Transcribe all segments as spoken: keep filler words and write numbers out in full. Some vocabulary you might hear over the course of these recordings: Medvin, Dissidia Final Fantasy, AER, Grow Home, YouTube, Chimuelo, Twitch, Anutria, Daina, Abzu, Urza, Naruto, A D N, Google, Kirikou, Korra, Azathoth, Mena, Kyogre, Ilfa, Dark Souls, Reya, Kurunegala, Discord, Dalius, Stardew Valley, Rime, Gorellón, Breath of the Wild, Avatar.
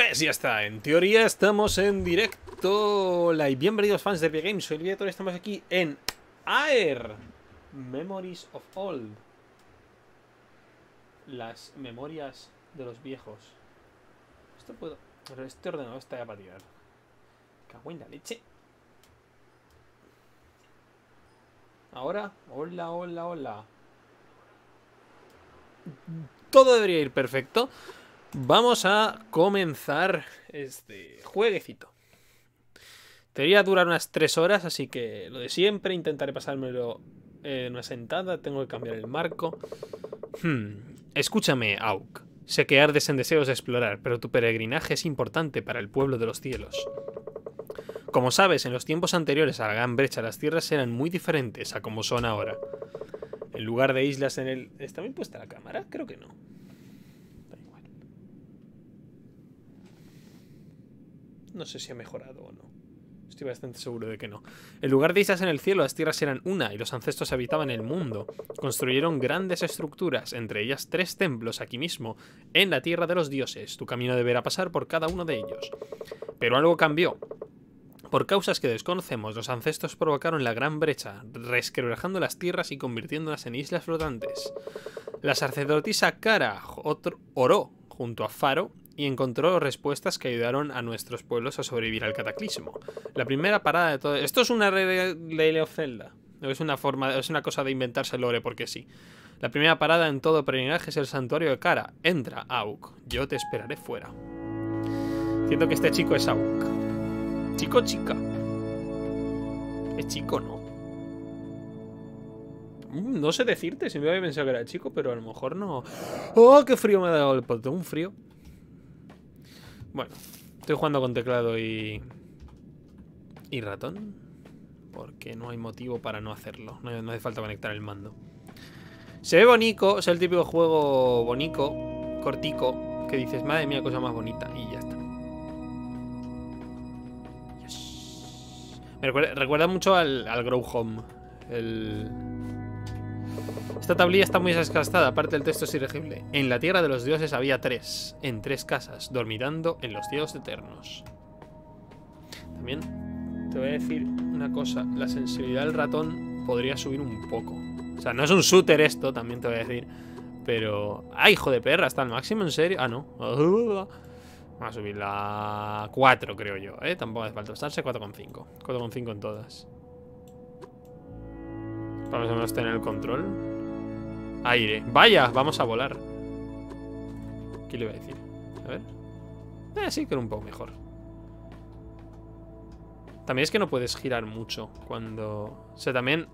Pues ya está, en teoría estamos en directo. Hola y bienvenidos fans de LevillaGames, soy LevillaGames, estamos aquí en A E R Memories of Old. Las memorias de los viejos. Esto puedo... Pero este ordenador está ya para tirar. Cago en la leche. Ahora, hola, hola, hola. Todo debería ir perfecto. Vamos a comenzar este jueguecito. Debería durar unas tres horas, así que lo de siempre. Intentaré pasármelo en una sentada. Tengo que cambiar el marco. Hmm. Escúchame, Auk. Sé que ardes en deseos de explorar, pero tu peregrinaje es importante para el pueblo de los cielos. Como sabes, en los tiempos anteriores a la Gran Brecha las tierras eran muy diferentes a como son ahora. En lugar de islas en el... ¿Está bien puesta la cámara? Creo que no. No sé si ha mejorado o no. Estoy bastante seguro de que no. En lugar de islas en el cielo, las tierras eran una y los ancestros habitaban el mundo. Construyeron grandes estructuras, entre ellas tres templos aquí mismo, en la tierra de los dioses. Tu camino deberá pasar por cada uno de ellos. Pero algo cambió. Por causas que desconocemos, los ancestros provocaron la Gran Brecha, resquebrajando las tierras y convirtiéndolas en islas flotantes. La sacerdotisa Kara oró junto a Faro y encontró respuestas que ayudaron a nuestros pueblos a sobrevivir al cataclismo. La primera parada de todo... Esto es una ley of Zelda. Es una forma, es una cosa de inventarse el lore porque sí. La primera parada en todo peregrinaje es el santuario de Kara. Entra, Auk. Yo te esperaré fuera. Siento que este chico es Auk. Chico, chica. Es chico, ¿no? No sé decirte. Si me había pensado que era chico, pero a lo mejor no. ¡Oh, qué frío me ha dado el potón! Un frío. Bueno, estoy jugando con teclado y, y ratón, porque no hay motivo para no hacerlo, no, no hace falta conectar el mando. Se ve bonito, es el típico juego bonito, cortico, que dices, madre mía, cosa más bonita, y ya está. Yes. Me recuerda, recuerda mucho al, al Grow Home. El... Esta tablilla está muy desgastada, aparte el texto es ilegible. En la tierra de los dioses había tres, en tres casas, dormitando en los cielos eternos. También te voy a decir una cosa, la sensibilidad del ratón podría subir un poco. O sea, no es un shooter esto, también te voy a decir, pero... ¡Ay, hijo de perra! ¿Está al máximo? ¿En serio? Ah, no. Vamos a subirla a cuatro, creo yo, ¿eh? Tampoco hace falta estarse cuatro coma cinco. cuatro coma cinco en todas. Vamos a menos tener el control. Aire. ¡Vaya! Vamos a volar. ¿Qué le iba a decir? A ver. Eh, sí, creo un poco mejor. También es que no puedes girar mucho cuando... O sea, también...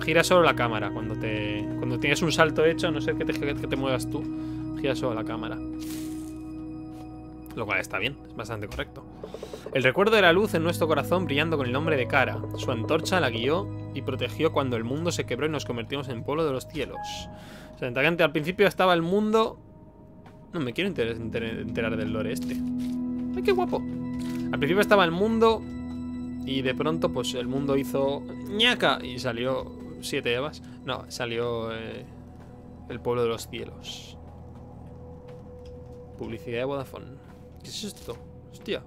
Gira solo la cámara. Cuando te cuando tienes un salto hecho, a no ser que te, que te muevas tú, gira solo la cámara. Lo cual está bien, es bastante correcto. El recuerdo de la luz en nuestro corazón brillando con el nombre de Kara. Su antorcha la guió y protegió cuando el mundo se quebró y nos convertimos en pueblo de los cielos. O sea, gente, al principio estaba el mundo... No, me quiero enter enter enterar del lore este. ¡Ay, qué guapo! Al principio estaba el mundo y de pronto pues el mundo hizo... ¡Ñaca! Y salió siete Evas. No, salió eh, el pueblo de los cielos. Publicidad de Vodafone. ¿Qué es esto? Hostia.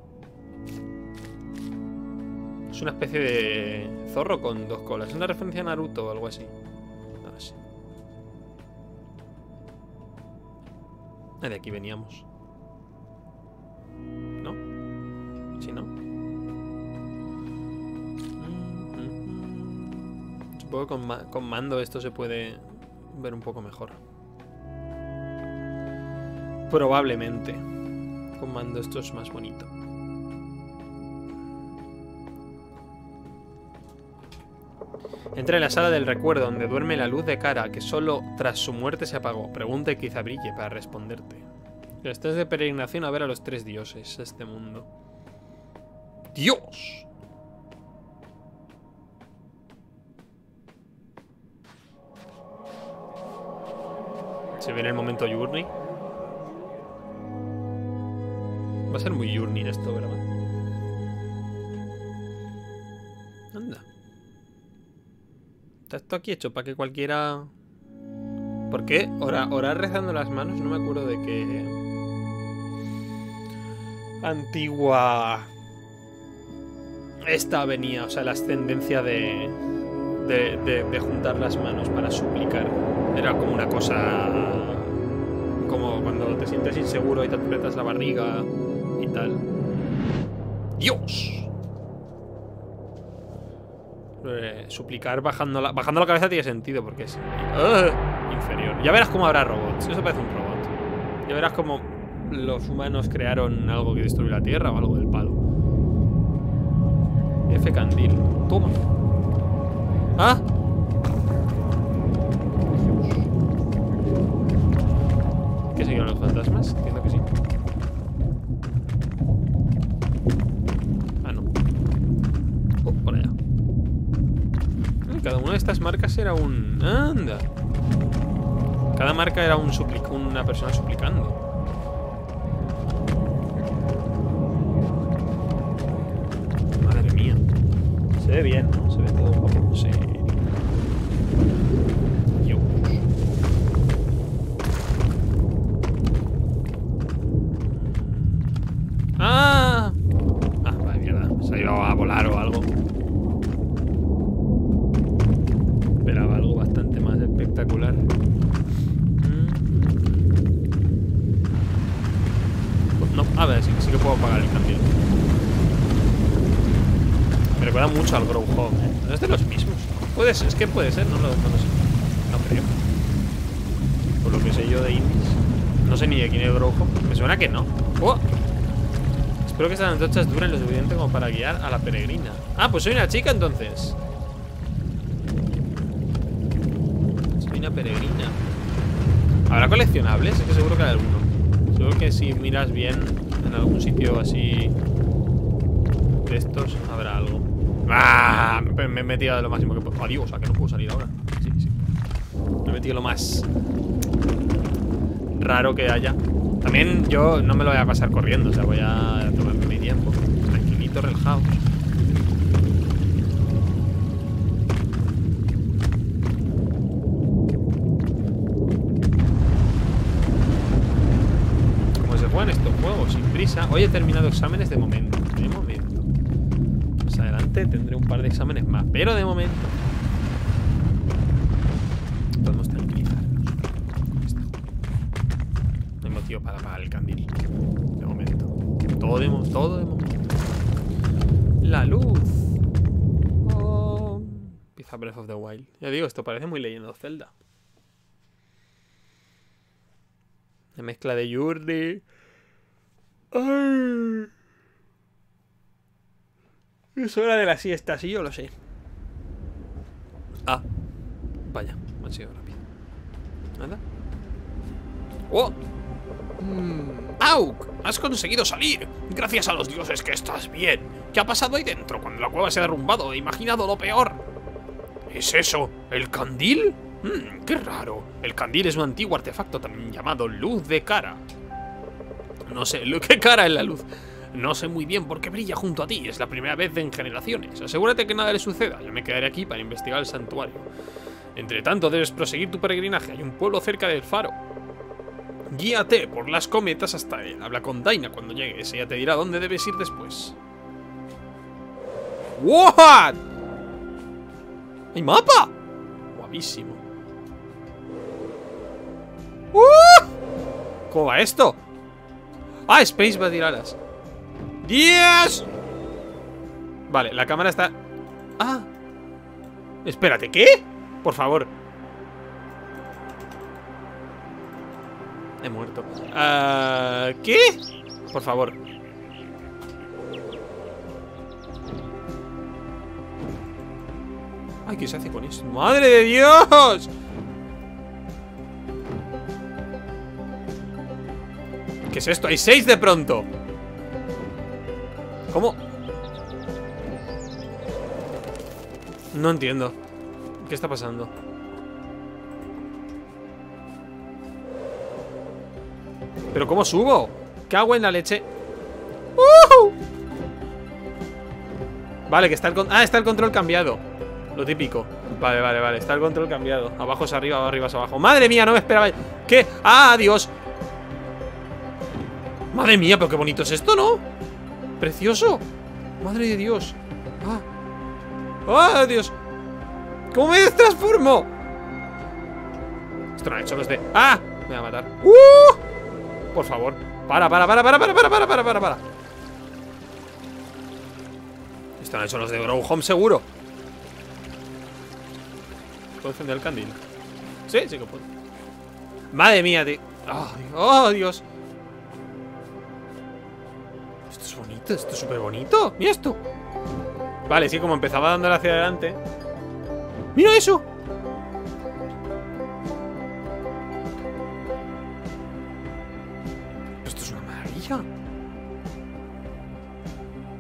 Es una especie de zorro con dos colas. Es una referencia a Naruto o algo así. No sé. De aquí veníamos. ¿No? Sí, ¿no? Supongo que con, ma con mando esto se puede ver un poco mejor. Probablemente. Con mando esto es más bonito. Entra en la sala del recuerdo donde duerme la luz de Kara, que solo tras su muerte se apagó. Pregunta y quizá brille para responderte. Estás de peregrinación a ver a los tres dioses. Este mundo. ¡Dios! Se viene el momento Journey. Va a ser muy Journey esto, ¿verdad? Anda. Está esto aquí hecho para que cualquiera... ¿Por qué? Orar, orar rezando las manos, no me acuerdo de que... antigua... Esta venía, o sea, la ascendencia de, de, de, de juntar las manos para suplicar. Era como una cosa... Como cuando te sientes inseguro y te aprietas la barriga y tal. ¡Dios! Eh, suplicar bajando la, bajando la cabeza tiene sentido porque es uh, inferior. Ya verás cómo habrá robots. Eso parece un robot. Ya verás cómo los humanos crearon algo que destruyó la Tierra o algo del palo. F candil. Toma. ¿Ah? ¿Qué siguieron los fantasmas? Entiendo que sí. Ah, no. Oh, por allá. Cada una de estas marcas era un... ¡Anda! Cada marca era un suplic... una persona suplicando. Madre mía. Se ve bien, ¿no? Se ve todo un poco... Sí. Dios. ¡Ah! Ah, vaya mierda. Se ha ido a volar o algo. Esperaba algo bastante más espectacular. Pues no, a ver, sí, sí que puedo pagar el cambio. Me recuerda mucho al Grow Home, ¿eh? No es de los mismos. Puede ser, es que puede ser, no lo, no lo sé. No creo. Por lo que sé yo de indies. No sé ni de quién es el Grow Home. Me suena que no. ¡Oh! Espero que estas antorchas duren lo suficiente como para guiar a la peregrina. Ah, pues soy una chica entonces. Peregrina. ¿Habrá coleccionables? Es que seguro que hay alguno. Seguro que si miras bien en algún sitio así de estos, habrá algo. ¡Ah! Me he metido de lo máximo que puedo. Adiós, o sea que no puedo salir ahora. Sí, sí. Me he metido lo más raro que haya. También yo no me lo voy a pasar corriendo, o sea, voy a tomarme mi tiempo. Tranquilito, relajado. Hoy he terminado exámenes de momento. De momento. Más adelante tendré un par de exámenes más. Pero de momento. Podemos tranquilizarnos. No hay motivo para apagar el candil. De momento. Todo de, todo de momento. La luz. Oh. Empieza Breath of the Wild. Ya digo, esto parece muy leyendo Zelda. La mezcla de Journey. Ay. Es hora de la siesta, sí, yo lo sé. Ah, vaya, me han sido rápido. ¿Nada? ¡Oh! Mm. ¡Au! ¡Has conseguido salir! Gracias a los dioses que estás bien. ¿Qué ha pasado ahí dentro? Cuando la cueva se ha derrumbado, he imaginado lo peor. ¿Es eso? ¿El candil? Mm, ¡Qué raro! El candil es un antiguo artefacto también llamado luz de cara. No sé, ¿qué cara es la luz? No sé muy bien por qué brilla junto a ti. Es la primera vez en generaciones. Asegúrate que nada le suceda. Yo me quedaré aquí para investigar el santuario. Entre tanto, debes proseguir tu peregrinaje. Hay un pueblo cerca del faro. Guíate por las cometas hasta él. Habla con Daina cuando llegues. Ella te dirá dónde debes ir después. ¡What! ¡Hay mapa! Guapísimo. ¡Uh! ¿Cómo va esto? Ah, Space va a tirar alas. ¡Dios! Vale, la cámara está... Ah. Espérate, ¿qué? Por favor. He muerto. Uh, ¿Qué? Por favor. Ay, ¿qué se hace con esto? ¡Madre de Dios! ¿Qué es esto? ¡Hay seis de pronto! ¿Cómo? No entiendo. ¿Qué está pasando? ¿Pero cómo subo? ¡Cago en la leche! ¡Uh! Vale, que está el... Con ah, está el control cambiado. Lo típico. Vale, vale, vale. Está el control cambiado. Abajo es arriba, arriba es abajo. ¡Madre mía! No me esperaba... ¿Qué? ¡Ah, adiós! Madre mía, pero qué bonito es esto, ¿no? Precioso. Madre de Dios. Ah. ¡Ah, Dios! ¿Cómo me transformo? Esto no lo he hecho desde... ¡Ah! Me va a matar. ¡Uh! Por favor. Para, para, para, para, para, para, para, para, para, para. Esto lo han hecho los de Grow Home, seguro. ¿Puedo encender el candil? Sí, sí que puedo. Madre mía, tío. ¡Oh, Dios! ¡Oh, Dios! Esto es bonito, esto es súper bonito. Mira esto. Vale, sí, como empezaba dándole hacia adelante. ¡Mira eso! Esto es una maravilla.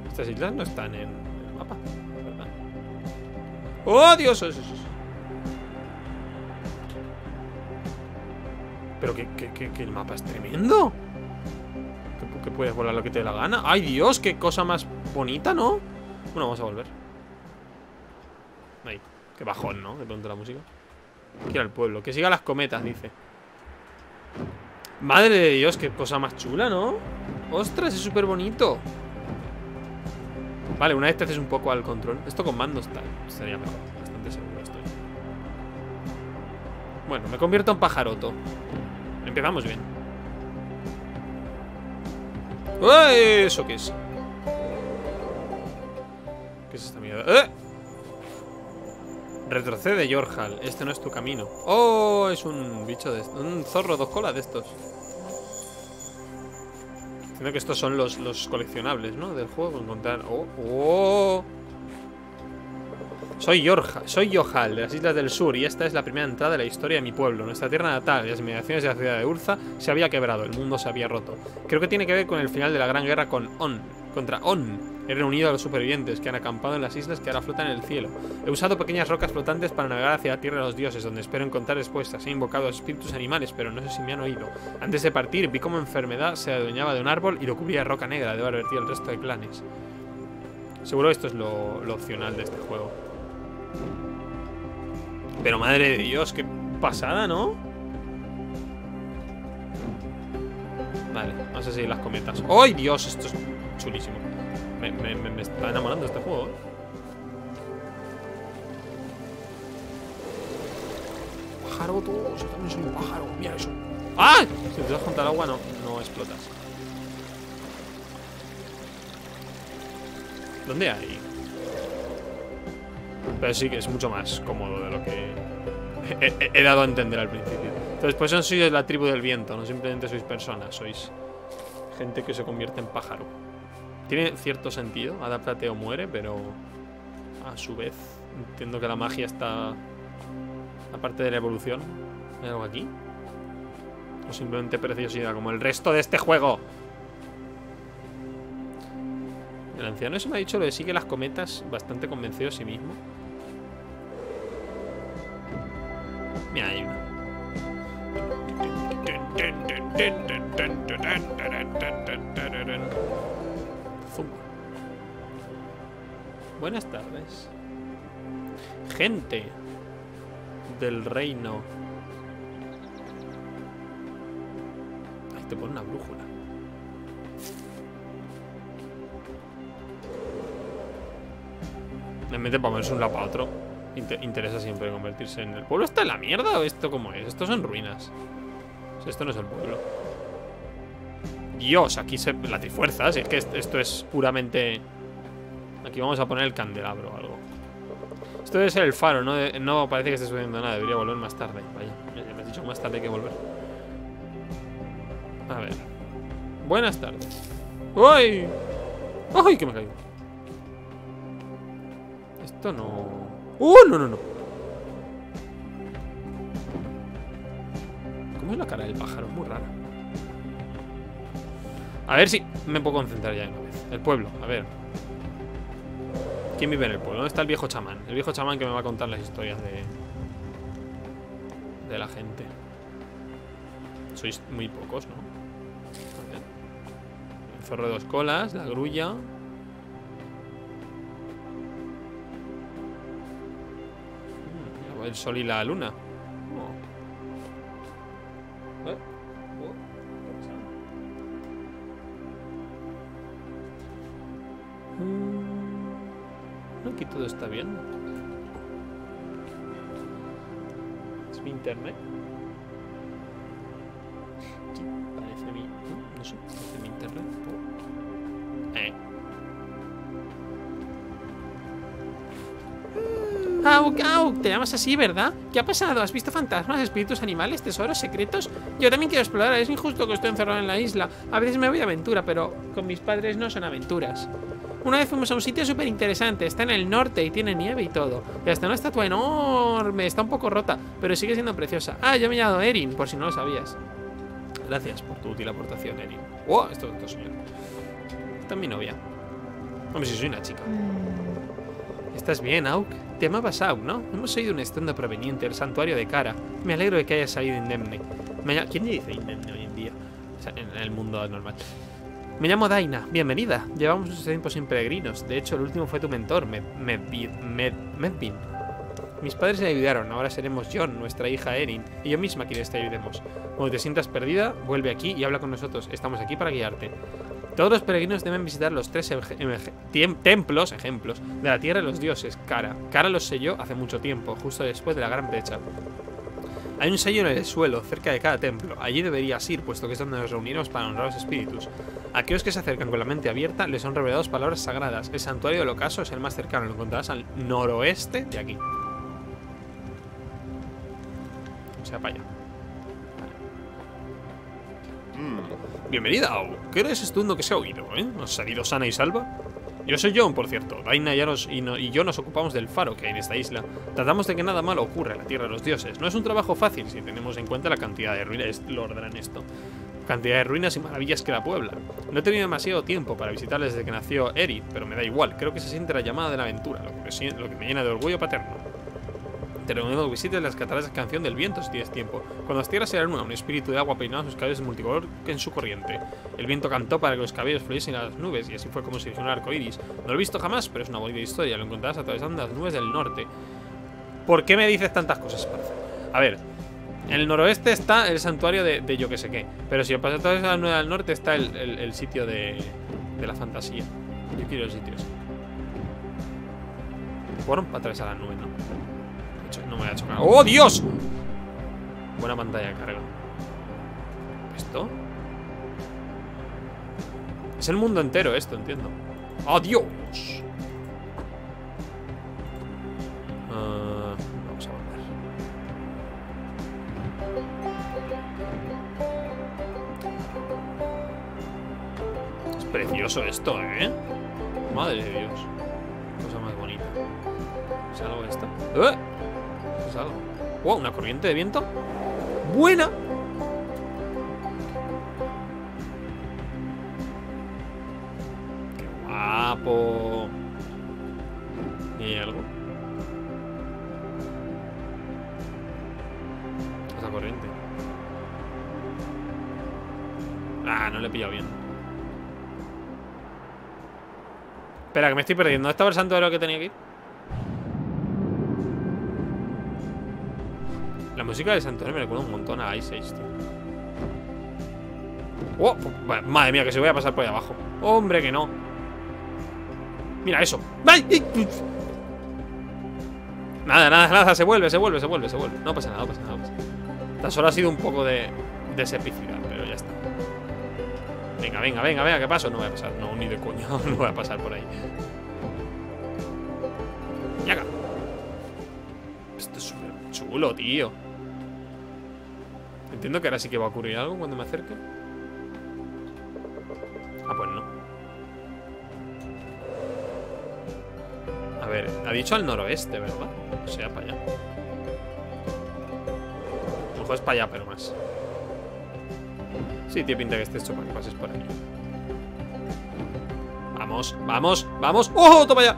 Estas islas no están en el mapa, ¿verdad? ¡Oh, Dios! Eso, eso, eso. Pero que, que, que, que el mapa es tremendo. Que, que puedes volar lo que te dé la gana. ¡Ay, Dios! ¡Qué cosa más bonita!, ¿no? Bueno, vamos a volver. Ahí. Qué bajón, ¿no? De pronto la música. Que era el pueblo. Que siga las cometas, dice. Madre de Dios, qué cosa más chula, ¿no? Ostras, es súper bonito. Vale, una vez te haces un poco al control. Esto con mando está. Sería mejor. Bastante seguro estoy. Bueno, me convierto en pajaroto. Empezamos bien. ¡Uy! ¿Eso qué es? ¿Qué es esta mierda? ¡Eh! Retrocede, Yorhal. Este no es tu camino. ¡Oh! Es un bicho de... Un zorro dos colas de estos. Entiendo que estos son los, los coleccionables, ¿no? Del juego. Encontrar... ¡Oh! ¡Oh! Soy Yorhal. Soy Yorhal, de las Islas del Sur. Y esta es la primera entrada de la historia de mi pueblo. Nuestra tierra natal y las inmediaciones de la ciudad de Urza se había quebrado. El mundo se había roto. Creo que tiene que ver con el final de la gran guerra con On. Contra On. He reunido a los supervivientes que han acampado en las islas que ahora flotan en el cielo. He usado pequeñas rocas flotantes para navegar hacia la tierra de los dioses, donde espero encontrar respuestas. He invocado a espíritus animales, pero no sé si me han oído. Antes de partir, vi cómo enfermedad se adueñaba de un árbol y lo cubría de roca negra. Debo advertir al resto de clanes. Seguro que esto es lo, lo opcional de este juego. Pero madre de Dios, qué pasada, ¿no? Vale, vamos a seguir las cometas. ¡Ay, Dios! Esto es chulísimo. Me, me, me está enamorando este juego, ¿eh? Pájaro, tú. Yo también soy un pájaro. Mira eso. ¡Ah! Si te vas junto al agua, no, no explotas. ¿Dónde hay? Pero sí que es mucho más cómodo de lo que he, he, he dado a entender al principio. Entonces, pues no sois la tribu del viento. No simplemente sois personas. Sois gente que se convierte en pájaro. Tiene cierto sentido, adáptate o muere, pero a su vez entiendo que la magia está aparte de la evolución. ¿Hay algo aquí? O simplemente preciosidad, como el resto de este juego. El anciano eso me ha dicho lo de sigue las cometas, bastante convencido de sí mismo. Mira, hay una. Buenas tardes, gente del reino. Ahí te pone una brújula. Realmente para moverse un lado para otro inter interesa siempre convertirse en el pueblo. ¿Está en la mierda o esto cómo es? Estos son ruinas. O sea, esto no es el pueblo. Dios, aquí se la trifuerza. Si es que esto es puramente... Aquí vamos a poner el candelabro o algo. Esto debe ser el faro, no, de, no parece que esté sucediendo nada. Debería volver más tarde. Vaya, me has dicho que más tarde hay que volver. A ver. Buenas tardes. ¡Uy! ¡Ay, que me caigo! Esto no... ¡Uh, no, no, no! ¿Cómo es la cara del pájaro? Es muy rara. A ver si me puedo concentrar ya en una vez. El pueblo, a ver. ¿Quién vive en el pueblo? ¿Dónde está el viejo chamán? El viejo chamán que me va a contar las historias de... de la gente. Sois muy pocos, ¿no? El zorro de dos colas, la grulla... El sol y la luna. aquí todo está bien. ¿Es mi internet? Sí, parece mi... No, no sé, parece mi internet. Eh. ¡Au, au! Te llamas así, ¿verdad? ¿Qué ha pasado? ¿Has visto fantasmas, espíritus, animales, tesoros, secretos? Yo también quiero explorar. Es injusto que estoy encerrado en la isla. A veces me voy de aventura, pero con mis padres no son aventuras. Una vez fuimos a un sitio súper interesante. Está en el norte y tiene nieve y todo. Y hasta una estatua enorme. Está un poco rota, pero sigue siendo preciosa. Ah, yo me he llamado Erin, por si no lo sabías. Gracias por tu útil aportación, Erin. ¡Oh! Esto es otro señor. Esta es mi novia. Hombre, si soy una chica. ¿Estás bien, Auk? Te llamabas Auk, ¿no? Hemos oído un estruendo proveniente del santuario de Kara. Me alegro de que hayas salido indemne. Me... ¿Quién dice indemne hoy en día? O sea, en el mundo normal. Me llamo Daina, bienvenida. Llevamos mucho tiempo sin peregrinos. De hecho, el último fue tu mentor, Medvin. Mis padres le ayudaron, ahora seremos John, nuestra hija Erin, y yo misma quienes te ayudemos. Cuando te sientas perdida, vuelve aquí y habla con nosotros. Estamos aquí para guiarte. Todos los peregrinos deben visitar los tres templos, ejemplos, de la tierra de los dioses, Kara. Kara los selló hace mucho tiempo, justo después de la gran brecha. Hay un sello en el suelo, cerca de cada templo. Allí deberías ir, puesto que es donde nos reunimos para honrar a los espíritus. Aquellos que se acercan con la mente abierta les son reveladas palabras sagradas. El santuario del ocaso es el más cercano, lo encontrarás al noroeste de aquí. O sea, para allá. Mm, bienvenida, Au. ¿Qué eres estuendo que se ha oído, eh? ¿Has salido sana y salva? Yo soy John, por cierto. Daina y, nos, y, no, y yo nos ocupamos del faro que hay en esta isla. Tratamos de que nada malo ocurra en la tierra de los dioses. No es un trabajo fácil si tenemos en cuenta la cantidad de ruinas. Lo ordenan esto. Cantidad de ruinas y maravillas que la pueblan. No he tenido demasiado tiempo para visitarles desde que nació Eri, pero me da igual. Creo que se siente la llamada de la aventura, lo que me, lo que me llena de orgullo paterno. Te recomiendo que visites las cataratas Canción del Viento si tienes tiempo. Cuando las tierras eran una, un espíritu de agua peinaba sus cabellos de multicolor en su corriente. El viento cantó para que los cabellos fluyesen a las nubes y así fue como se originó el arco iris. No lo he visto jamás, pero es una bonita historia. Lo encontrarás atravesando las nubes del norte. ¿Por qué me dices tantas cosas, parce? A ver, en el noroeste está el santuario de, de yo que sé qué. Pero si pasas a las nubes del norte está el, el, el sitio de, de la fantasía. Yo quiero los sitios. Fueron para atravesar las nubes, ¿no? No me voy a chocar. ¡Oh, Dios! Buena pantalla de carga. ¿Esto? Es el mundo entero esto, entiendo. ¡Oh, Dios! Uh, vamos a volver. Es precioso esto, ¿eh? Madre de Dios. Cosa más bonita. ¿Es algo esto? ¡Eh! Algo. Wow, una corriente de viento. Buena. Qué guapo. ¿Y algo? Esa corriente. Ah, no le he pillado bien. Espera, que me estoy perdiendo. ¿Estaba el santuario de lo que tenía que ir? La música de Santorio me recuerda un montón a Ice Age, tío. ¡Oh! Madre mía, que se voy a pasar por ahí abajo. ¡Hombre, que no! ¡Mira eso! ¡Ay! Nada, nada, nada. Se vuelve, se vuelve, se vuelve, se vuelve. No pasa nada, no pasa nada. No pasa nada. La sola ha sido un poco de, de sepicidad, pero ya está. Venga, venga, venga, venga. ¿Qué paso? No voy a pasar. No, ni de coño. No voy a pasar por ahí. ¡Ya acá! Esto es súper chulo, tío. Entiendo que ahora sí que va a ocurrir algo cuando me acerque. Ah, pues no. A ver, ha dicho al noroeste, ¿verdad? O sea, para allá. A lo mejor es para allá, pero más. Sí, tío, pinta que esté hecho para que pases por aquí. Vamos, vamos, vamos. ¡Oh, toma ya!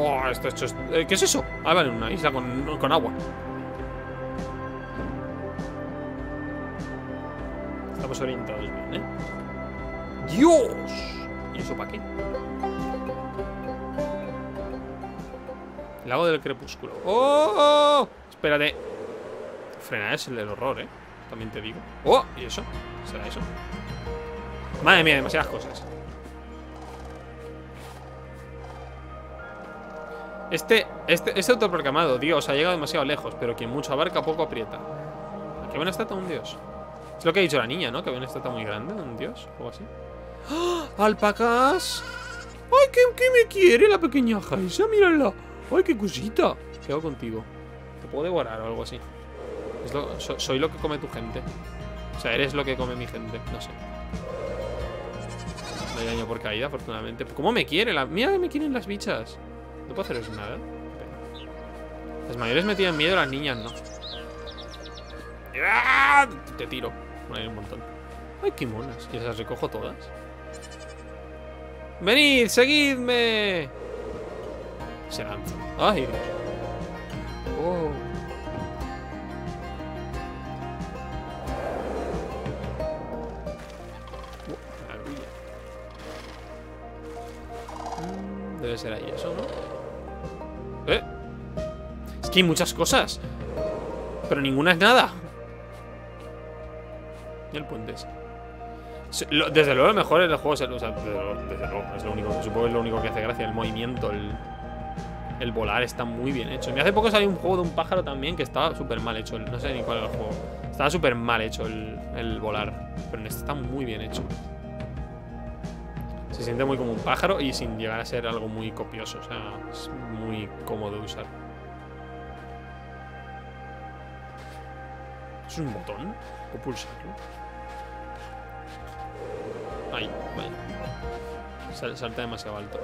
Oh, esto, esto, esto. ¿Qué es eso? Ah, vale, una isla con, con agua. Estamos orientados bien, ¿eh? ¡Dios! ¿Y eso para qué? Lago del crepúsculo. ¡Oh! Espérate. Frenar es el del horror, ¿eh? También te digo. ¡Oh! ¿Y eso? ¿Será eso? Madre mía, demasiadas cosas. Este, este, este autoproclamado dios ha llegado demasiado lejos, pero quien mucho abarca poco aprieta. Qué buena estatua, un dios. Es lo que ha dicho la niña, ¿no? Que había una estatua muy grande, un dios, o algo así. ¡Oh! ¡Alpacas! ¡Ay, qué, qué me quiere la pequeña Jaisa! ¡Mírala! ¡Ay, qué cosita! ¿Qué hago contigo? Te puedo devorar o algo así. Es lo, so, soy lo que come tu gente. O sea, eres lo que come mi gente. No sé. No hay daño por caída, afortunadamente. ¿Cómo me quiere? La... Mira que me quieren las bichas. No puedo hacerles nada. Las mayores me tienen miedo, las niñas no. ¡Ah! Te tiro. Bueno, hay un montón. Ay, qué monas. ¿Y las recojo todas? ¡Venid! ¡Seguidme! Se lanza. ¡Ay! Oh. Uh, debe ser ahí eso, ¿no? ¿Eh? Es que hay muchas cosas, pero ninguna es nada. Y el puente ese. Desde luego, lo mejor es el juego. O sea, desde luego, desde luego es lo único. Supongo que es lo único que hace gracia. El movimiento, el, el volar está muy bien hecho. Y hace poco salió un juego de un pájaro también que estaba súper mal hecho. No sé ni cuál era el juego. Estaba súper mal hecho el, el volar. Pero en este está muy bien hecho. Se siente muy como un pájaro y sin llegar a ser algo muy copioso. O sea, es muy cómodo de usar. ¿Es un botón? ¿O pulsarlo? Ahí, vaya. Sal, salta demasiado alto.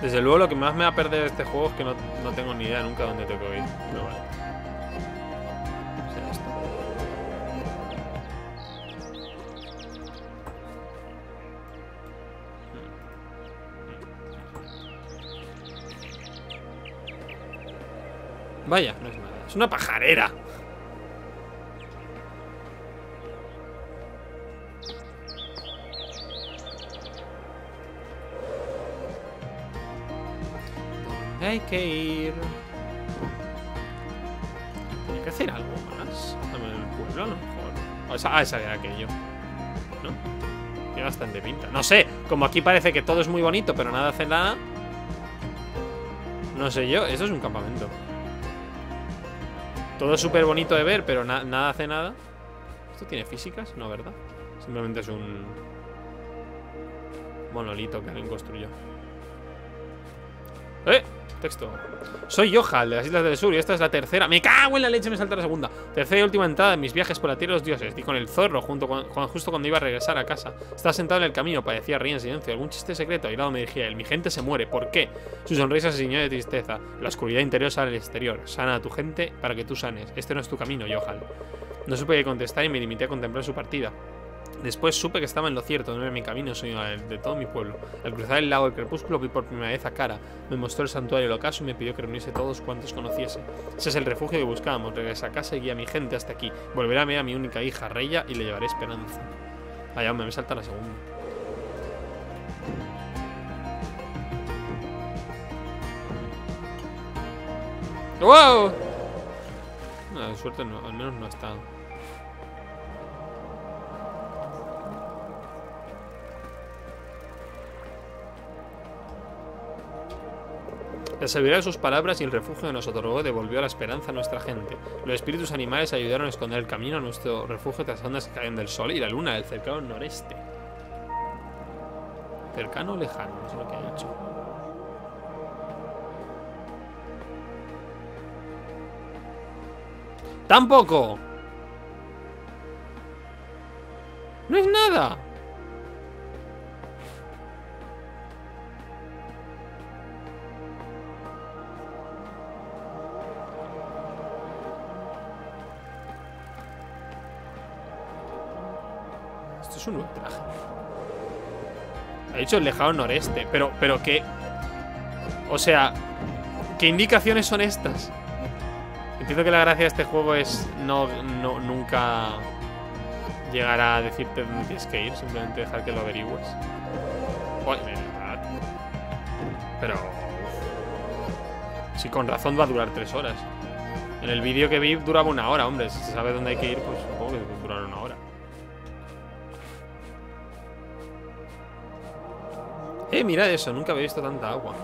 Desde luego, lo que más me va a perder este juego es que no, no tengo ni idea nunca dónde tengo que ir. Pero vale. Será esto. Vaya, no es nada. Es una pajarera. Hay que ir. Tenía que hacer algo más. Dame el pueblo, a lo mejor. O sea, ah, esa era aquello. ¿No? Tiene bastante pinta. No sé, como aquí parece que todo es muy bonito, pero nada hace nada. No sé yo, eso es un campamento. Todo es súper bonito de ver, pero na nada hace nada. ¿Esto tiene físicas? No, ¿verdad? Simplemente es un monolito que alguien construyó. ¡Eh! Texto. Soy Yohal de las Islas del Sur y esta es la tercera. ¡Me cago en la leche! Me salta la segunda. Tercera y última entrada en mis viajes por la Tierra de los Dioses. Y con el zorro, junto con, con, justo cuando iba a regresar a casa. Estaba sentado en el camino, parecía reír en silencio. Algún chiste secreto airado me dirigía a él. Mi gente se muere. ¿Por qué? Su sonrisa se ciñó de tristeza. La oscuridad interior sale al exterior. Sana a tu gente para que tú sanes. Este no es tu camino, Yohal. No supe qué contestar y me limité a contemplar su partida. Después supe que estaba en lo cierto, no era mi camino, sino el de todo mi pueblo. Al cruzar el lago del crepúsculo vi por primera vez a Cara. Me mostró el santuario del ocaso y me pidió que reuniese todos cuantos conociese. Ese es el refugio que buscábamos. Regresé a casa y guía a mi gente hasta aquí. Volveré a ver a mi única hija, Reya, y le llevaré esperanza. Vaya, hombre, me salta la segunda. ¡Wow! No, de suerte no, al menos no ha estado. La sabiduría de sus palabras y el refugio que nos otorgó devolvió la esperanza a nuestra gente. Los espíritus animales ayudaron a esconder el camino a nuestro refugio tras ondas que caían del sol y la luna del cercano noreste. Cercano o lejano, es lo que ha hecho. ¡Tampoco! ¡No es nada! Es un ultraje. Ha dicho el lejano noreste. Pero, pero qué. O sea, ¿qué indicaciones son estas? Entiendo que la gracia de este juego es no, no nunca llegar a decirte dónde tienes que ir, simplemente dejar que lo averigües. Joder, ¿verdad? Pero si con razón va a durar tres horas. En el vídeo que vi duraba una hora, hombre. Si se sabe dónde hay que ir, pues supongo que durará una hora. Eh, mirad eso, nunca había visto tanta agua.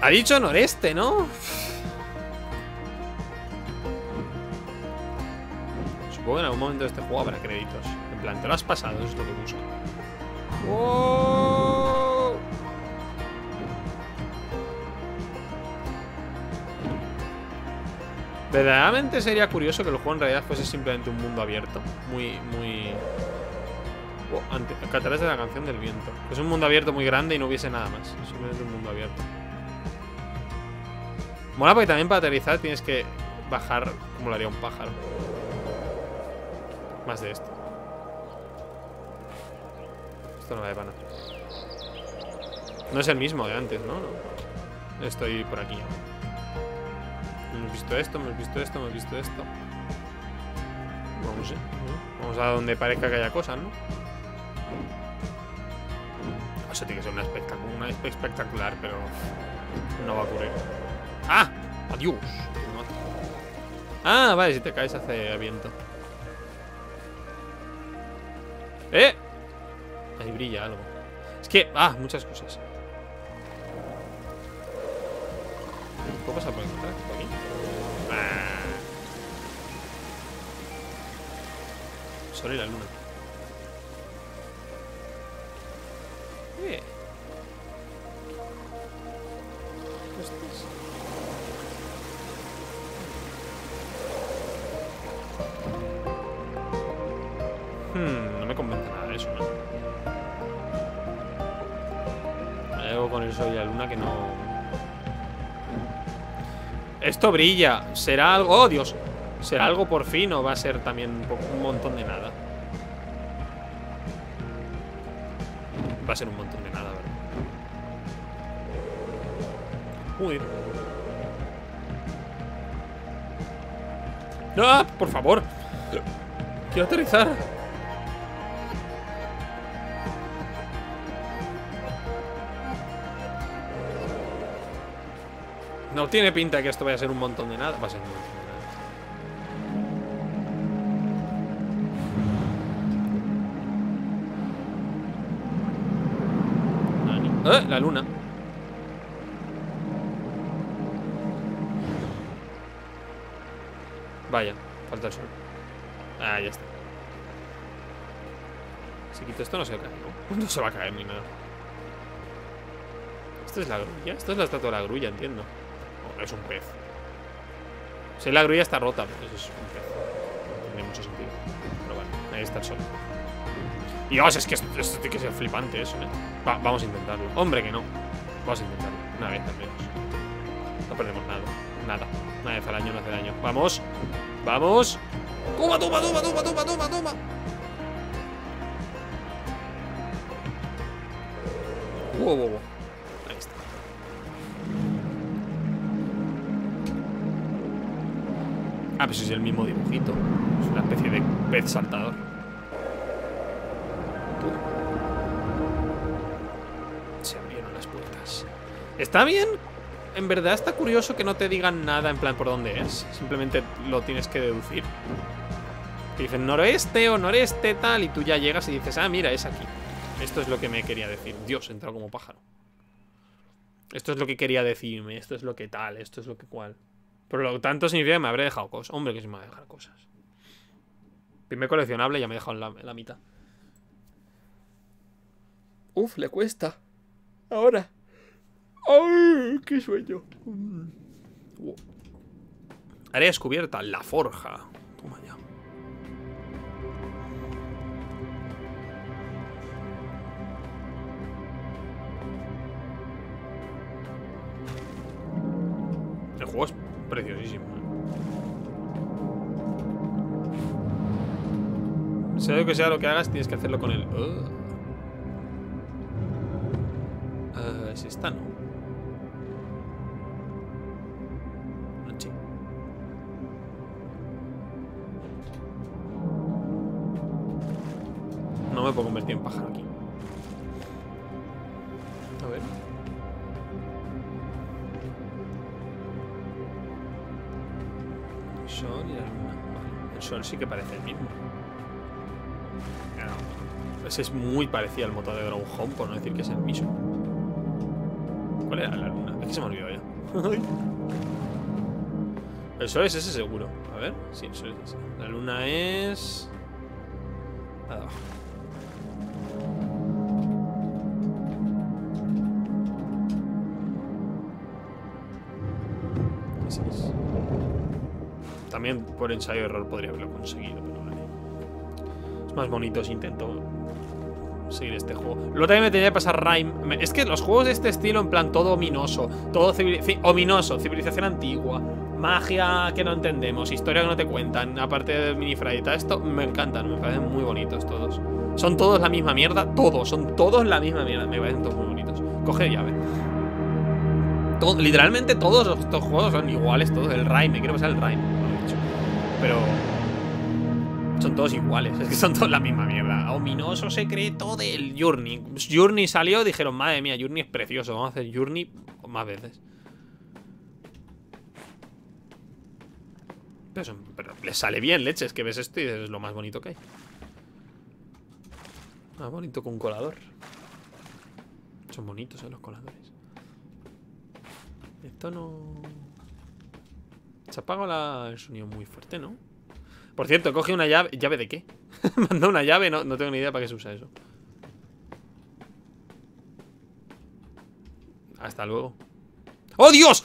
Ha dicho noreste, ¿no? Supongo que en algún momento de este juego habrá créditos. En plan, te lo has pasado, eso es lo que busco. ¡Oh! Verdaderamente sería curioso que el juego en realidad fuese simplemente un mundo abierto. Muy, muy... Oh, ante... Cataratas de la canción del viento. Es un mundo abierto muy grande y no hubiese nada más. Simplemente un mundo abierto. Mola porque también para aterrizar tienes que bajar como lo haría un pájaro. Más de esto. Esto no vale para nada. No es el mismo de antes, ¿no? No. Estoy por aquí. Hemos visto esto, hemos visto esto, hemos visto esto. Vamos, ¿eh? Vamos a donde parezca que haya cosas, ¿no? Eso tiene que ser una, espectac una espectacular, pero no va a ocurrir. ¡Ah! ¡Adiós! Ah, vale, si te caes hace viento. ¡Eh! Ahí brilla algo. Es que... ¡Ah! Muchas cosas. ¿Puedo pasar por aquí? ¿Por aquí? Ah. Sol y la luna. Eh. Hmm, no me convence nada de eso, ¿no? Hay algo con el sol y la luna que no... Esto brilla. Será algo... ¡Oh, Dios! Será algo por fin o va a ser también un, poco... un montón de nada. Va a ser un montón de nada, ¿verdad? Uy. ¡No! ¡Por favor! Quiero aterrizar. No tiene pinta que esto vaya a ser un montón de nada. Va a ser un montón de nada. Eh, la luna. Vaya, falta el sol. Ah, ya está. Si quito esto no se va a caer, ¿no? No se va a caer ni nada. ¿Esta es la grulla? Esta es la estatua de la grulla, entiendo. No, es un pez. Si la grulla está rota, pues es un pez. No tiene mucho sentido. Pero bueno, ahí está el sol. Dios, es que esto tiene que ser flipante eso, ¿eh? Va, vamos a intentarlo. Hombre, que no. Vamos a intentarlo. Una vez, al menos. No perdemos nada. Nada. Una vez al año no hace daño. Vamos. Vamos. Toma, toma, toma, toma, toma, toma, toma. Wow, wow, wow. Ahí está. Ah, pero si es el mismo dibujito. Es una especie de pez saltador. Está bien. En verdad está curioso que no te digan nada en plan por dónde es. Simplemente lo tienes que deducir. Te dicen noroeste o noreste tal y tú ya llegas y dices, ah, mira, es aquí. Esto es lo que me quería decir. Dios, he entrado como pájaro. Esto es lo que quería decirme. Esto es lo que tal, esto es lo que cual. Por lo tanto significa que me habré dejado cosas. Hombre, que se me va a dejar cosas. Primer coleccionable ya me he dejado en la, en la mitad. Uf, le cuesta. Ahora. ¡Ay, qué sueño! Wow. Área descubierta, la forja. Toma ya. El juego es preciosísimo. Sea lo que sea lo que hagas, tienes que hacerlo con el... Uh, es esta, ¿no? No me puedo convertir en pájaro aquí. A ver. Sol y la luna. El sol sí que parece el mismo. No. Ese es muy parecido al motor de Grow Home, por no decir que es el mismo. ¿Cuál era la luna? Es que se me olvidó ya. El sol es ese seguro. A ver, sí, el sol es ese. La luna es... nada abajo. También por ensayo error podría haberlo conseguido, pero vale. Es más bonito si intento seguir este juego. Luego también me tenía que pasar Rime. Es que los juegos de este estilo, en plan todo ominoso, todo civiliz- ominoso, civilización antigua, magia que no entendemos, historia que no te cuentan, aparte de minifray y tal, esto me encantan, me parecen muy bonitos todos. Son todos la misma mierda, todos, son todos la misma mierda, me parecen todos muy bonitos. Coge llave. Todo, literalmente todos estos juegos son iguales, todos. El Rime, me quiero pasar el Rime, lo he dicho. Pero son todos iguales, es que son todos la misma mierda. Ominoso secreto del Journey. Journey salió, dijeron, madre mía, Journey es precioso, vamos a hacer Journey más veces. Pero, son, pero les sale bien, leches, que ves esto y es lo más bonito que hay. Más bonito que un colador. Son bonitos, ¿eh?, los coladores. Esto no... Se apaga la... el sonido muy fuerte, ¿no? Por cierto, coge una llave... ¿Llave de qué? Manda una llave, no, no tengo ni idea para qué se usa eso. Hasta luego. ¡Oh, Dios!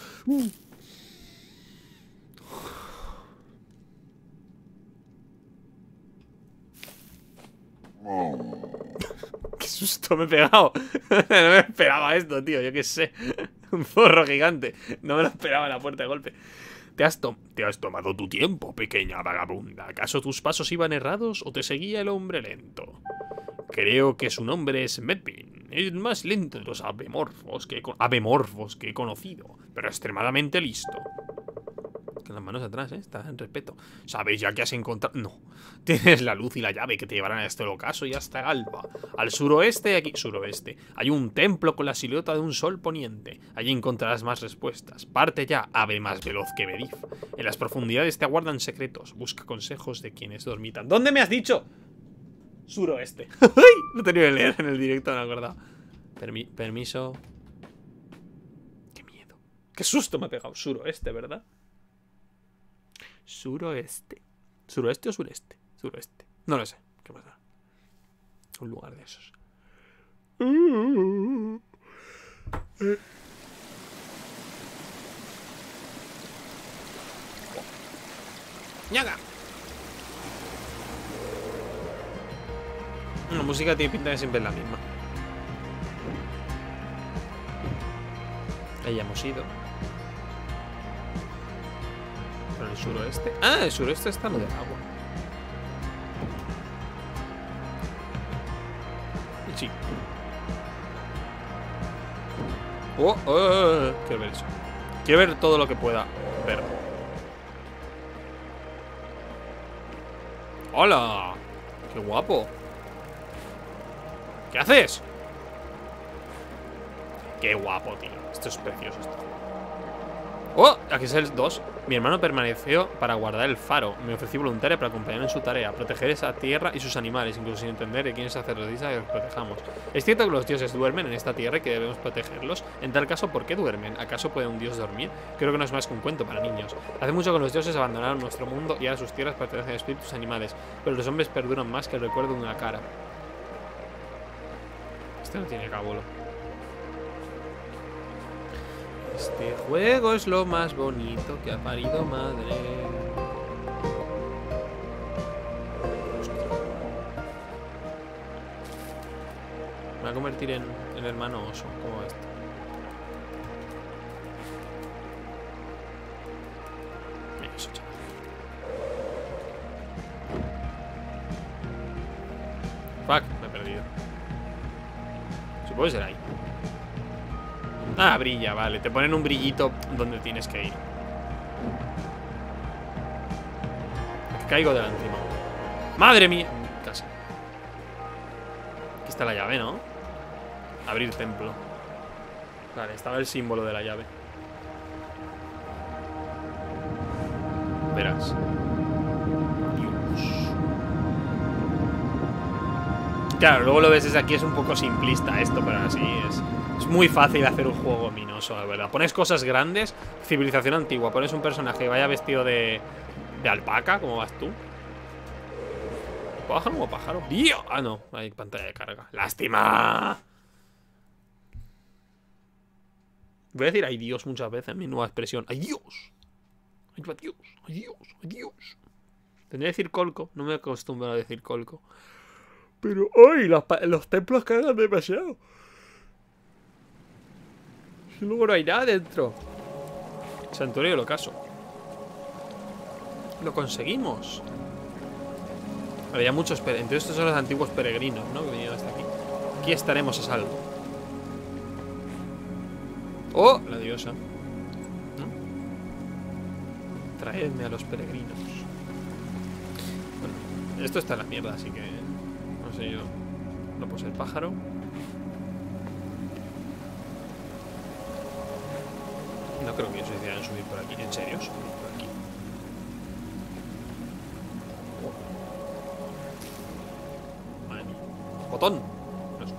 ¡Qué susto me he pegado! No me esperaba esto, tío, yo qué sé. Un zorro gigante. No me lo esperaba en la puerta de golpe. Te has, te has tomado tu tiempo, pequeña vagabunda. ¿Acaso tus pasos iban errados o te seguía el hombre lento? Creo que su nombre es Medvin. Es más lento de los abemorfos que, abemorfos que he conocido, pero extremadamente listo. Con las manos atrás, ¿eh? Estás en respeto. ¿Sabes ya que has encontrado? No. Tienes la luz y la llave que te llevarán a este ocaso y hasta Alba. Al suroeste, aquí, suroeste, hay un templo con la silueta de un sol poniente. Allí encontrarás más respuestas. Parte ya, ave más veloz que Medif. En las profundidades te aguardan secretos. Busca consejos de quienes dormitan. ¿Dónde me has dicho? Suroeste. No tenía que leer en el directo, no me acordaba. Permi permiso. Qué miedo. Qué susto me ha pegado. Suroeste, ¿verdad? Suroeste. ¿Suroeste o sureste? Suroeste. No lo sé. ¿Qué pasa? Un lugar de esos. ¡Ñaga! La música tiene pinta de siempre es la misma. Ahí hemos ido. El suroeste. Ah, el suroeste está lo del agua. Sí. Oh, oh, oh, oh. Quiero ver eso. Quiero ver todo lo que pueda ver. ¡Hola! ¡Qué guapo! ¿Qué haces? ¡Qué guapo, tío! Esto es precioso. Esto. ¡Oh! Aquí es el dos. Mi hermano permaneció para guardar el faro. Me ofrecí voluntaria para acompañarme en su tarea, proteger esa tierra y sus animales, incluso sin entender de quién es sacerdotisa que los protejamos. Es cierto que los dioses duermen en esta tierra y que debemos protegerlos. En tal caso, ¿por qué duermen? ¿Acaso puede un dios dormir? Creo que no es más que un cuento para niños. Hace mucho que los dioses abandonaron nuestro mundo y ahora sus tierras pertenecen a espíritus animales, pero los hombres perduran más que el recuerdo de una cara. Este no tiene cábulo. Este juego es lo más bonito que ha parido madre. Hostia. Me voy a convertir en el hermano oso, como este. Mira, oso, chaval. Fuck, me he perdido. Supongo que será ahí. Ah, brilla, vale. Te ponen un brillito donde tienes que ir. Caigo de la encima. ¡Madre mía! Casi. Aquí está la llave, ¿no? Abrir templo. Vale, estaba el símbolo de la llave. Verás. Dios. Claro, luego lo ves desde aquí, es un poco simplista esto, pero así es. Es muy fácil hacer un juego minoso, la verdad. Pones cosas grandes, civilización antigua, pones un personaje que vaya vestido de, de alpaca, ¿cómo vas tú? ¿Pájaro o pájaro? ¡Dios! Ah, no, hay pantalla de carga. ¡Lástima! Voy a decir ay Dios muchas veces, mi nueva expresión. ¡Ay Dios! ¡Ay Dios! ¡Ay Dios! ¡Ay Dios! Tendría que decir colco, no me acostumbro a decir colco. Pero hoy los, los templos cargan demasiado. Y luego no hay nada dentro. Santuario del ocaso. Lo conseguimos. Había muchos peregrinos. Entonces estos son los antiguos peregrinos, ¿no? Que vinieron hasta aquí. Aquí estaremos a salvo. ¡Oh! La diosa. ¿No? Traedme a los peregrinos. Bueno, esto está en la mierda, así que... No sé yo. No puse el pájaro. No creo que ellos decidan subir por aquí. ¿En serio? Subir por aquí. Botón. No sé.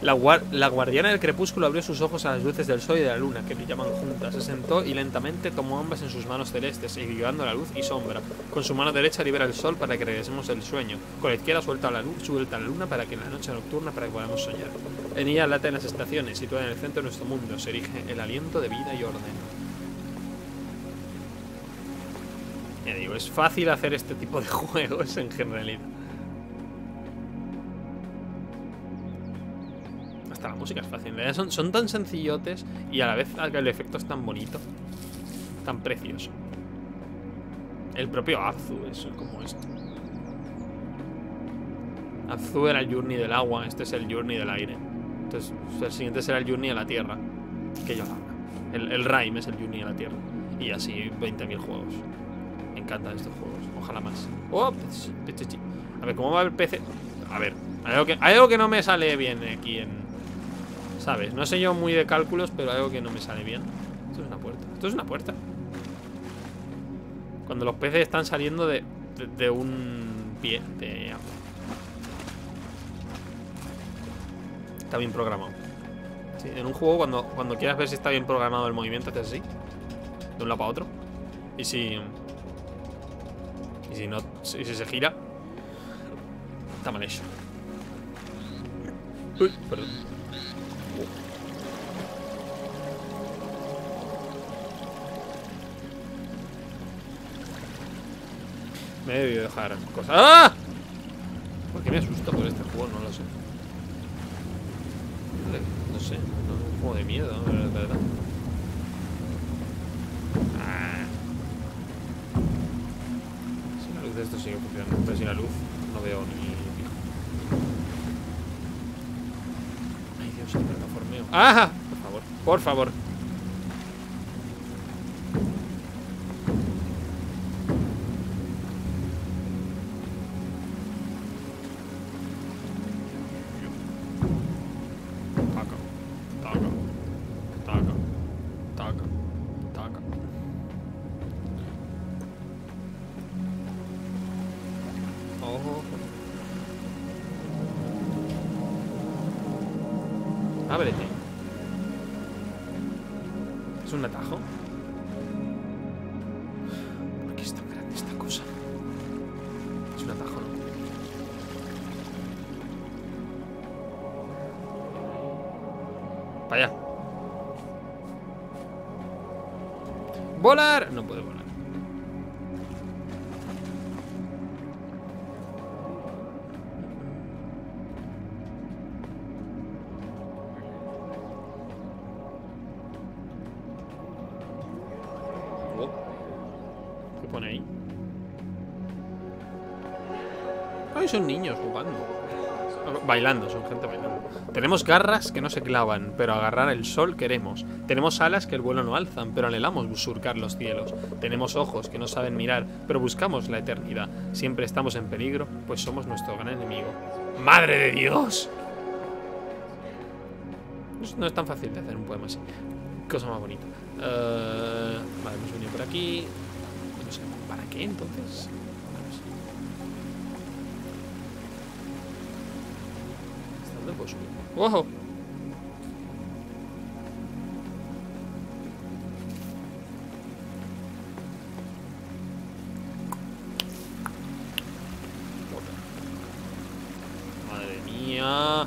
La, guar la guardiana del crepúsculo abrió sus ojos a las luces del sol y de la luna, que brillaban juntas. Se sentó y lentamente tomó ambas en sus manos celestes, equilibrando la luz y sombra. Con su mano derecha libera el sol para que regresemos del sueño. Con la izquierda suelta la luz, suelta la luna para que en la noche nocturna para que podamos soñar. En ella laten las estaciones, situada en el centro de nuestro mundo. Se erige el aliento de vida y orden. Ya digo, es fácil hacer este tipo de juegos en generalidad. Hasta la música es fácil. En realidad son, son tan sencillotes y a la vez el efecto es tan bonito. Tan precioso. El propio Abzu, eso, como esto. Abzu era el Journey del agua, este es el Journey del aire. Entonces, el siguiente será el Journey a la Tierra. Que yo la el, el Rime es el Journey a la Tierra. Y así veinte mil juegos. Me encantan estos juegos. Ojalá más. Oh, a ver, ¿cómo va el P C? A ver, hay algo, que, hay algo que no me sale bien aquí en... ¿Sabes? No sé yo muy de cálculos, pero hay algo que no me sale bien. Esto es una puerta. Esto es una puerta. Cuando los peces están saliendo de, de, de un pie de agua. Está bien programado. Sí, en un juego cuando, cuando quieras ver si está bien programado el movimiento, haces así. De un lado para otro. Y si... Y si no... Si, si se gira... Está mal hecho. Uy, perdón. Me he debido dejar cosas... ¡Ah! ¿Por qué me asusta por este juego? No lo sé. No sé, no, un juego de miedo, la verdad. Ah. Si la luz de esto sigue funcionando, pero sin la luz no veo ni pico. Ay Dios, el plataformeo. ¡Ah! Por favor, por favor. ¡Volar! No puedo volar. Oh. ¿Qué pone ahí? Ay, son niños jugando. Bailando, son gente bailando. Tenemos garras que no se clavan, pero agarrar el sol queremos. Tenemos alas que el vuelo no alzan, pero anhelamos surcar los cielos. Tenemos ojos que no saben mirar, pero buscamos la eternidad. Siempre estamos en peligro, pues somos nuestro gran enemigo. ¡Madre de Dios! No es tan fácil de hacer un poema así. cosa más bonita. Uh, vale, hemos venido por aquí. No sé, ¿para qué entonces? Vamos. ¡Wow! Madre mía.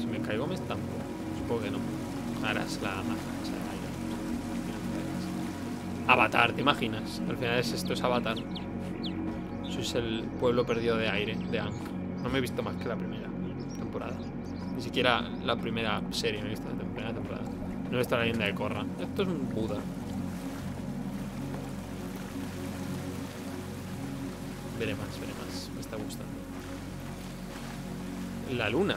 Si me caigo me estampo. Supongo que no. Ahora es la magia. Avatar, ¿te imaginas? Al final es esto, es Avatar. Sois el pueblo perdido de aire, de Aang. No me he visto más que la primera temporada. Ni siquiera la primera serie me he visto la primera temporada. No he visto la leyenda de Korra. Esto es un Buda. Veré más, veré más. Me está gustando. La luna.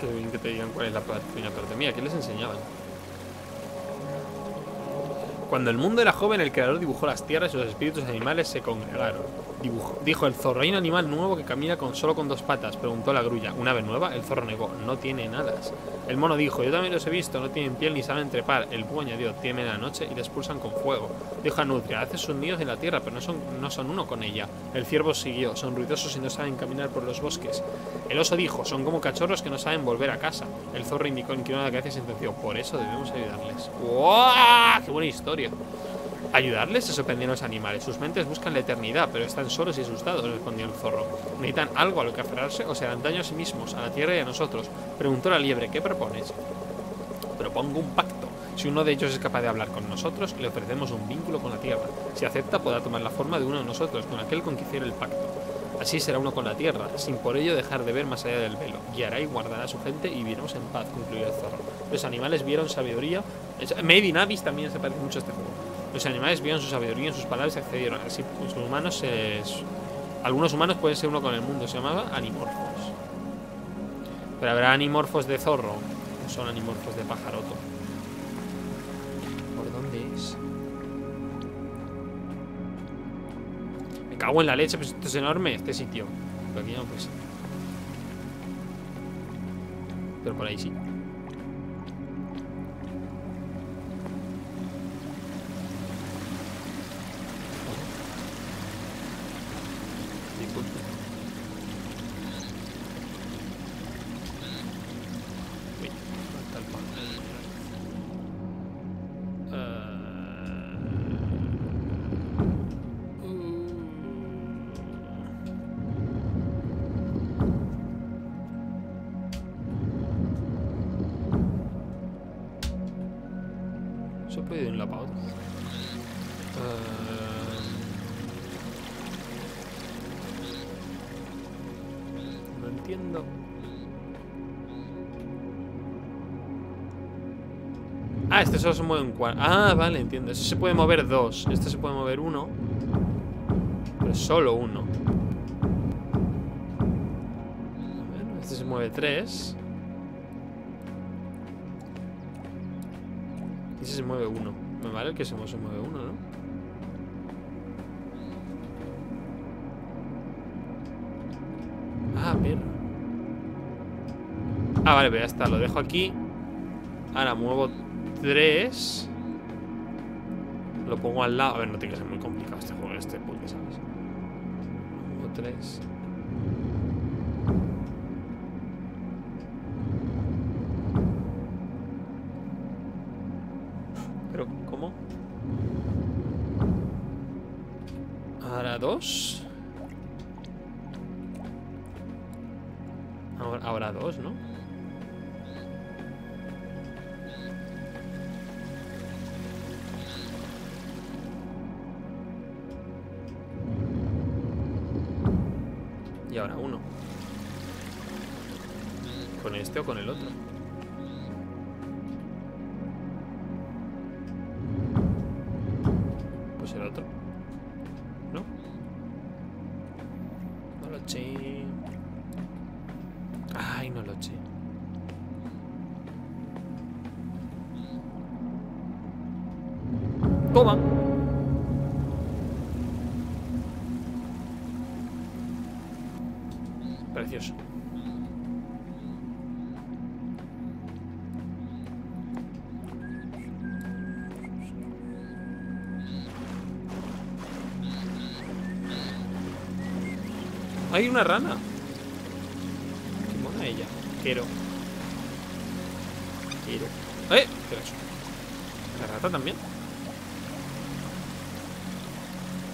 Qué bien que te digan cuál es la primera parte. Mira, ¿qué les enseñaban? Cuando el mundo era joven, el creador dibujó las tierras y los espíritus animales se congregaron. Dibujo. Dijo, el zorro, hay un animal nuevo que camina con, solo con dos patas. Preguntó la grulla. ¿Un ave nueva? El zorro negó. No tienen alas. El mono dijo, yo también los he visto. No tienen piel ni saben trepar. El búho añadió, temen la noche y la expulsan con fuego. Dijo Anutria, hace sus nidos en la tierra, pero no son, no son uno con ella. El ciervo siguió, son ruidosos y no saben caminar por los bosques. El oso dijo, son como cachorros que no saben volver a casa. El zorro indicó en Kirona que hace sentenció, por eso debemos ayudarles. ¡Wow! ¡Qué buena historia! Ayudarles se sorprendieron los animales. Sus mentes buscan la eternidad, pero están solos y asustados, respondió el zorro. Necesitan algo a lo que aferrarse o se harán daño a sí mismos, a la tierra y a nosotros. Preguntó la liebre, ¿qué propones? Propongo un pacto. Si uno de ellos es capaz de hablar con nosotros, le ofrecemos un vínculo con la tierra. Si acepta, podrá tomar la forma de uno de nosotros, con aquel con que hiciera el pacto. Así será uno con la tierra, sin por ello dejar de ver más allá del velo. Guiará y guardará a su gente y viviremos en paz, concluyó el zorro. Los animales vieron sabiduría. Made in Abyss también se parece mucho a este juego. Los animales vieron su sabiduría en sus palabras y accedieron. Así, los humanos. Eh, algunos humanos pueden ser uno con el mundo. Se llamaba animorfos. Pero habrá animorfos de zorro. No son animorfos de pajaroto. ¿Por dónde es? Me cago en la leche, pero esto es enorme, este sitio. Pero aquí no, pues. Pero por ahí sí. Ah, este solo se mueve en cuatro. Ah, vale, entiendo. Este se puede mover dos. Este se puede mover uno. Pero solo uno. Este se mueve tres. Y este se mueve uno. Me vale el que se mueve, se mueve uno, ¿no? Ah, bien. Ah, vale, pero ya está. Lo dejo aquí. Ahora muevo tres. Lo pongo al lado. A ver, no tiene que ser muy complicado este juego, este porque sabes. Muevo tres. Pero, ¿cómo? Ahora dos. Ahora, ahora dos, ¿no? Ahora uno. ¿Con este o con el otro? Pues el otro. ¿No? No lo eché. Ay, no lo eché. Toma. Precioso. Hay una rana. Qué mona ella. Quiero. Quiero. ¡Eh! ¿Qué era eso? ¿La rata también?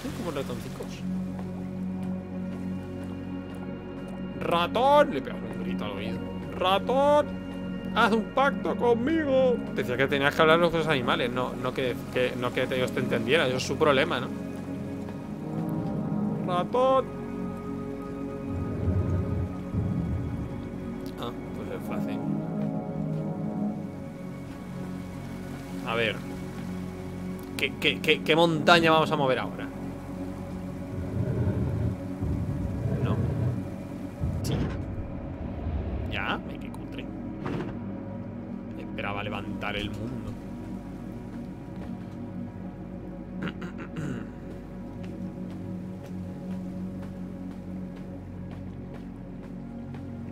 Tengo como ratoncicos. ¡Ratón! Le pego un grito al oído. ¡Ratón! ¡Haz un pacto conmigo! Decía que tenías que hablar con los animales. No, no que, que, no que ellos te entendieran. Eso es su problema, ¿no? ¡Ratón! A ver, ¿qué, qué, qué, ¿qué montaña vamos a mover ahora? No. Sí. Ya, me quedé cutre. Esperaba levantar el mundo.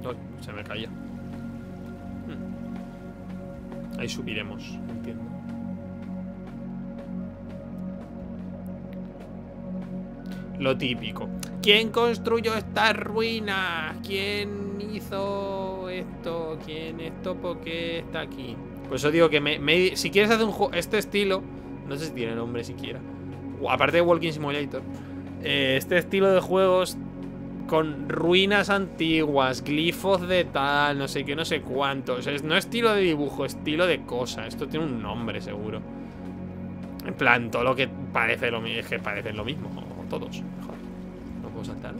Uy, se me caía. Ahí subiremos, entiendo. Lo típico. ¿Quién construyó estas ruinas? ¿Quién hizo esto? ¿Quién esto? ¿Por qué está aquí? Por eso digo que me, me, si quieres hacer un juego este estilo, no sé si tiene nombre siquiera, aparte de Walking Simulator, eh, este estilo de juegos con ruinas antiguas, glifos de tal, no sé qué, no sé cuántos, o sea, no estilo de dibujo, estilo de cosa. Esto tiene un nombre seguro. En plan, todo lo que parece lo mismo, es que parecen lo mismo todos. Mejor. No puedo saltar.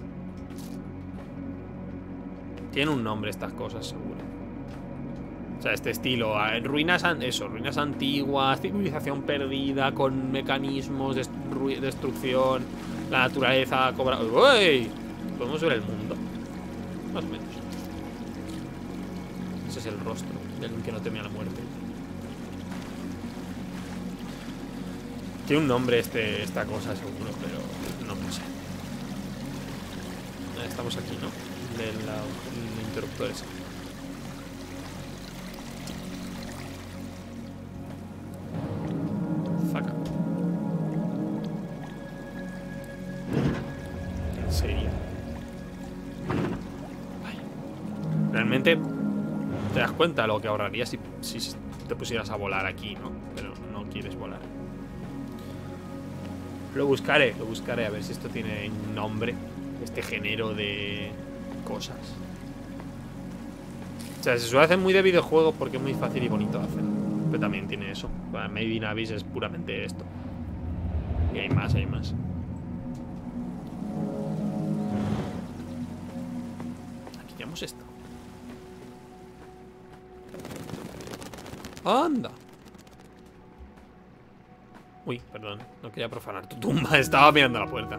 Tiene un nombre estas cosas, seguro. O sea, este estilo, ruinas, eso, ruinas antiguas, civilización perdida, con mecanismos de destrucción, la naturaleza cobra. ¡Uy! Podemos ver el mundo. Más o menos. Ese es el rostro del que no teme a la muerte. Tiene un nombre este, esta cosa seguro, pero no, no sé. Estamos aquí, ¿no? Del interruptor ese. Zaca. En serio. Realmente te das cuenta de lo que ahorrarías si, si te pusieras a volar aquí, ¿no? Pero no quieres volar. Lo buscaré, lo buscaré a ver si esto tiene nombre, este género de cosas. O sea, se suele hacer muy de videojuegos porque es muy fácil y bonito de hacer. Pero también tiene eso. Para Made in Abyss es puramente esto. Y hay más, hay más. Aquí tenemos esto. ¡Anda! Uy, perdón, no quería profanar tu tumba. Estaba mirando la puerta.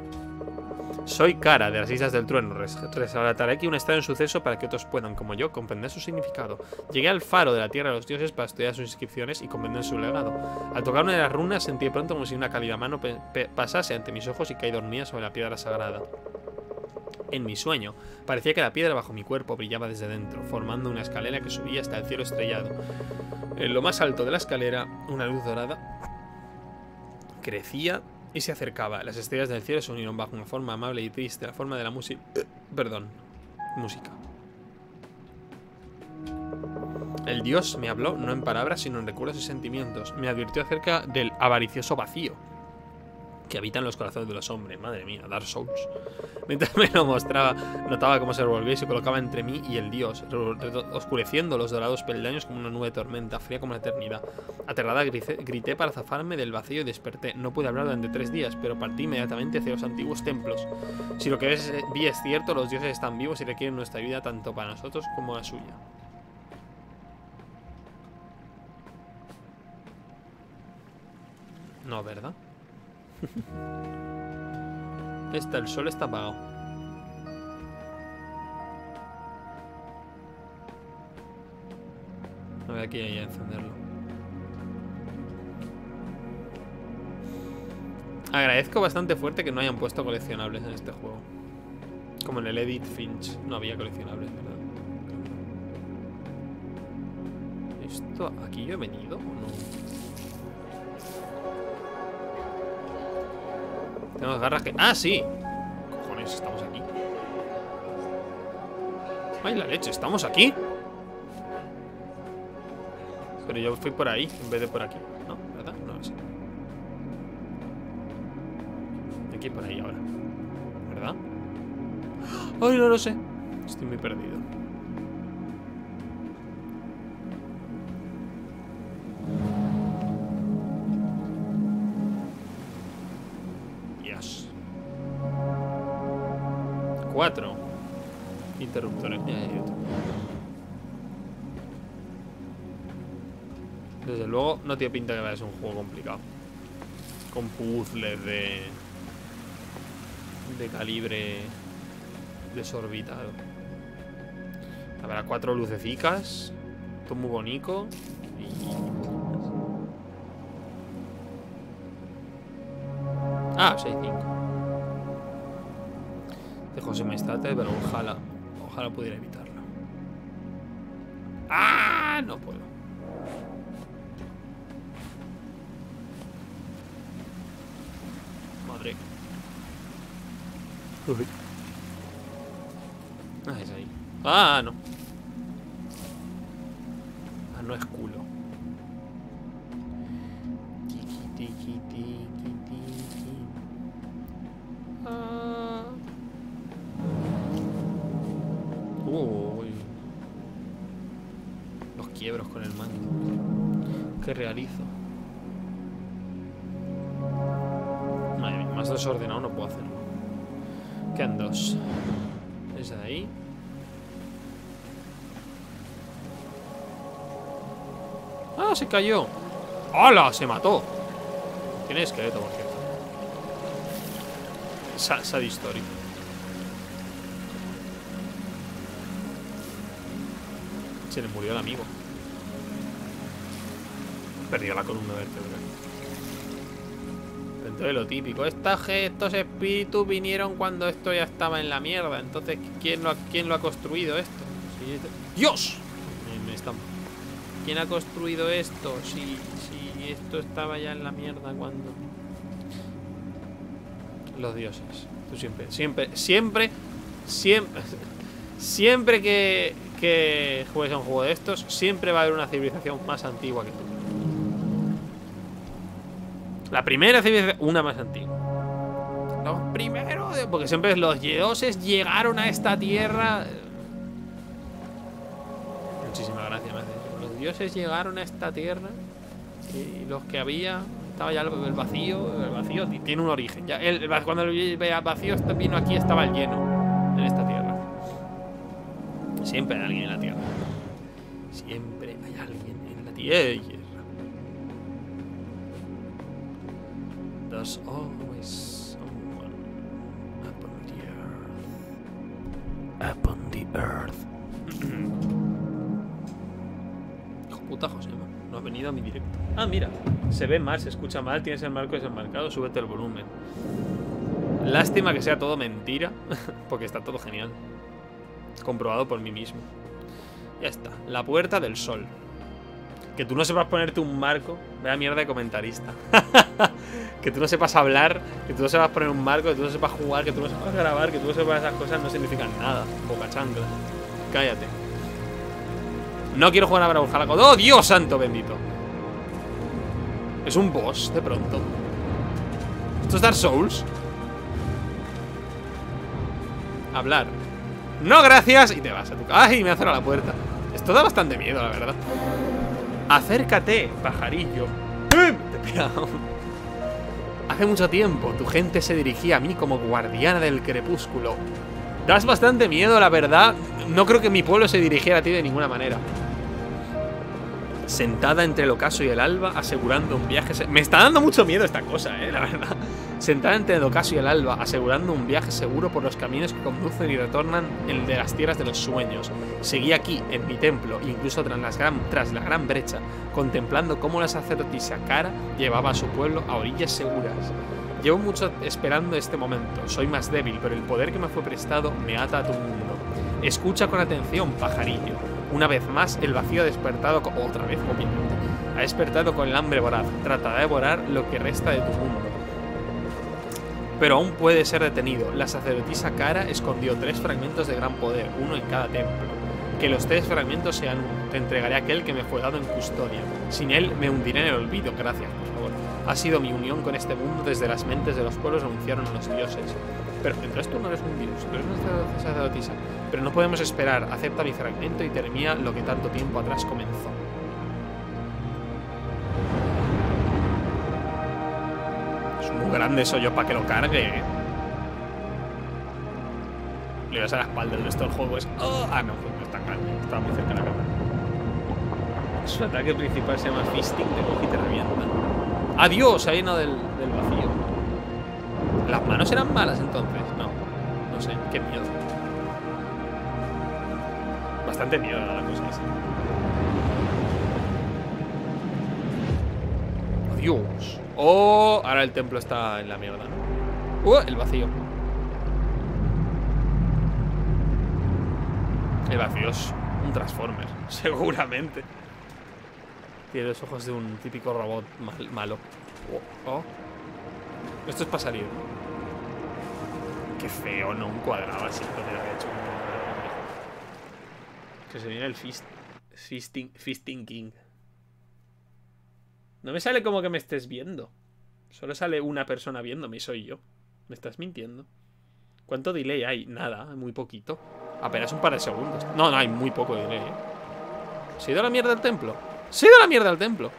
Soy Cara, de las Islas del Trueno. Rescataré aquí un extraño suceso para que otros puedan, como yo, comprender su significado. Llegué al faro de la Tierra de los Dioses para estudiar sus inscripciones y comprender su legado. Al tocar una de las runas sentí de pronto como si una cálida mano pasase ante mis ojos y caí dormida sobre la piedra sagrada. En mi sueño, parecía que la piedra bajo mi cuerpo brillaba desde dentro, formando una escalera que subía hasta el cielo estrellado. En lo más alto de la escalera, una luz dorada crecía y se acercaba. Las estrellas del cielo se unieron bajo una forma amable y triste, la forma de la música. Perdón, música. El dios me habló, no en palabras, sino en recuerdos y sentimientos. Me advirtió acerca del avaricioso vacío que habitan los corazones de los hombres. Madre mía, Dark Souls. Mientras me lo mostraba, notaba cómo se revolvía y se colocaba entre mí y el dios, oscureciendo los dorados peldaños como una nube de tormenta, fría como la eternidad. Aterrada grité para zafarme del vacío y desperté. No pude hablar durante tres días, pero partí inmediatamente hacia los antiguos templos. Si lo que vi es cierto, los dioses están vivos y requieren nuestra ayuda tanto para nosotros como la suya. No, ¿verdad? Está, el sol está apagado. A ver, aquí hay que encenderlo. Agradezco bastante fuerte que no hayan puesto coleccionables en este juego. Como en el Edit Finch no había coleccionables, ¿verdad? ¿Esto aquí yo he venido o no? Tenemos garras que... ¡Ah, sí! Cojones, estamos aquí. ¡Ay, la leche! ¿Estamos aquí? Pero yo fui por ahí en vez de por aquí. ¿No? ¿Verdad? No lo sé. De aquí por ahí ahora. ¿Verdad? ¡Ay, no lo sé! Estoy muy perdido. Dios. Cuatro interruptores. Ya hay otro. Desde luego no tiene pinta que vaya a ser un juego complicado. Con puzzles de... de calibre... desorbitado. Habrá cuatro lucecicas. Todo muy bonito. Y... ah, seis cinco. Dejo su majestad, pero ojalá. Ojalá pudiera evitarlo. ¡Ah! No puedo. Madre. Uy. Ah, es ahí. Ah, no. Ah, no es culo. Tiki, tiki, tiki, tiki. Ah. Uy. Los quiebros con el mando. ¿Qué realizo? Madre mía, más desordenado no puedo hacerlo. Quedan dos. Esa de ahí. Ah, se cayó. ¡Hala! Se mató. Tiene esqueleto, por cierto. Sad, sad story. Se le murió el amigo. Perdió la columna vertebral. Entonces lo típico, Estas, estos espíritus vinieron cuando esto ya estaba en la mierda. Entonces, ¿quién lo ha, quién lo ha construido esto? Sí, ¡Dios! Me, me estampo. ¿Quién ha construido esto? Si sí, sí, esto estaba ya en la mierda cuando... Los dioses. Tú siempre, siempre, siempre, siempre... Siempre que, que juegues a un juego de estos, siempre va a haber una civilización más antigua que tú. La primera civilización, una más antigua. Los primeros, porque siempre los dioses llegaron a esta tierra. Muchísimas gracias, madre. Los dioses llegaron a esta tierra y los que había, estaba ya el vacío. El vacío tiene un origen. Ya, el, cuando el vacío vino aquí, estaba el lleno en esta tierra. Siempre hay alguien en la tierra. Siempre hay alguien en la tierra. There's always someone up on the earth. Up on the earth. Hijo puta, Josema. No has venido a mi directo. Ah, mira. Se ve mal, se escucha mal. Tienes el marco desenmarcado. Súbete el volumen. Lástima que sea todo mentira. Porque está todo genial. Comprobado por mí mismo. Ya está. La puerta del sol. Que tú no sepas ponerte un marco. Vaya mierda de comentarista. Que tú no sepas hablar, que tú no sepas poner un marco, que tú no sepas jugar, que tú no sepas grabar, que tú no sepas esas cosas, no significan nada. Boca chancla. Cállate. No quiero jugar a Brawlhalla. ¡Oh, Dios santo bendito! Es un boss, de pronto. ¿Esto es Dark Souls? Hablar. No, gracias. Y te vas a tu casa. ¡Ay! Me ha cerrado la puerta. Esto da bastante miedo, la verdad. Acércate, pajarillo. ¡Eh! Te he pegado. Hace mucho tiempo, tu gente se dirigía a mí como guardiana del crepúsculo. Das bastante miedo, la verdad. No creo que mi pueblo se dirigiera a ti de ninguna manera. Sentada entre el ocaso y el alba, asegurando un viaje... Se... Me está dando mucho miedo esta cosa, eh, la verdad. Sentada entre el ocaso y el alba, asegurando un viaje seguro por los caminos que conducen y retornan el de las tierras de los sueños. Seguí aquí, en mi templo, incluso tras, las gran, tras la gran brecha, contemplando cómo la sacerdotisa Cara llevaba a su pueblo a orillas seguras. Llevo mucho esperando este momento. Soy más débil, pero el poder que me fue prestado me ata a tu mundo. Escucha con atención, pajarillo. Una vez más, el vacío ha despertado con... Otra vez, obviamente. Ha despertado con el hambre voraz. Trata de devorar lo que resta de tu mundo. Pero aún puede ser detenido. La sacerdotisa Cara escondió tres fragmentos de gran poder, uno en cada templo. Que los tres fragmentos sean uno. Te entregaré aquel que me fue dado en custodia. Sin él me hundiré en el olvido. Gracias, por favor. Ha sido mi unión con este mundo desde las mentes de los pueblos anunciaron los dioses. Pero entonces tú no eres un dios, tú eres una sacerdotisa. Pero no podemos esperar. Acepta mi fragmento y termina lo que tanto tiempo atrás comenzó. Muy grande soy yo para que lo cargue. Le vas a la espalda. El resto del juego es... Oh, ah, no, no está tan grande. Estaba muy cerca de la cámara. Su ataque principal se llama Fisting, de coge y te revienta. ¡Adiós! Ahí no del, del vacío. ¿Las manos eran malas entonces? No. No sé. Qué miedo. Bastante miedo a la cosa esa. ¡Adiós! Oh, ahora el templo está en la mierda. Uh, el vacío. El vacío es un Transformer, seguramente. Tiene los ojos de un típico robot mal, malo. Oh, oh. Esto es para salir. Qué feo, no un cuadrado así. Que se viene el fist, fisting, fisting king. No me sale como que me estés viendo. Solo sale una persona viéndome y soy yo. Me estás mintiendo. ¿Cuánto delay hay? Nada, muy poquito. Apenas un par de segundos. No, no, hay muy poco de delay, ¿eh? ¿Se ha ido a la mierda al templo? ¡Se ha ido a la mierda al templo!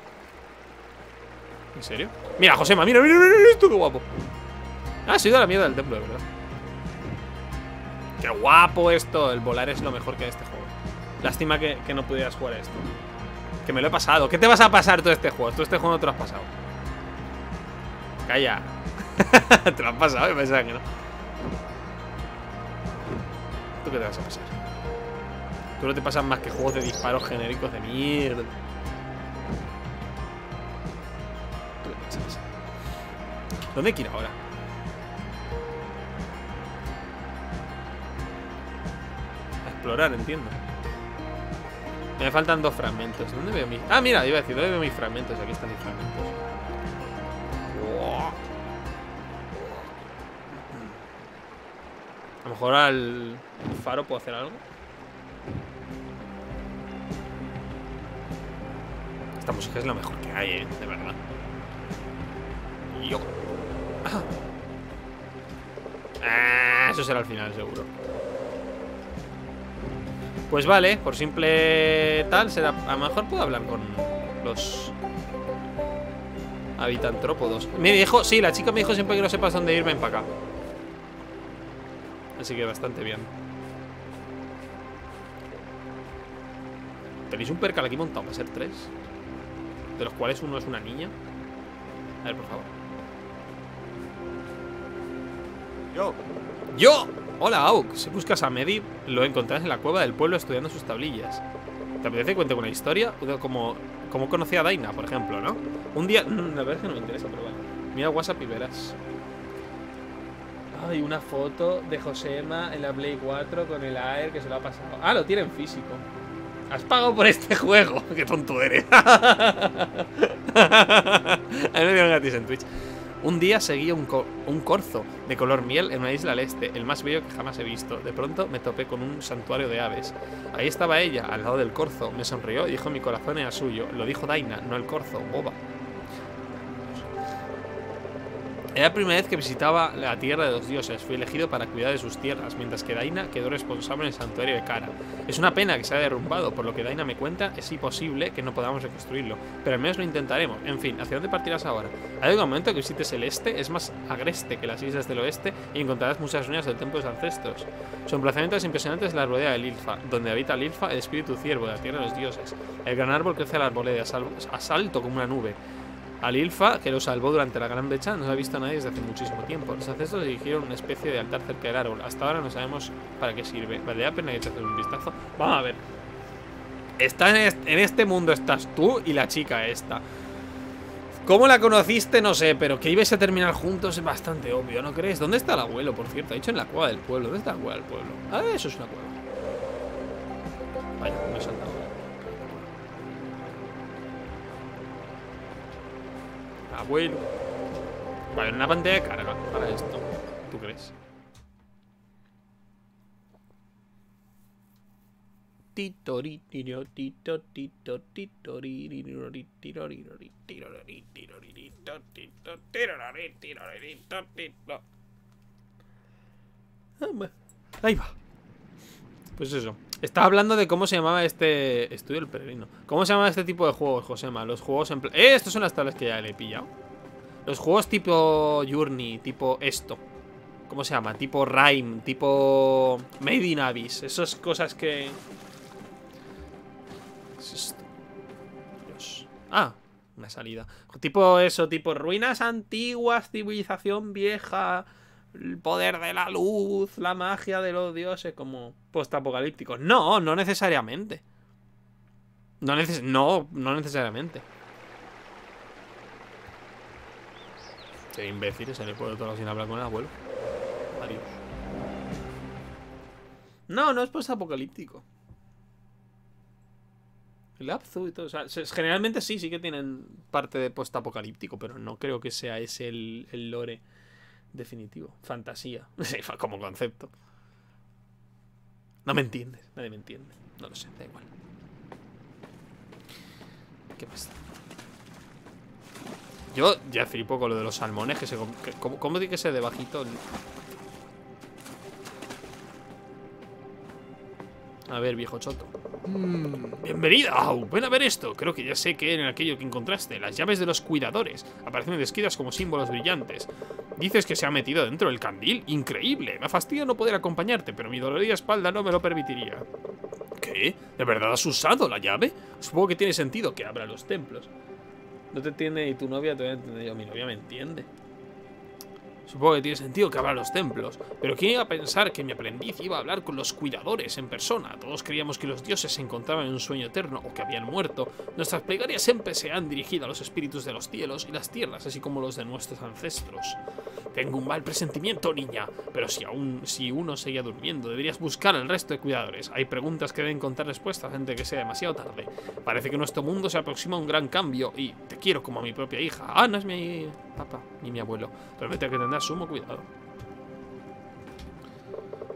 ¿En serio? Mira, Josema, mira, mira, mira, mira esto, qué guapo. Ah, se ha ido a la mierda del templo, de verdad. ¡Qué guapo esto! El volar es lo mejor que hay en este juego. Lástima que, que no pudieras jugar a esto. Que me lo he pasado. ¿Qué te vas a pasar todo este juego? Tú este juego no te lo has pasado. Calla. Te lo has pasado, me pensaba que no. ¿Tú qué te vas a pasar? Tú no te pasas más que juegos de disparos genéricos de mierda. ¿Tú qué te pasas? ¿Dónde hay que ir ahora? A explorar, entiendo. Me faltan dos fragmentos. ¿Dónde veo mis...? Ah, mira, iba a decir, ¿dónde veo mis fragmentos? Aquí están mis fragmentos. A lo mejor al faro puedo hacer algo. Esta música es lo mejor que hay, ¿eh? De verdad. Yo... Ah, eso será al final, seguro. Pues vale, por simple tal será. A lo mejor puedo hablar con los habitantrópodos. Me dijo, sí, la chica me dijo siempre que no sepas dónde ir, ven para acá. Así que bastante bien. Tenéis un percal aquí montado, va a ser tres. De los cuales uno es una niña. A ver, por favor. Yo. Yo. Hola, Auk. Si buscas a Medi, lo encontrarás en la cueva del pueblo estudiando sus tablillas. ¿Te apetece que cuente una historia? Como, como conocí a Daina, por ejemplo, ¿no? Un día... La verdad es que no me interesa, pero bueno. Mira WhatsApp y verás. Ay, una foto de Josema en la Play cuatro con el A E R que se lo ha pasado. Ah, lo tiene en físico. Has pagado por este juego. Qué tonto eres. A mí me dieron gratis en Twitch. Un día seguía un, co un corzo de color miel en una isla al este, el más bello que jamás he visto. De pronto me topé con un santuario de aves. Ahí estaba ella, al lado del corzo. Me sonrió y dijo mi corazón era suyo. Lo dijo Daina, no el corzo, boba. Era la primera vez que visitaba la tierra de los dioses. Fui elegido para cuidar de sus tierras, mientras que Daina quedó responsable en el santuario de Cara. Es una pena que se haya derrumbado. Por lo que Daina me cuenta, es imposible que no podamos reconstruirlo. Pero al menos lo intentaremos. En fin, ¿hacia dónde partirás ahora? Hay algún momento que visites el este. Es más agreste que las islas del oeste. Y encontrarás muchas ruinas del templo de los ancestros. Su emplazamiento es impresionante. Es la arboleda del Ilfa, donde habita el Ilfa, el espíritu ciervo de la tierra de los dioses. El gran árbol crece a la arboleda, a salto como una nube. Al Ilfa, que lo salvó durante la gran brecha, no se ha visto a nadie desde hace muchísimo tiempo. Los ancestros dirigieron una especie de altar cerca del árbol. Hasta ahora no sabemos para qué sirve. Vale la pena que te haces un vistazo. Vamos a ver. Está en este mundo estás tú y la chica esta. ¿Cómo la conociste? No sé, pero que ibais a terminar juntos es bastante obvio, ¿no crees? ¿Dónde está el abuelo, por cierto? Ha dicho en la cueva del pueblo. ¿Dónde está la cueva del pueblo? Ah, eso es una cueva. Vaya, me he saltado. Abuelo. Vale, una pantalla de carga para esto. ¿Tú crees? Titori, tiro, tito, tito, titori, tiro, tiro, tiro, tiro, tiro, tiro, tiro, tiro. Ahí va. Pues eso. Estaba hablando de cómo se llamaba este estudio El Peregrino. ¿Cómo se llama este tipo de juegos, Josema? Los juegos en... ¡Eh! Estos son las tablas que ya le he pillado. Los juegos tipo Journey, tipo esto. ¿Cómo se llama? Tipo Rime, tipo Made in Abyss. Esas cosas que... Dios. Ah, una salida. Tipo eso, tipo ruinas antiguas, civilización vieja, el poder de la luz, la magia de los dioses, como postapocalípticos. No, no necesariamente. No, neces no, no necesariamente. Qué imbécil, se le puede todo sin hablar con el abuelo. Adiós. No, no es post-apocalíptico. El Abzu y todo. O sea, generalmente sí, sí que tienen parte de post-apocalíptico, pero no creo que sea ese el, el lore definitivo. Fantasía. Como concepto. No me entiendes. Nadie me entiende. No lo sé, da igual. ¿Qué pasa? Yo ya flipo con lo de los salmones que se... Que, ¿Cómo, cómo tiene que ser de bajito? El... A ver, viejo choto. Mm, bienvenida. Oh, ven a ver esto. Creo que ya sé que en aquello que encontraste. Las llaves de los cuidadores. Aparecen descritas como símbolos brillantes. Dices que se ha metido dentro del candil. Increíble. Me fastidia no poder acompañarte, pero mi dolorida espalda no me lo permitiría. ¿Qué? ¿De verdad has usado la llave? Supongo que tiene sentido que abra los templos. No te entiende y tu novia te va a entender. Yo, mi novia me entiende. Supongo que tiene sentido que abra los templos. Pero ¿quién iba a pensar que mi aprendiz iba a hablar con los cuidadores en persona? Todos creíamos que los dioses se encontraban en un sueño eterno o que habían muerto. Nuestras plegarias siempre se han dirigido a los espíritus de los cielos y las tierras, así como los de nuestros ancestros. Tengo un mal presentimiento, niña. Pero si aún si uno seguía durmiendo, deberías buscar al resto de cuidadores. Hay preguntas que deben contar respuestas antes de que sea demasiado tarde. Parece que nuestro mundo se aproxima a un gran cambio y te quiero como a mi propia hija. Ah, no es mi papá ni mi abuelo. Pero me tengo que tener sumo cuidado.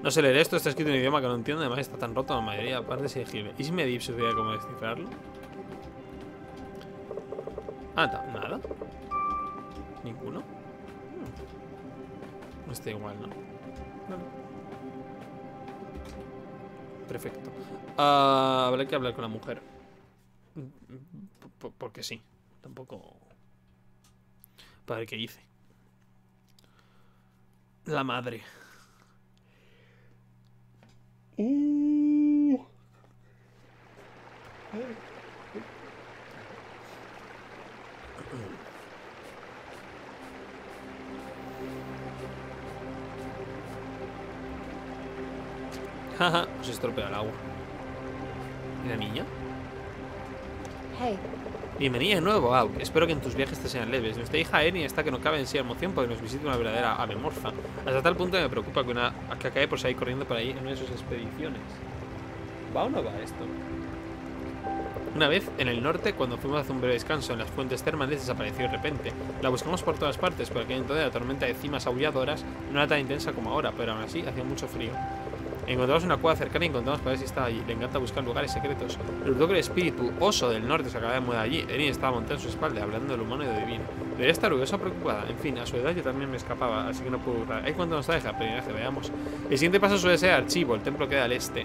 No sé leer esto, está escrito en un idioma que no entiendo, además está tan roto la mayoría, aparte es ilegible. ¿Y si me dips supiera cómo descifrarlo? Ah, nada. Ninguno. Está igual, ¿no? No. Perfecto. Uh, habrá que hablar con la mujer. P- porque sí. Tampoco... Para ver qué hice. La madre. Uh. Jaja, os estropea el agua. ¿Y la niña? Hey. Bienvenida de nuevo, Auk. Espero que en tus viajes te sean leves. Nuestra hija Eni está que no cabe en sí emoción porque nos visita una verdadera ave morza. Hasta tal punto que me preocupa que una que acabe por salir corriendo por ahí en una de sus expediciones. ¿Va o no va esto? Una vez, en el norte, cuando fuimos a hacer un breve descanso en las fuentes termales, desapareció de repente. La buscamos por todas partes, pero aquel entonces la tormenta de cimas aulladoras no era tan intensa como ahora, pero aún así hacía mucho frío. Encontramos una cueva cercana y encontramos para ver si estaba allí. Le encanta buscar lugares secretos. Resultó que el espíritu oso del norte se acaba de mudar allí. Eni estaba montada en su espalda, hablando del humano y del divino. Debería estar orgullosa o preocupada. En fin, a su edad yo también me escapaba, así que no puedo burlar. Ahí cuando nos deja, peregrinaje, veamos. El siguiente paso suele ser Archivo, el templo queda al este.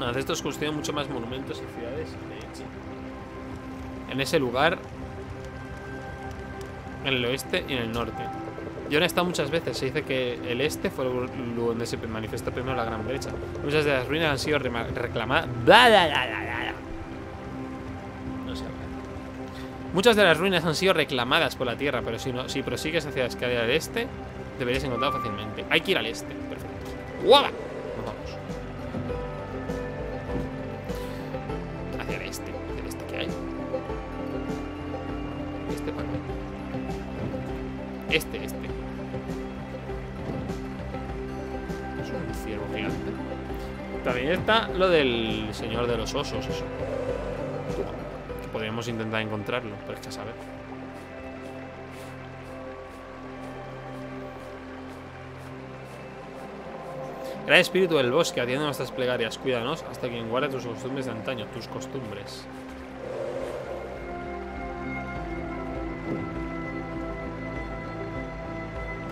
Ancestros construyeron mucho más monumentos y ciudades. En ese lugar, en el oeste y en el norte. Yo he estado muchas veces, se dice que el este fue donde se manifestó primero la gran brecha. Muchas de las ruinas han sido reclamadas. Bla, bla, bla, bla, bla. No sé. Muchas de las ruinas han sido reclamadas por la tierra, pero si, no, si prosigues hacia la escalera del este, deberías encontrar fácilmente. Hay que ir al este. Perfecto. ¡Guau! Nos vamos. Hacia el este. ¿El este qué hay? Este para También está lo del señor de los osos, eso. Podríamos intentar encontrarlo, pero es que a saber. Gran espíritu del bosque, atiende nuestras plegarias, cuídanos hasta que guarde tus costumbres de antaño, tus costumbres.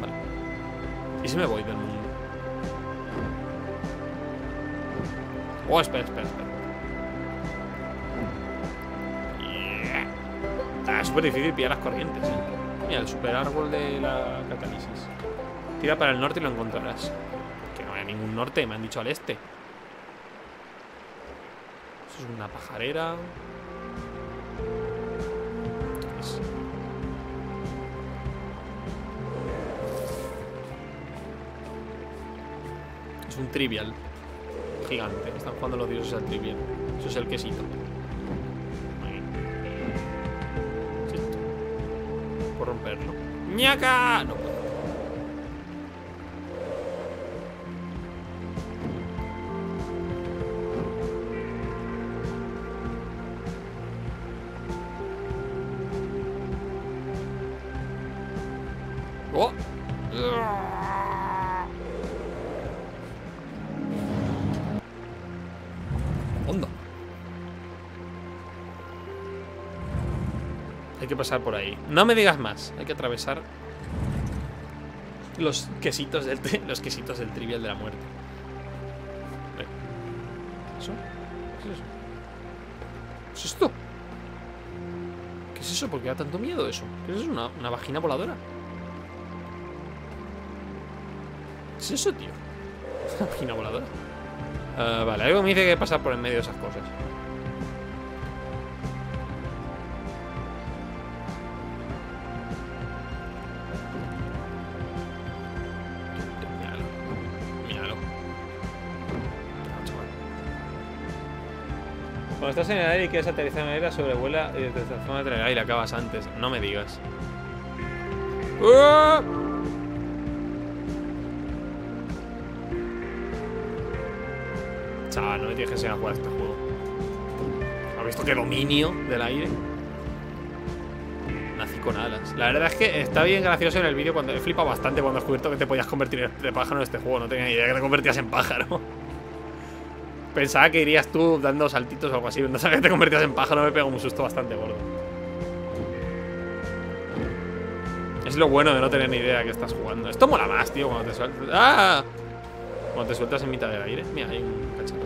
Vale. ¿Y si me voy del mundo? Oh, espera, espera, espera. Ah, es súper difícil pillar las corrientes, ¿eh? Mira, el super árbol de la catálisis. Tira para el norte y lo encontrarás. Que no hay ningún norte, me han dicho al este. Eso es una pajarera. Es... es un trivial gigante. Están jugando los dioses al trivial. Eso es el quesito. Romperlo. ¡Ñaca! No puedo. ¡Oh! ¡Onda! Hay que pasar por ahí. No me digas más. Hay que atravesar los quesitos del los quesitos del trivial de la muerte. ¿Eso? ¿Qué es eso? ¿Qué es esto? ¿Qué es eso? ¿Por qué da tanto miedo eso? ¿Qué es eso? ¿Una, una vagina voladora? ¿Qué es eso, tío? ¿Una vagina voladora? Uh, vale, algo me dice que hay que pasar por en medio de esas cosas. Cuando estás en el aire y quieres aterrizar en el aire, sobrevuela y desde la zona de aire acabas antes. No me digas. ¡Oh! Chaval, no me tienes que enseñar a jugar este juego. ¿Has visto qué dominio del aire? Nací con alas. La verdad es que está bien gracioso en el vídeo cuando he flipado bastante cuando he descubierto que te podías convertir de pájaro en este juego. No tenía ni idea que te convertías en pájaro. Pensaba que irías tú dando saltitos o algo así. No sabía que te convertías en pájaro. Me pegó un susto bastante gordo. Es lo bueno de no tener ni idea de que estás jugando. Esto mola más, tío, cuando te sueltas. ¡Ah! Cuando te sueltas en mitad del aire. Mira, hay un cacharro.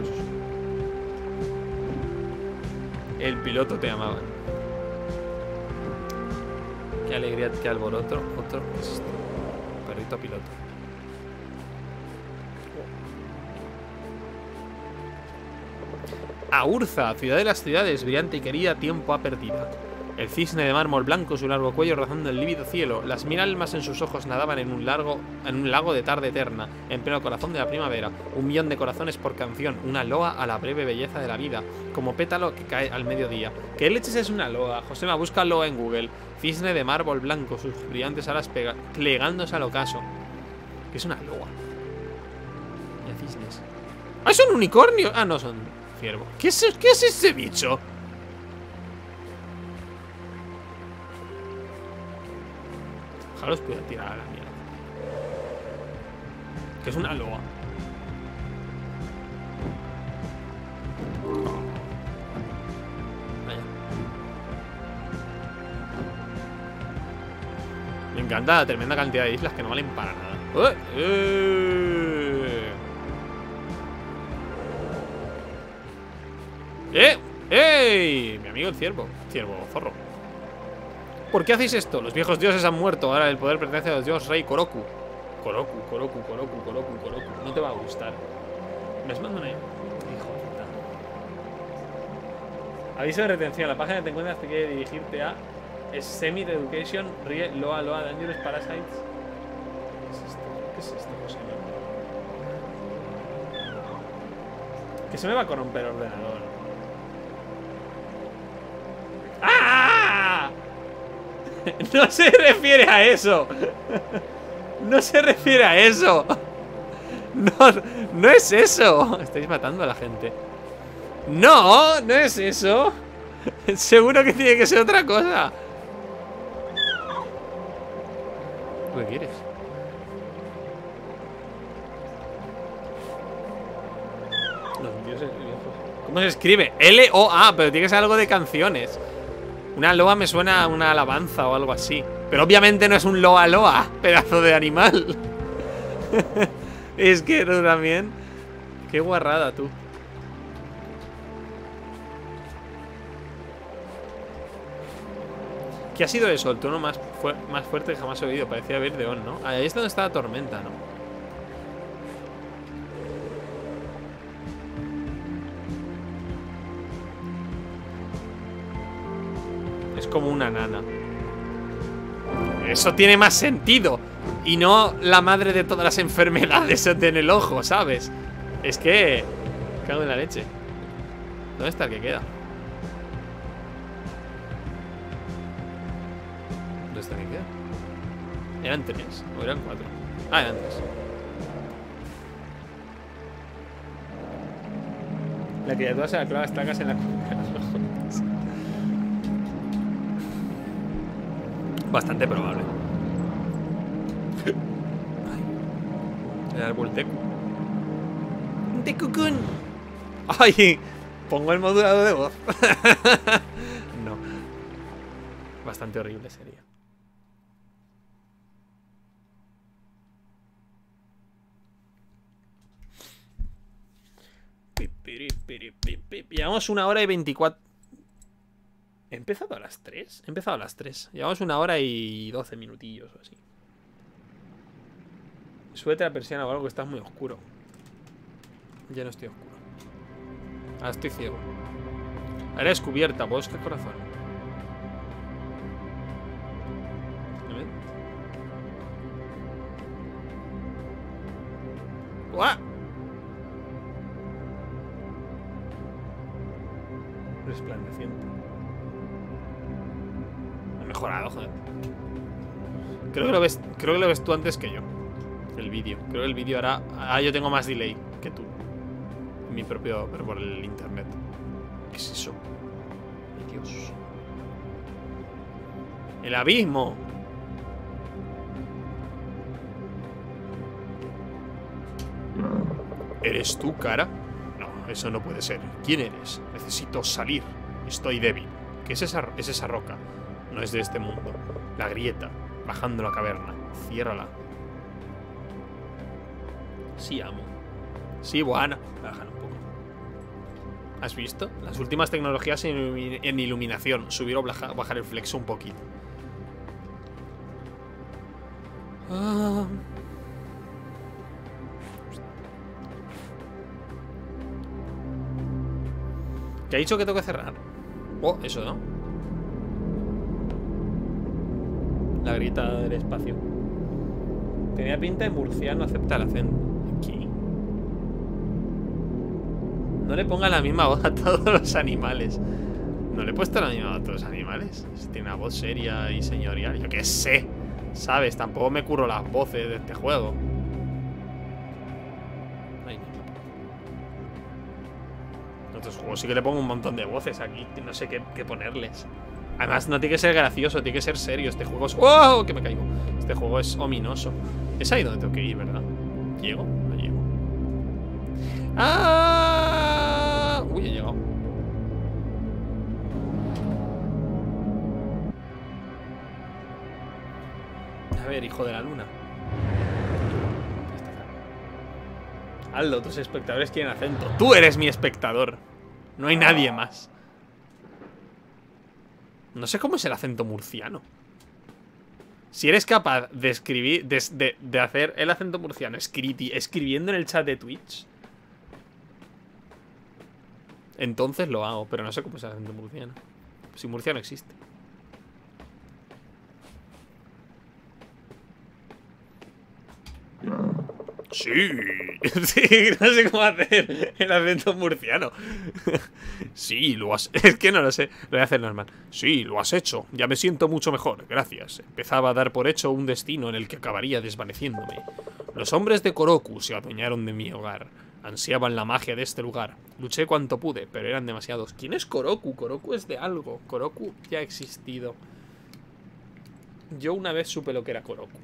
El piloto te amaba. Qué alegría, qué alboroto. Otro. ¿Qué es esto? Perrito piloto. A Urza, ciudad de las ciudades, brillante y querida, tiempo ha perdido. El cisne de mármol blanco, su largo cuello rozando el lívido cielo. Las mil almas en sus ojos nadaban en un, largo, en un lago de tarde eterna, en pleno corazón de la primavera. Un millón de corazones por canción, una loa a la breve belleza de la vida, como pétalo que cae al mediodía. ¿Qué leches es una loa? Josema, busca loa en Google. Cisne de mármol blanco, sus brillantes alas plegándose al ocaso. ¿Qué es una loa? Mira, cisnes. ¡Ah, son unicornios! Ah, no, son... ¿Qué es, ¿Qué es ese bicho? Ojalá os pueda tirar a la mierda. Que es una loa. Vaya. Me encanta la tremenda cantidad de islas que no valen para nada. ¡Eh! ¡Eh! ¡Eh! ¡Ey! Mi amigo el ciervo. Ciervo, zorro. ¿Por qué hacéis esto? Los viejos dioses han muerto. Ahora el poder pertenece a los dioses rey Koroku. Koroku, Koroku, Koroku, Koroku, Koroku. No te va a gustar. Me has mandado una... hijo de puta. Aviso de retención. La página que te encuentras te quiere dirigirte a... Semit Education. Rie, Loa, Loa, Dangerous Parasites. ¿Qué es esto? ¿Qué es esto, José? Que se me va a corromper el ordenador. ¡Ah! No se refiere a eso. No se refiere a eso. No, no es eso. Estáis matando a la gente. No, no es eso. Seguro que tiene que ser otra cosa. ¿Tú qué quieres? Los dioses viejos. ¿Cómo se escribe? L O A, pero tiene que ser algo de canciones. Una loa me suena a una alabanza o algo así. Pero obviamente no es un loa loa, pedazo de animal. Es que tú también. Qué guarrada, tú. ¿Qué ha sido eso? El tono más, fu más fuerte que jamás he oído. Parecía Verdeón, ¿no? Ahí es donde está la tormenta, ¿no? Es como una nana. Eso tiene más sentido. Y no la madre de todas las enfermedades en el ojo, ¿sabes? Es que... cago en la leche. ¿Dónde está el que queda? ¿Dónde está el que queda? Eran tres, o eran cuatro. Ah, eran tres. La criatura se la clava las tacas en la... Bastante probable. El árbol Teku. ¡Tekucun! ¡Ay! Pongo el modulador de voz. No. Bastante horrible sería. Llevamos una hora y veinticuatro. ¿He empezado a las tres? He empezado a las tres. Llevamos una hora y doce minutillos o así. Súbete la persiana o algo, que estás muy oscuro. Ya no estoy oscuro. Ahora estoy ciego. Ahora descubierta, bosque corazón. ¡Guau! Resplandeciente. Ha mejorado, joder. Creo que lo ves, creo que lo ves tú antes que yo. El vídeo, creo que el vídeo ahora... Ah, yo tengo más delay que tú. Mi propio... pero por el internet. ¿Qué es eso? ¡Ay, Dios! ¡El abismo! ¿Eres tú, cara? No, eso no puede ser. ¿Quién eres? Necesito salir. Estoy débil. ¿Qué es esa, es esa roca? No es de este mundo. La grieta. Bajando la caverna. Ciérrala. Sí, amo. Sí, buena. Bajan un poco. ¿Has visto? Las últimas tecnologías en, ilumi en iluminación. Subir o baja bajar el flexo un poquito. Ah. ¿Te ha dicho que tengo que cerrar? Oh, eso no. La grieta del espacio. Tenía pinta de murciano, acepta el acento. No le ponga la misma voz a todos los animales. No le he puesto la misma voz a todos los animales. Tiene una voz seria y señorial. Yo qué sé, ¿sabes? Tampoco me curro las voces de este juego. Ay, no. En otros juegos sí que le pongo un montón de voces. Aquí no sé qué, qué ponerles. Además no tiene que ser gracioso, tiene que ser serio. Este juego es... ¡Oh! Que me caigo. Este juego es ominoso. Es ahí donde tengo que ir, ¿verdad? ¿Llego? No llego. ¡Ah! Uy, he llegado. A ver, hijo de la luna. Aldo, tus espectadores quieren acento. Tú eres mi espectador. No hay nadie más. No sé cómo es el acento murciano. Si eres capaz de escribir, de, de, de hacer el acento murciano escriti, escribiendo en el chat de Twitch, entonces lo hago, pero no sé cómo es el acento murciano. Si Murcia no existe. Sí. Sí, no sé cómo hacer el acento murciano. Sí, lo has... Es que no lo sé. Lo voy a hacer normal. Sí, lo has hecho. Ya me siento mucho mejor, gracias. Empezaba a dar por hecho un destino en el que acabaría desvaneciéndome. Los hombres de Koroku se adueñaron de mi hogar. Ansiaban la magia de este lugar. Luché cuanto pude, pero eran demasiados. ¿Quién es Koroku? Koroku es de algo. Koroku ya ha existido. Yo una vez supe lo que era Koroku.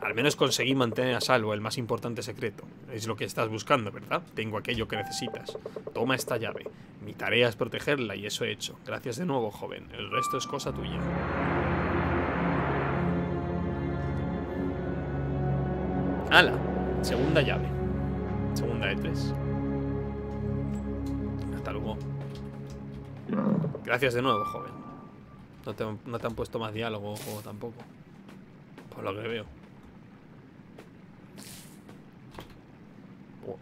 Al menos conseguí mantener a salvo el más importante secreto. Es lo que estás buscando, ¿verdad? Tengo aquello que necesitas. Toma esta llave. Mi tarea es protegerla y eso he hecho. Gracias de nuevo, joven. El resto es cosa tuya. ¡Hala! Segunda llave. Segunda de tres. Hasta luego. Gracias de nuevo, joven. No te, no te han puesto más diálogo, o tampoco. Por lo que veo. Oh.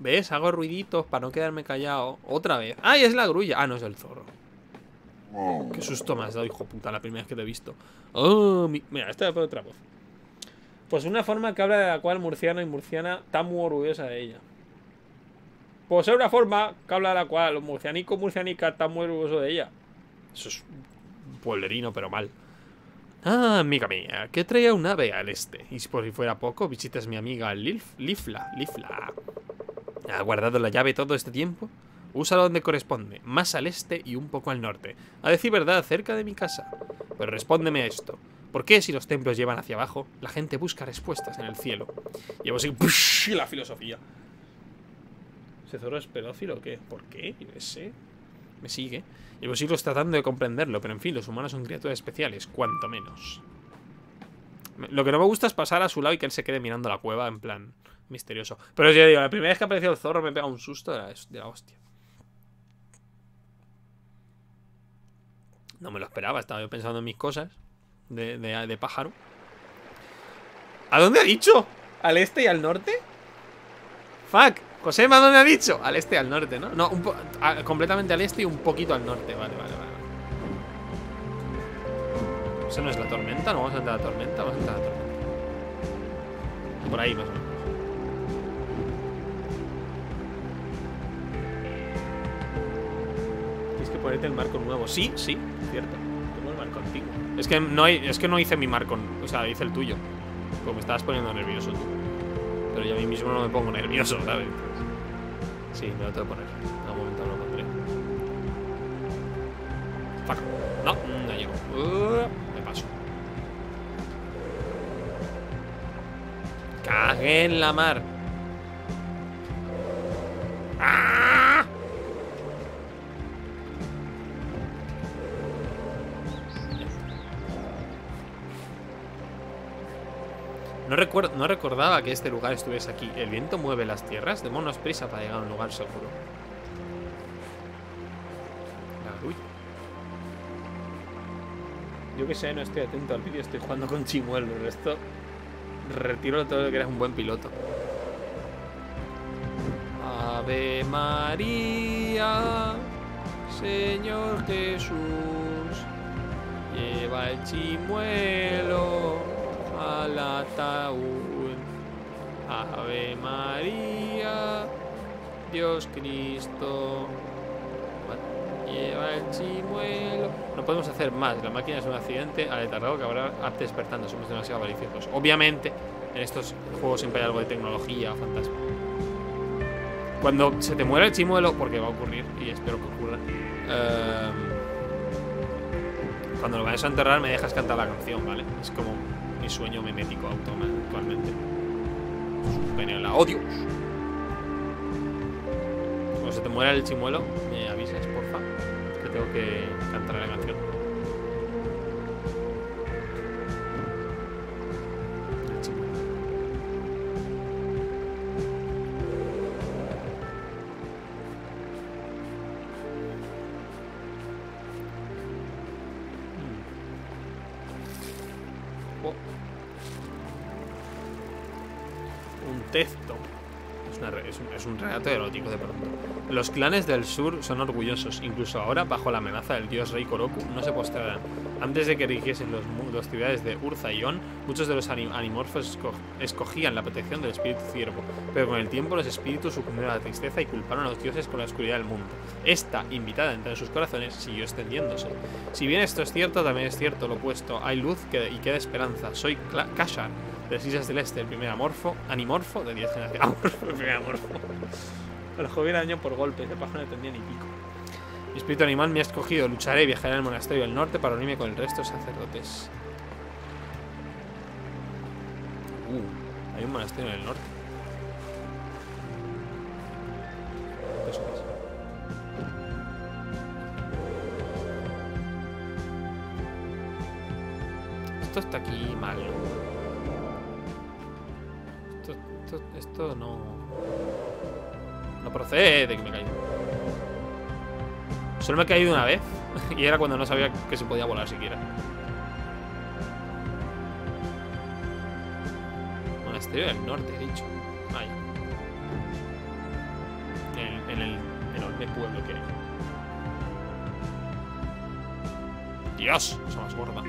¿Ves? Hago ruiditos para no quedarme callado. Otra vez. ¡Ay, es la grulla! Ah, no, es el zorro. Qué susto me has dado, hijo puta, la primera vez que te he visto. Oh, mi... Mira, esta es otra voz. Pues una forma que habla de la cual murciano y murciana está muy orgullosa de ella. Pues es una forma que habla de la cual los murcianicos y murcianicas están muy orgullosos de ella. Eso es pueblerino, pero mal. Ah, amiga mía, que traía un ave al este. Y por si fuera poco, visitas a mi amiga Lif, Lifla, Lifla. ¿Ha guardado la llave todo este tiempo? Úsalo donde corresponde, más al este y un poco al norte. A decir verdad, cerca de mi casa. Pero respóndeme a esto. ¿Por qué si los templos llevan hacia abajo, la gente busca respuestas en el cielo? Llevo así ¡push! La filosofía. ¿Ese zorro es pedófilo o qué? ¿Por qué? Yo sé. Me sigue. Llevo siglos tratando de comprenderlo, pero en fin, los humanos son criaturas especiales, cuanto menos. Lo que no me gusta es pasar a su lado y que él se quede mirando la cueva en plan misterioso. Pero ya digo, la primera vez que apareció el zorro me pega un susto de la, de la hostia. No me lo esperaba, estaba yo pensando en mis cosas. De, de, de pájaro. ¿A dónde ha dicho? ¿Al este y al norte? Fuck, Josema, ¿dónde ha dicho? Al este y al norte, ¿no? No, un po a, completamente al este y un poquito al norte. Vale, vale, vale. ¿Esa no es la tormenta? ¿No vamos a entrar a la tormenta? Vamos a entrar a la tormenta. Por ahí más o menos. Tienes que ponerte el marco nuevo. Sí, sí, cierto. Tengo el marco antiguo. Es que no hay, es que no hice mi marco, o sea, hice el tuyo. Como me estabas poniendo nervioso tú. Pero yo a mí mismo no me pongo nervioso, ¿sabes? Sí, me lo tengo que poner. En algún momento no lo pondré. Fuck. No, no llego. Uh, me paso. Cagué en la mar. ¡Ah! No, recuerdo, no recordaba que este lugar estuviese aquí. El viento mueve las tierras. Démonos prisa para llegar a un lugar seguro. La grulla. Yo que sé, no estoy atento al vídeo. Estoy jugando con Chimuelo. El resto... Retiro todo lo que eres un buen piloto. Ave María, Señor Jesús, lleva el chimuelo al ataúd. Ave María, Dios Cristo, lleva el chimuelo. No podemos hacer más. La máquina es un accidente aletargado que habrá despertando. Somos demasiado maliciosos. Obviamente, en estos juegos siempre hay algo de tecnología, fantasma. Cuando se te muera el chimuelo, porque va a ocurrir, y espero que ocurra, um, cuando lo vayas a enterrar me dejas cantar la canción, ¿vale? Es como mi sueño memético actualmente. Suspeniola. ¡Oh, Dios! Cuando se te muera el chimuelo, me avisas, porfa. Que tengo que cantar la canción. El chimuelo. Es un, es un relato erótico de pronto. Los clanes del sur son orgullosos. Incluso ahora, bajo la amenaza del dios rey Koroku, no se postrarán. Antes de que erigiesen los, las ciudades de Urza y On, muchos de los anim animorfos escogían la protección del espíritu ciervo, pero con el tiempo los espíritus sucumbieron a la tristeza y culparon a los dioses con la oscuridad del mundo. Esta, invitada entre sus corazones, siguió extendiéndose. Si bien esto es cierto, también es cierto lo opuesto. Hay luz que, y queda esperanza. Soy Kashan, de las Islas del Este, el primer amorfo, animorfo de diez generaciones. Amorfo, el primer amorfo. El joven daño por golpes, de pájaro no tendía ni pico. Mi espíritu animal me ha escogido. Lucharé y viajaré al monasterio del norte para unirme con el resto de sacerdotes. Uh, hay un monasterio en el norte. Eso es. Esto está aquí mal. Esto, esto, esto no... No procede, que me he caído. Solo me he caído una vez. Y era cuando no sabía que se podía volar siquiera. Monasterio del norte, he dicho. Ahí. En, en el enorme pueblo que hay. ¡Dios! Somos gorda.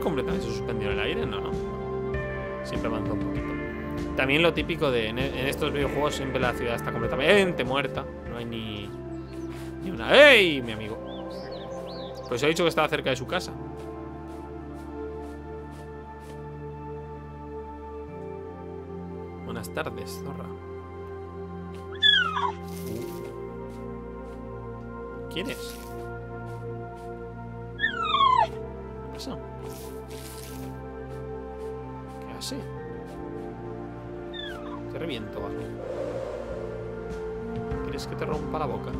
Completamente suspendido el aire, no, no. Siempre avanza un poquito. También lo típico de en, en estos videojuegos siempre la ciudad está completamente muerta. No hay ni, ni una... ¡Ey! Mi amigo. Pues he dicho que estaba cerca de su casa. Buenas tardes, zorra. ¿Quién es? ¿Qué pasa? Sí. Te reviento, vale. ¿Quieres que te rompa la boca?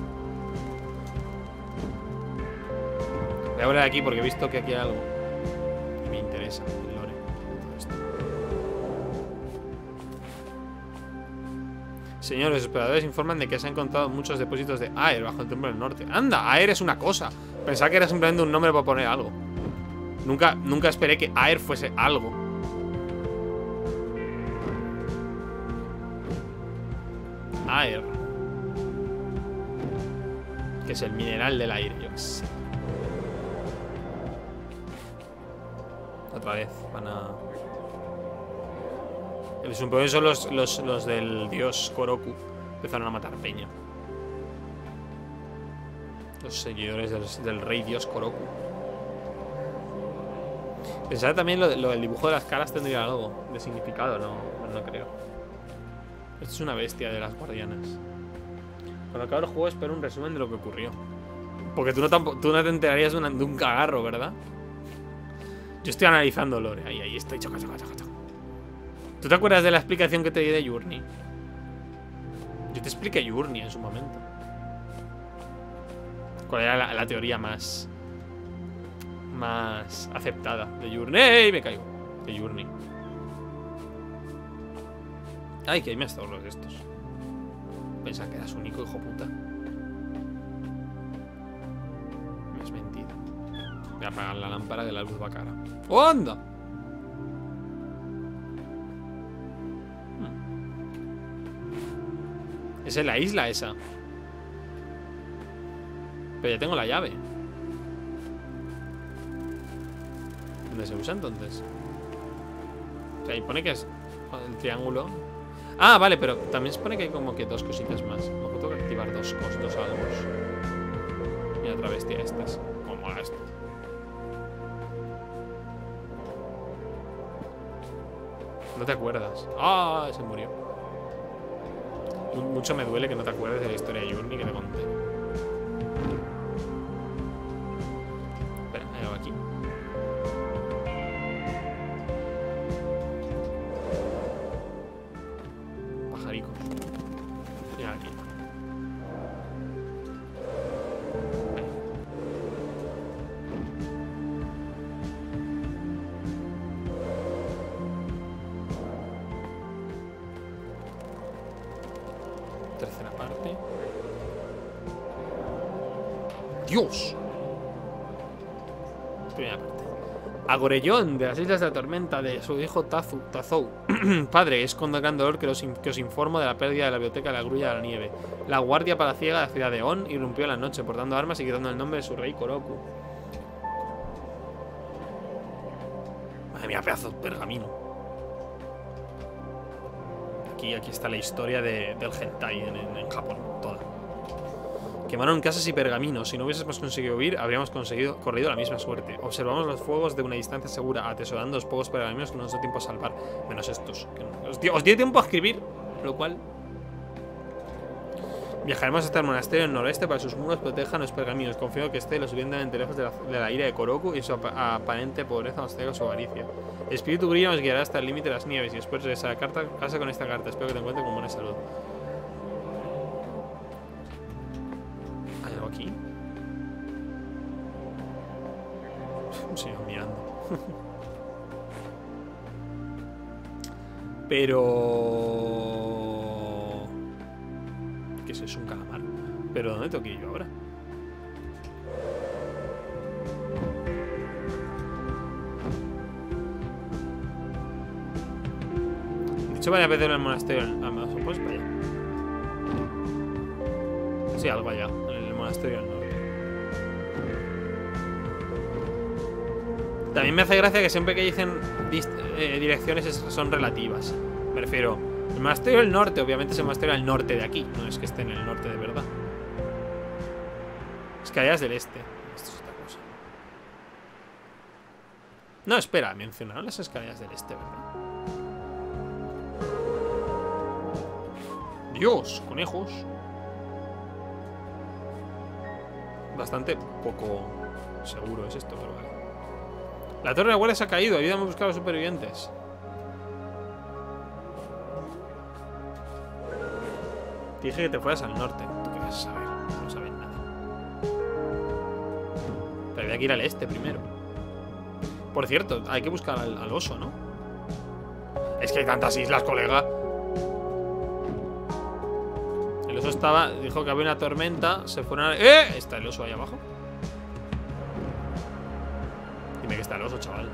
Voy a volver aquí porque he visto que aquí hay algo que me interesa. El lore. Todo esto. Señores, los operadores informan de que se han encontrado muchos depósitos de A E R bajo el templo del norte. ¡Anda! A E R es una cosa. Pensaba que era simplemente un nombre para poner algo. Nunca, nunca esperé que A E R fuese algo. A E R, que es el mineral del aire, yo qué sé. Otra vez van a... Supongo que son los, los, los del dios Koroku. Empezaron a matar peña. Los seguidores del, del rey dios Koroku. Pensaba también lo, lo del dibujo de las caras tendría algo de significado, no, no creo. Esto es una bestia de las guardianas. Cuando acabe el juego espero un resumen de lo que ocurrió. Porque tú no, tampoco, tú no te enterarías de, una, de un cagarro, ¿verdad? Yo estoy analizando lore. Ahí, ahí estoy. Choca, choca, choca, choca. ¿Tú te acuerdas de la explicación que te di de Journey? Yo te expliqué Journey en su momento. ¿Cuál era la, la teoría más... más aceptada de Journey? ¡Ey! Me caigo. De Journey. Ay, que ahí me han estado los de estos. Pensaba que eras único, hijo puta. Me has mentido. Voy a apagar la lámpara que la luz va cara. ¡Oh, anda! Hmm. Esa es la isla esa. Pero ya tengo la llave. ¿Dónde se usa entonces? O sea, ahí pone que es el triángulo. Ah, vale, pero también se pone que hay como que dos cositas más. Como que tengo que activar dos cosas, dos algo. Mira, otra bestia estas. Como mola esto. No te acuerdas. Ah, se murió. Mucho me duele que no te acuerdes de la historia de Journey que te conté. Espera, hay algo aquí. Dios. Primera parte. A Gorellón, de las Islas de la Tormenta, de su hijo Tazu, Tazou. Padre, es con gran dolor que, los, que os informo de la pérdida de la biblioteca de la Grulla de la Nieve. La guardia palaciega de la ciudad de On irrumpió en la noche, portando armas y quitando el nombre de su rey Koroku. Madre mía, pedazo de pergamino. Aquí, aquí está la historia de, del hentai en, en, en Japón, toda. Quemaron casas y pergaminos. Si no hubiésemos conseguido huir, habríamos conseguido, corrido la misma suerte. Observamos los fuegos de una distancia segura, atesorando los pocos pergaminos que no nos dio tiempo a salvar. Menos estos. Que no. os, dio, os dio tiempo a escribir, lo cual... Viajaremos hasta el monasterio del noroeste para que sus muros protejan los pergaminos. Confío que esté lo suficientemente lejos de la, de la ira de Koroku y su ap aparente pobreza nos traiga su avaricia. El espíritu brillo nos guiará hasta el límite de las nieves y después de esa carta, casa con esta carta. Espero que te encuentres con buena salud. Aquí. Sigo mirando. Pero... ¿Qué es eso? Un calamar. ¿Pero dónde tengo que ir yo ahora? De hecho, varias veces en el monasterio... Ah, me lo supuesto para allá. Sí, algo allá. Monasterio, ¿no? También me hace gracia que siempre que dicen eh, direcciones son relativas. Me refiero, el monasterio del norte, obviamente es el monasterio al norte de aquí. No es que esté en el norte de verdad. Es que allá es del este. Esto es otra cosa. No, espera, mencionaron las escaleras del este, ¿verdad? Dios, conejos. Bastante poco seguro es esto, pero vale. La torre de guardia se ha caído. Ayúdame a buscar a los supervivientes. Te dije que te fueras al norte. ¿Tú qué vas a saber? No sabes nada. Pero había que ir al este primero. Por cierto, hay que buscar al, al oso, ¿no? Es que hay tantas islas, colega. El oso estaba... Dijo que había una tormenta. Se fueron a... ¡Eh! ¿Está el oso ahí abajo? Dime que está el oso, chaval.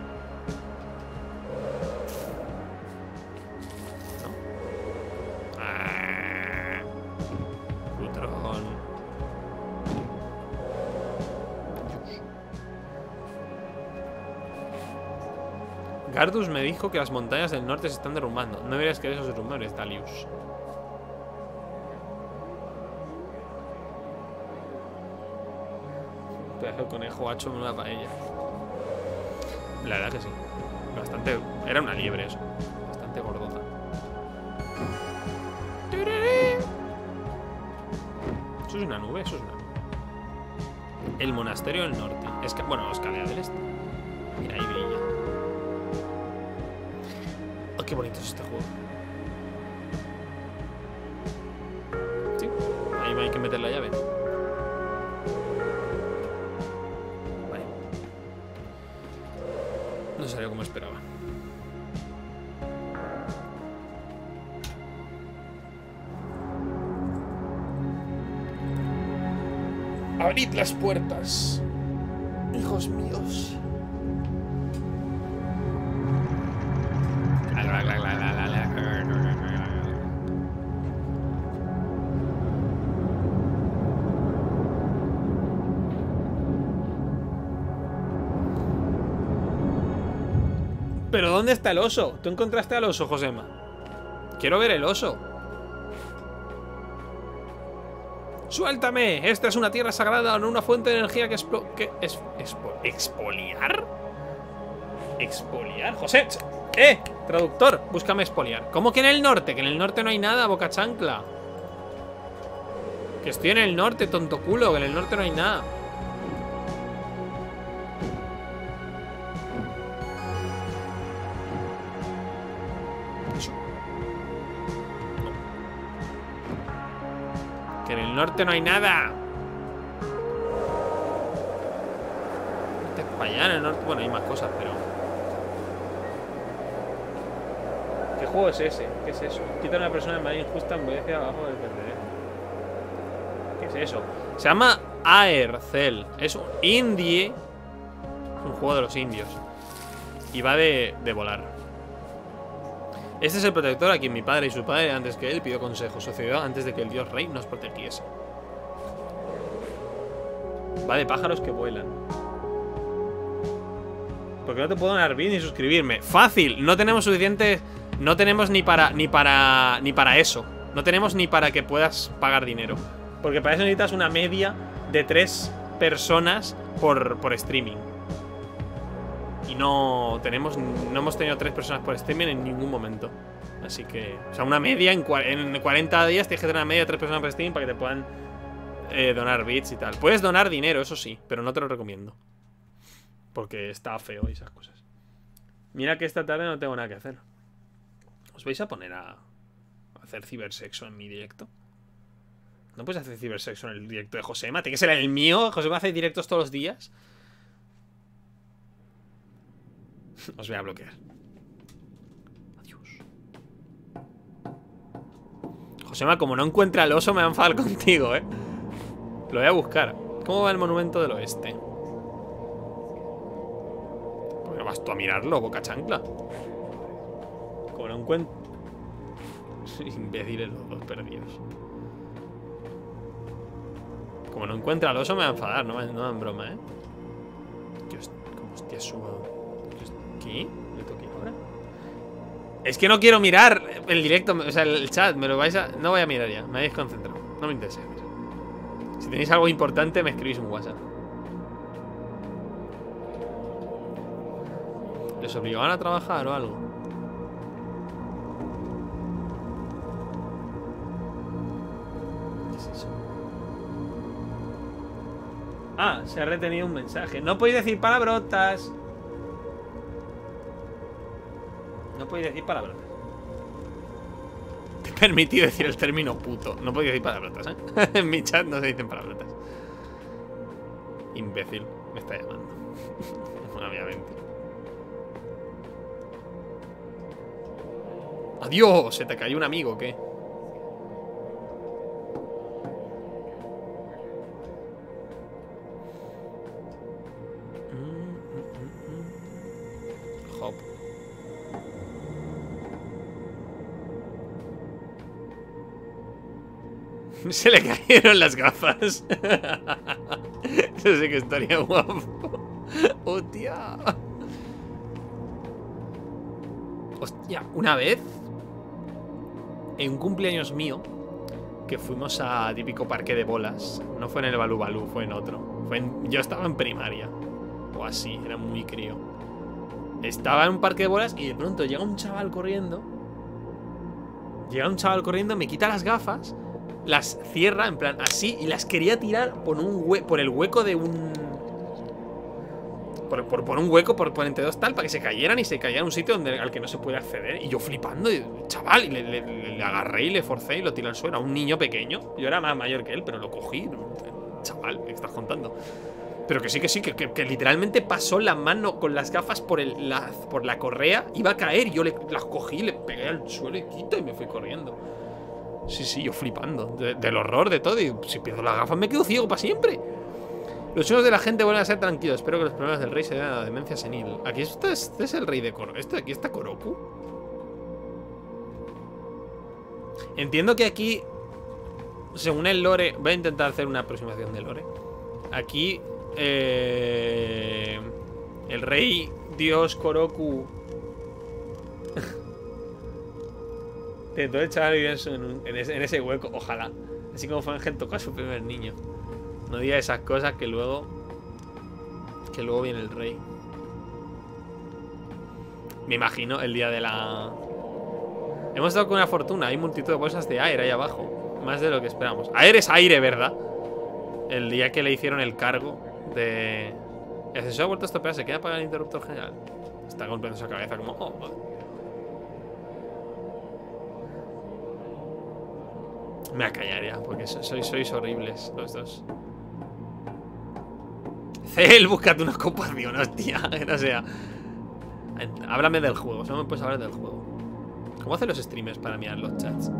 No. Ah, putrón. Dios. Gardus me dijo que las montañas del norte se están derrumbando. No deberías creer esos rumores, Dalius. El conejo ha hecho una paella. La verdad que sí. Bastante. Era una liebre eso. Bastante gordota. Eso es una nube, eso es una nube. El monasterio del norte. Esca... Bueno, escalera del este. Mira, ahí brilla. Oh, qué bonito es este juego. Sí. Ahí hay que meter la llave. No salió como esperaba. Abrid las puertas, hijos míos. ¿Pero dónde está el oso? ¿Tú encontraste al oso, Josema? Quiero ver el oso. ¡Suéltame! Esta es una tierra sagrada, no una fuente de energía que explo... Que es... Expo ¿Expoliar? ¿Expoliar? ¡José! ¡Eh! Traductor, búscame expoliar. ¿Cómo que en el norte? Que en el norte no hay nada, boca chancla. Que estoy en el norte, tonto culo. Que en el norte no hay nada. Norte no hay nada. Este es para allá en el norte. Bueno, hay más cosas, pero... ¿Qué juego es ese? ¿Qué es eso? Quita a una persona de manera injusta, envejece abajo del P C. ¿Qué es eso? Se llama A E R Cell. Es un indie. Es un juego de los indios. y va de, de volar. Este es el protector a quien mi padre y su padre antes que él pidió consejo. Sucedió antes de que el dios rey nos protegiese. Va de pájaros que vuelan. Porque no te puedo dar bien ni suscribirme. ¡Fácil! No tenemos suficiente. No tenemos ni para, ni para, ni para eso. No tenemos ni para que puedas pagar dinero. Porque para eso necesitas una media de tres personas por, por streaming. Y no tenemos, no hemos tenido tres personas por streaming en ningún momento. Así que, o sea, una media en, en cuarenta días tienes que tener una media de tres personas por streaming para que te puedan eh, donar bits y tal. Puedes donar dinero, eso sí, pero no te lo recomiendo. Porque está feo y esas cosas. Mira que esta tarde no tengo nada que hacer. ¿Os vais a poner a hacer cibersexo en mi directo? ¿No puedes hacer cibersexo en el directo de Josema? ¿Tiene que ser el mío? ¿Josema hace directos todos los días? Os voy a bloquear. Adiós. Josema, como no encuentra el oso, me va a enfadar contigo, ¿eh? Lo voy a buscar. ¿Cómo va el monumento del oeste? ¿Por qué vas tú a mirarlo, boca chancla? Como no encuentro... Imbéciles los dos perdidos. Como no encuentra al oso, me va a enfadar. No me dan broma, ¿eh? Dios, como hostia subo. ¿Aquí? ¿Le toqué ahora? Es que no quiero mirar el directo, o sea, el chat, me lo vais a... No voy a mirar ya, me habéis concentrado. No me interesa mirar. Si tenéis algo importante, me escribís un WhatsApp. ¿Les obligaban a trabajar o algo? ¿Qué es eso? Ah, se ha retenido un mensaje. No podéis decir palabrotas. No podéis decir palabrotas. Te he permitido decir el término puto. No podéis decir palabrotas, ¿eh? En mi chat no se dicen palabrotas. Imbécil, me está llamando. Obviamente. ¡Adiós! ¿Se te cayó un amigo o qué? Se le cayeron las gafas. Eso sí que estaría guapo. Hostia. Hostia, una vez en un cumpleaños mío que fuimos a típico parque de bolas. No fue en el Balú Balú, fue en otro. Fue en, yo estaba en primaria o así, era muy crío. Estaba en un parque de bolas y de pronto llega un chaval corriendo. Llega un chaval corriendo, me quita las gafas, las cierra, en plan, así, y las quería tirar por un hue por el hueco de un... Por, por, por un hueco, por, por entre dos tal, para que se cayeran y se cayeran un sitio donde, al que no se puede acceder. Y yo flipando, y, chaval, y le, le, le, le agarré y le forcé y lo tiré al suelo. A un niño pequeño. Yo era más mayor que él, pero lo cogí. Chaval, ¿qué estás contando? Pero que sí, que sí, que, que, que literalmente pasó la mano con las gafas por, el, la, por la correa. Iba a caer, yo le, las cogí, le pegué al suelo y quito y me fui corriendo. Sí, sí, yo flipando de, del horror de todo. Y si pierdo las gafas me quedo ciego para siempre. Los sueños de la gente vuelven a ser tranquilos. Espero que los problemas del rey se den a la demencia senil. Aquí está, este es el rey de Koro. Este de aquí está Koroku. Entiendo que aquí, según el lore, voy a intentar hacer una aproximación del lore. Aquí eh, el rey dios Koroku todo el chaval vive en, un, en, ese, en ese hueco, ojalá. Así como fue Ángel tocó a su primer niño. No diga esas cosas que luego... Que luego viene el rey. Me imagino el día de la... Hemos dado con una fortuna. Hay multitud de bolsas de A E R ahí abajo. Más de lo que esperamos. A E R es aire, ¿verdad? El día que le hicieron el cargo de... El asesor ha vuelto a estropear. Se queda apagado el interruptor general. Está golpeando su cabeza como... Oh, oh. Me acallaría, porque sois, sois horribles los dos. Cel, búscate una compasión, hostia, que no sea. Háblame del juego, solo me puedes hablar del juego. ¿Cómo hacen los streamers para mirar los chats?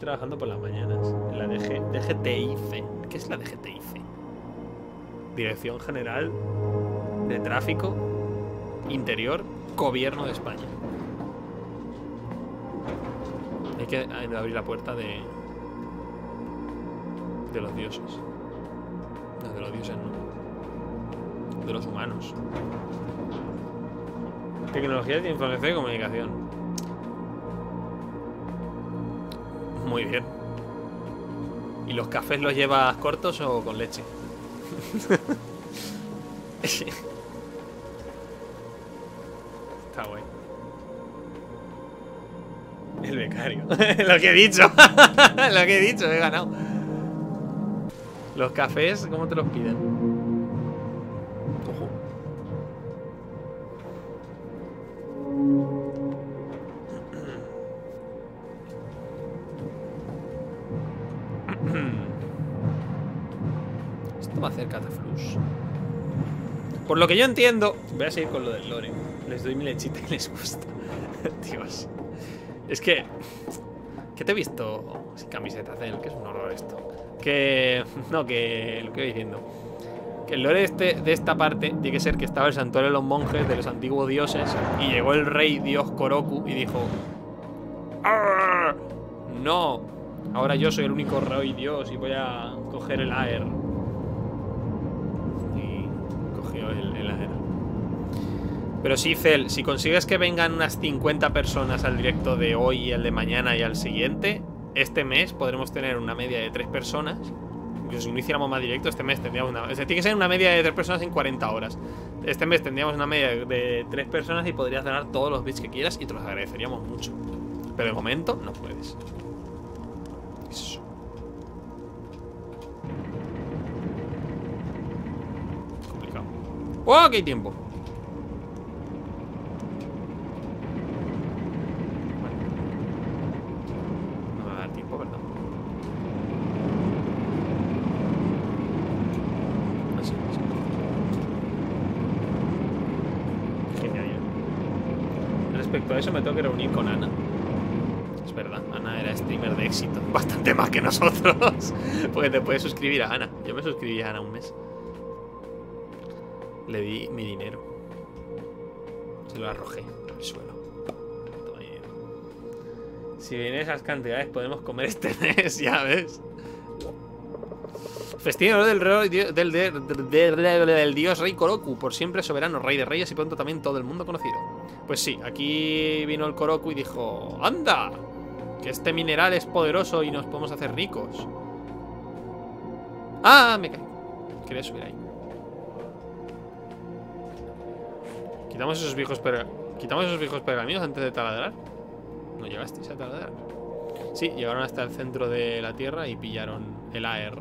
trabajando por las mañanas. La D G T I C. ¿Qué es la D G T I C? Dirección General de Tráfico Interior, Gobierno de España. Hay que abrir la puerta de... de los dioses. No, de los dioses no. De los humanos. Tecnología de información y comunicación. Muy bien. ¿Y los cafés los llevas cortos o con leche? Está bueno. El becario. Lo que he dicho. Lo que he dicho, he ganado. Los cafés, ¿cómo te los piden? Ojo. Esto va a hacer cataflux. Por lo que yo entiendo, voy a seguir con lo del lore. Les doy mi lechita y les gusta. Dios. Es que... ¿Qué te he visto sin camiseta, Cel? Que es un horror esto. Que... No, que... Lo que voy diciendo. Que el lore este, de esta parte tiene que ser que estaba el santuario de los monjes, de los antiguos dioses, y llegó el rey dios Koroku y dijo... ¡Arr! ¡No! Ahora yo soy el único rey dios y voy a coger el A E R. Y cogió el, el A E R. Pero sí, Cel, si consigues que vengan unas cincuenta personas al directo de hoy y el de mañana y al siguiente, este mes podremos tener una media de tres personas. Incluso si no hiciéramos más directo, este mes tendríamos una... O sea, tiene que ser una media de tres personas en cuarenta horas. Este mes tendríamos una media de tres personas y podrías ganar todos los bits que quieras y te los agradeceríamos mucho. Pero de momento no puedes. Eso. Es complicado. ¡Oh, que hay tiempo! Eso me tengo que reunir con Ana. Es verdad, Ana era streamer de éxito. Bastante más que nosotros. Porque te puedes suscribir a Ana. Yo me suscribí a Ana un mes. Le di mi dinero. Se lo arrojé al suelo. Toma dinero. Si vienen esas cantidades podemos comer este mes, ya ves. Festín del rey, del, del, del, del, del dios rey Koroku. Por siempre soberano, rey de reyes y pronto también todo el mundo conocido. Pues sí, aquí vino el Koroku y dijo: ¡Anda! Que este mineral es poderoso y nos podemos hacer ricos. ¡Ah! Me caí. Quería subir ahí. Quitamos esos viejos pergaminos. Quitamos esos viejos pergaminos antes de taladrar. ¿No llegasteis a taladrar? Sí, llegaron hasta el centro de la tierra y pillaron el A E R.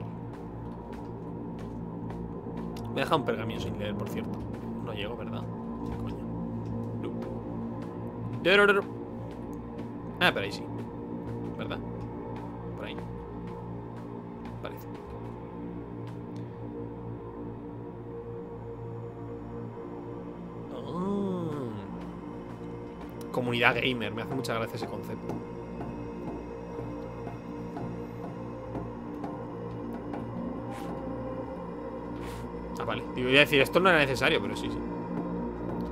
Me deja un pergamino sin leer, por cierto. No llego, ¿verdad? Ah, pero ahí sí. ¿Verdad? Por ahí. Parece. Oh. Comunidad gamer. Me hace mucha gracia ese concepto. Ah, vale. Te voy a decir, esto no era necesario, pero sí, sí.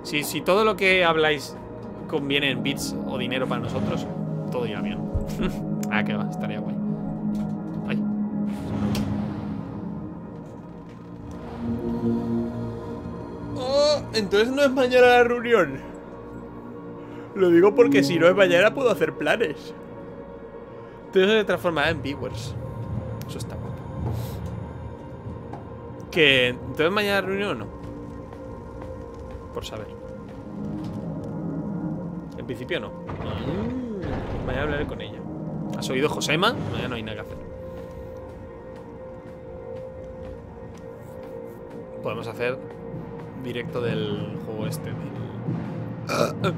Si, si todo lo que habláis conviene en bits o dinero para nosotros, todo irá bien. Ah, que va, estaría guay. Ay. Oh, entonces no es mañana la reunión. Lo digo porque si no es mañana puedo hacer planes. Entonces se transformará en viewers. Eso está guapo. Que entonces mañana la reunión o no. Por saber. En principio no. Mm. Mañana hablaré con ella. ¿Has oído, Josema? Mañana no hay nada que hacer. Podemos hacer directo del juego este. Del... Ay,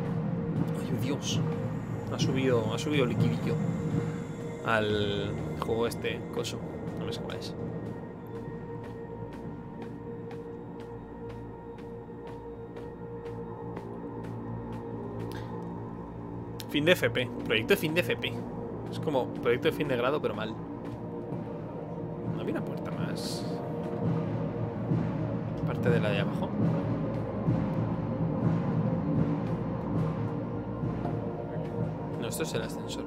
Dios. Ha subido, ha subido el liquidillo al juego este. Coso. No me sé cuál es. Fin de F P. Proyecto de fin de F P. Es como proyecto de fin de grado, pero mal. No había una puerta más. Aparte de la de abajo. No, esto es el ascensor.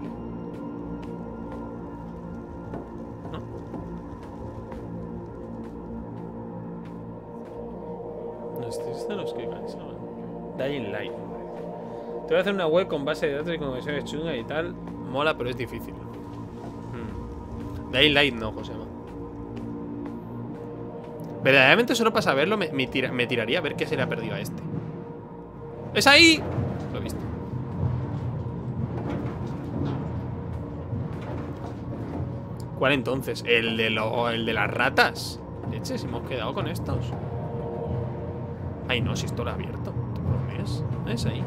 Dying Light. Te voy a hacer una web con base de datos y conexiones chungas y tal. Mola, pero es difícil. Hmm. Dying Light no, José. Verdaderamente solo para saberlo me, me, tira, me tiraría a ver qué se le ha perdido a este. ¡Es ahí! Lo he visto. ¿Cuál entonces? ¿El de, lo, el de las ratas? Leches, hemos quedado con estos. Ay, no, si esto lo ha abierto. ¿Tú lo ves? Es ahí.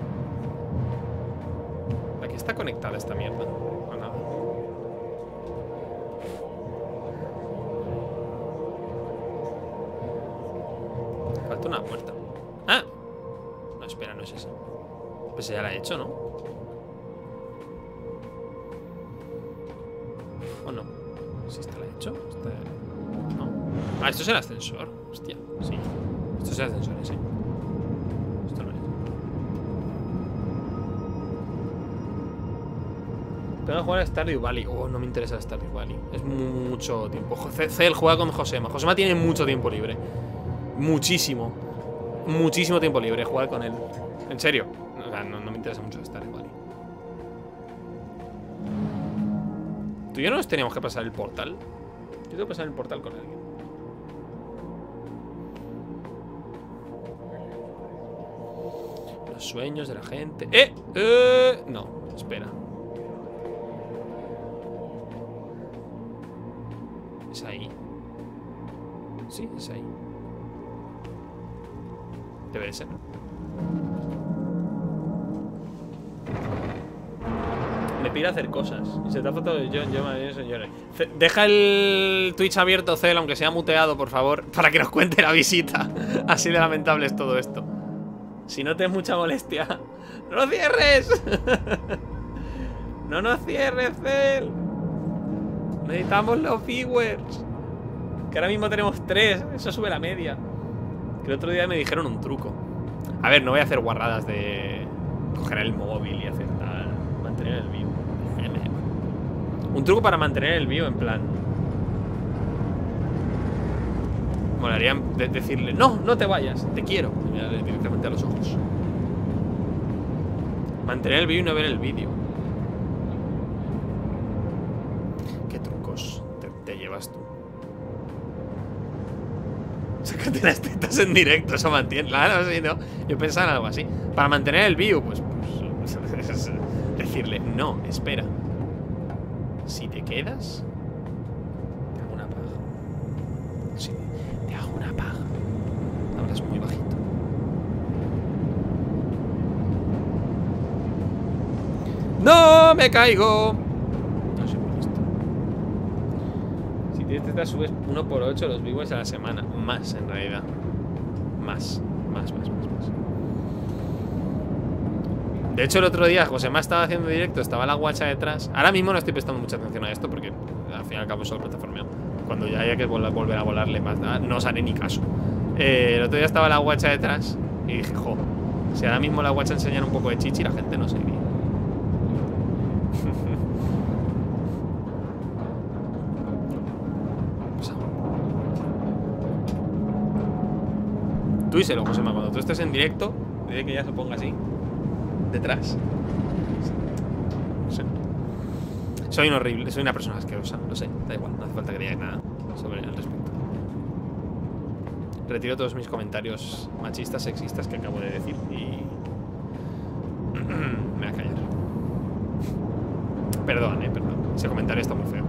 Aquí está conectada esta mierda. O nada. Falta una puerta. ¡Ah! No, espera, no es esa. Pues ya la he hecho, ¿no? ¿O no? ¿Si esta la he hecho? Esta... No. Ah, esto es el ascensor. Hostia, sí. Esto es el ascensor, sí. Esto no es. Tengo que jugar a Stardew Valley. Oh, no me interesa Stardew Valley. Es mucho tiempo. Cel juega con Josema. Josema tiene mucho tiempo libre. Muchísimo. Muchísimo tiempo libre jugar con él. En serio. O sea, no, no me interesa mucho Stardew Valley. Tú y yo no nos teníamos que pasar el portal. Yo tengo que pasar el portal con alguien. Los sueños de la gente. ¡Eh! ¡Eh! No, espera. Es ahí. Sí, es ahí. Debe de ser. Me pide hacer cosas. Y se te ha faltado el John, John, señores. Deja el Twitch abierto, Cel, aunque sea muteado, por favor, para que nos cuente la visita. Así de lamentable es todo esto. Si no te es mucha molestia, ¡no lo cierres! ¡No nos cierres, Cel! Necesitamos los viewers. Que ahora mismo tenemos tres. Eso sube la media. Que el otro día me dijeron un truco. A ver, no voy a hacer guarradas de coger el móvil y hacer tal. Mantener el vivo. Un truco para mantener el vivo, en plan. Molaría de decirle, no, no te vayas, te quiero. Y mirarle directamente a los ojos. Mantener el vivo y no ver el vídeo. ¿Qué trucos te, te llevas tú? Sácate las tetas en directo, eso mantiene. Claro, sí, no. Yo pensaba en algo así. Para mantener el view, pues, pues decirle, no, espera. Si te quedas, te hago una paja. Sí, te hago una paja. Hablas muy bajito. ¡No! ¡Me caigo! Te subes uno por ocho los viewers a la semana. Más, en realidad. Más, más, más, más, más. De hecho, el otro día Josema estaba haciendo directo, estaba la guacha detrás. Ahora mismo no estoy prestando mucha atención a esto porque al fin y al cabo solo plataformeo. Cuando ya haya que volver a volarle más nada, no os haré ni caso. Eh, el otro día estaba la guacha detrás y dije, jo, si ahora mismo la guacha enseñara un poco de chichi, la gente no se iría. Tú díselo, Josema, cuando tú estés en directo, dile que ya se ponga así. Detrás. No sé. Soy un horrible, soy una persona asquerosa, no sé, da igual, no hace falta que digáis nada sobre el respecto. Retiro todos mis comentarios machistas, sexistas que acabo de decir y. Me voy a callar. Perdón, eh, perdón. Ese comentario está muy feo.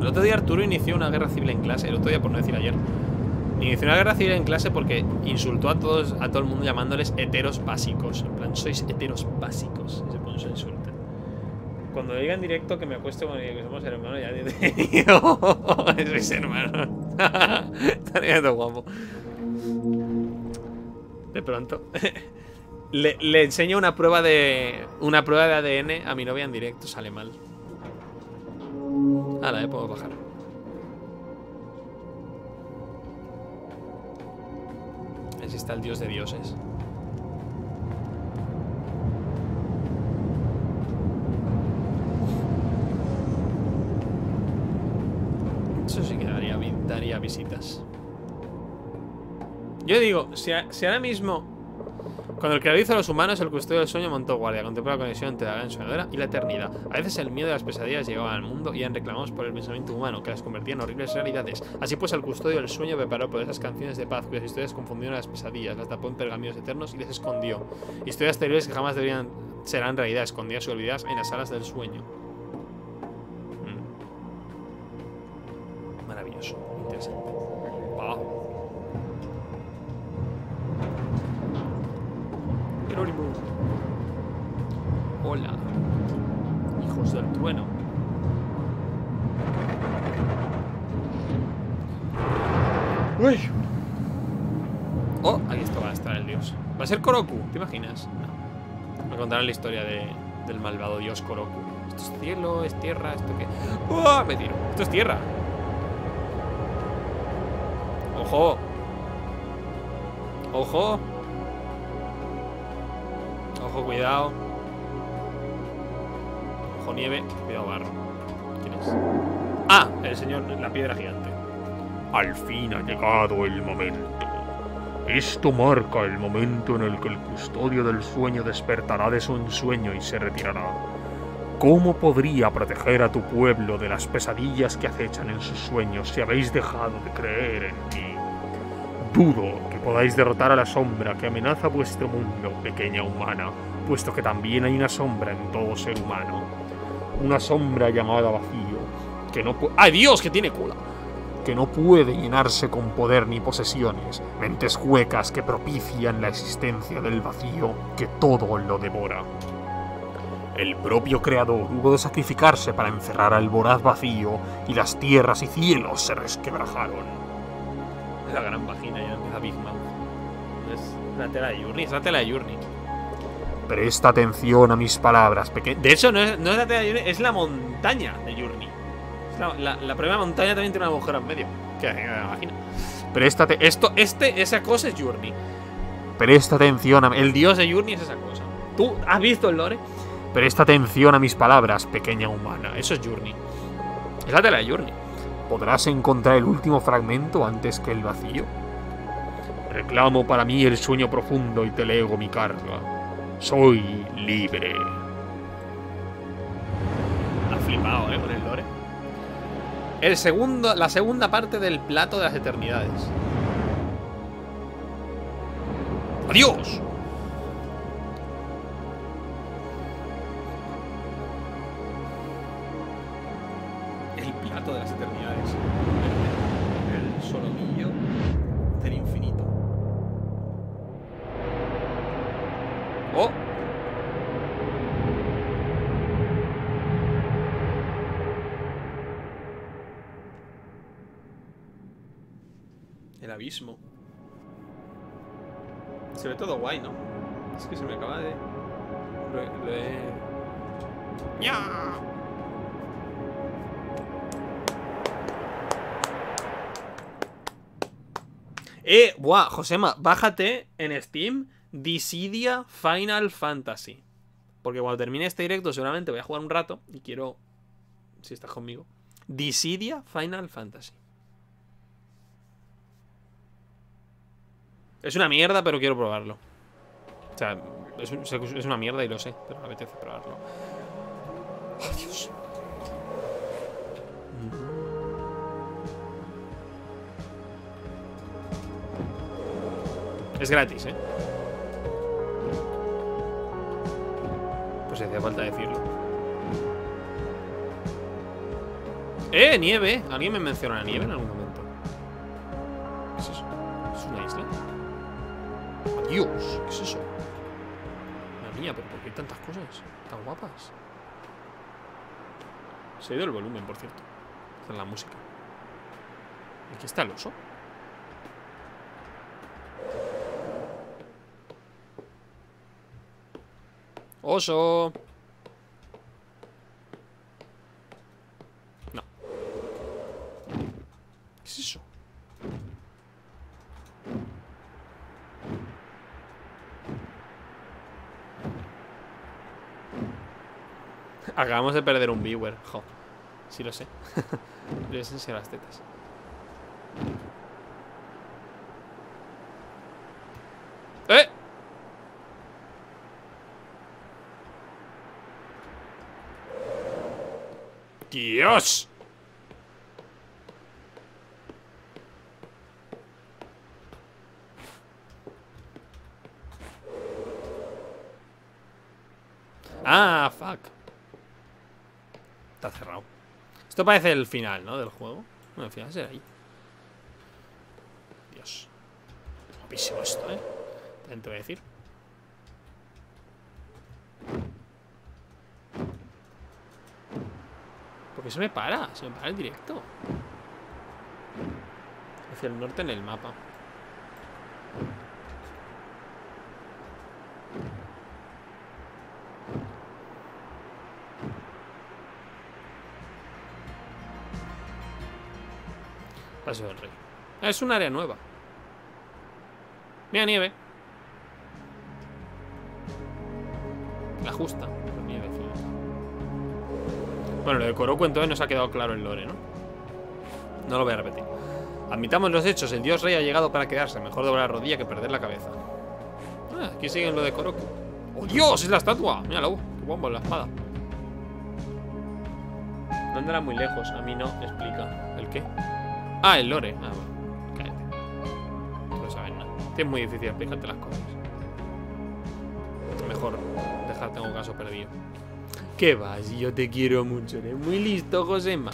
El otro día Arturo inició una guerra civil en clase. El otro día, por no decir ayer, inició una guerra civil en clase porque insultó a todos, a todo el mundo llamándoles heteros básicos. En plan, sois heteros básicos. Y se puso a insultar. Cuando diga en directo que me acuesto con el que somos hermanos, ya digo, sois hermanos. Está guapo. De pronto. Le, le enseño una prueba de una prueba de A D N a mi novia en directo. Sale mal. Hala, eh, puedo bajar. Ahí está el dios de dioses. Eso sí que daría, daría visitas. Yo digo, si, a, si ahora mismo, cuando el creador hizo a los humanos, el custodio del sueño montó guardia, contempló la conexión entre la gran soñadora y la eternidad. A veces el miedo de las pesadillas llegaba al mundo y eran reclamados por el pensamiento humano, que las convertía en horribles realidades. Así pues, el custodio del sueño preparó poderosas canciones de paz, cuyas historias confundieron a las pesadillas, las tapó en pergaminos eternos y les escondió. Historias terribles que jamás deberían serán realidad, escondidas y olvidadas en las alas del sueño. Mm. Maravilloso, interesante. Wow. Hola, hijos del trueno. Uy. Oh, aquí esto va a estar el dios. Va a ser Koroku, ¿te imaginas? No. Me contarán la historia de, del malvado dios Koroku. Esto es cielo, es tierra, esto qué. ¡Oh! Me tiro. Esto es tierra. Ojo. Ojo. Ojo, cuidado. Ojo, nieve. Cuidado, barro. ¿Quién es? Ah, el señor, la piedra gigante. Al fin ha llegado el momento. Esto marca el momento en el que el custodio del sueño despertará de su ensueño y se retirará. ¿Cómo podría proteger a tu pueblo de las pesadillas que acechan en sus sueños si habéis dejado de creer en ti? Dudo que podáis derrotar a la sombra que amenaza vuestro mundo, pequeña humana, puesto que también hay una sombra en todo ser humano. Una sombra llamada vacío, que no puede... ¡Ay, Dios, que tiene cola! Que no puede llenarse con poder ni posesiones, mentes huecas que propician la existencia del vacío que todo lo devora. El propio creador hubo de sacrificarse para encerrar al voraz vacío y las tierras y cielos se resquebrajaron. La gran vagina, ya empieza Big Mouth. Es la tela de Journey, es la tela de Journey. Presta atención a mis palabras, pequeño. De hecho, no es, no es la tela de Journey, es la montaña de Journey. Es la, la, la primera montaña también tiene una agujero en medio. Que la vagina. Préstate. Esto, este, esa cosa es Journey. Presta atención a. El dios de Journey es esa cosa. ¿Tú has visto el lore? Presta atención a mis palabras, pequeña humana. Eso es Journey. Es la tela de Journey. ¿Podrás encontrar el último fragmento antes que el vacío? Reclamo para mí el sueño profundo y te lego mi carga. Soy libre. Ha flipado, ¿eh? Con el lore. El segundo, la segunda parte del plato de las eternidades. ¡Adiós! El plato de las eternidades. El solomillo del infinito. Oh. El abismo. Se ve todo guay, ¿no? Es que se me acaba de... Lo, lo he... ¡Ya! Eh, buah, Josema, bájate en Steam Dissidia Final Fantasy. Porque cuando termine este directo seguramente voy a jugar un rato y quiero... Si estás conmigo. Dissidia Final Fantasy. Es una mierda, pero quiero probarlo. O sea, es, es una mierda y lo sé, pero me apetece probarlo. Oh, Dios. Es gratis, ¿eh? Pues hacía falta decirlo. ¡Eh, nieve! ¿Alguien me menciona la nieve en algún momento? ¿Qué es eso? ¿Es una isla? ¡Adiós! ¿Qué es eso? Madre mía, ¿pero por qué hay tantas cosas tan guapas? Se ha ido el volumen, por cierto. Esta es la música. Aquí está el oso. Oso. No. ¿Qué es eso? Acabamos de perder un viewer. Jo. Sí lo sé. Le voy a enseñar las tetas. ¡Eh! ¡Dios! Ah, fuck. Está cerrado. Esto parece el final, ¿no? Del juego. Bueno, el final será ahí. Dios. Guapísimo esto, ¿eh? También te voy a decir. ¿Por qué se me para? Se me para el directo. Hacia el norte en el mapa. Paso del Rey. Es un área nueva. Mira, nieve. La justa, pero nieve. Bueno, lo de Kuroko entonces nos ha quedado claro el lore, ¿no? No lo voy a repetir. Admitamos los hechos, el dios rey ha llegado para quedarse. Mejor doblar la rodilla que perder la cabeza. Ah, aquí siguen lo de Kuroko. ¡Oh, Dios! ¡Es la estatua! Míralo, qué bombo en la espada. No andará muy lejos, a mí no explica. ¿El qué? Ah, el lore. Ah, bueno. Cállate. No sabes nada. Es muy difícil explicarte las cosas. Mejor dejarte un caso perdido. ¿Qué vas? Yo te quiero mucho. Eres muy listo, Josema.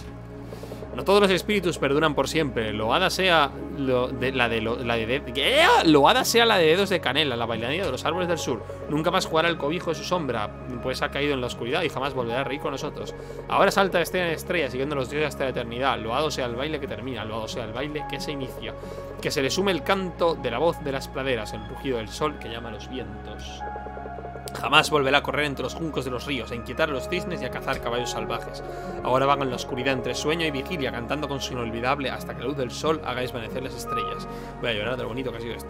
No todos los espíritus perduran por siempre. Loada sea lo de, la de, lo, la de, de ¿qué? Loada sea la de dedos de canela, la bailarina de los árboles del sur. Nunca más jugará el cobijo de su sombra, pues ha caído en la oscuridad y jamás volverá a reír con nosotros. Ahora salta estrella en estrella, siguiendo los dioses hasta la eternidad. Loado sea el baile que termina, loado sea el baile que se inicia. Que se le sume el canto de la voz de las praderas, el rugido del sol que llama a los vientos. Jamás volverá a correr entre los juncos de los ríos, a inquietar a los cisnes y a cazar caballos salvajes. Ahora vaga en la oscuridad entre sueño y vigilia, cantando con su inolvidable hasta que la luz del sol haga desvanecer las estrellas. Voy a llorar de lo bonito que ha sido esto.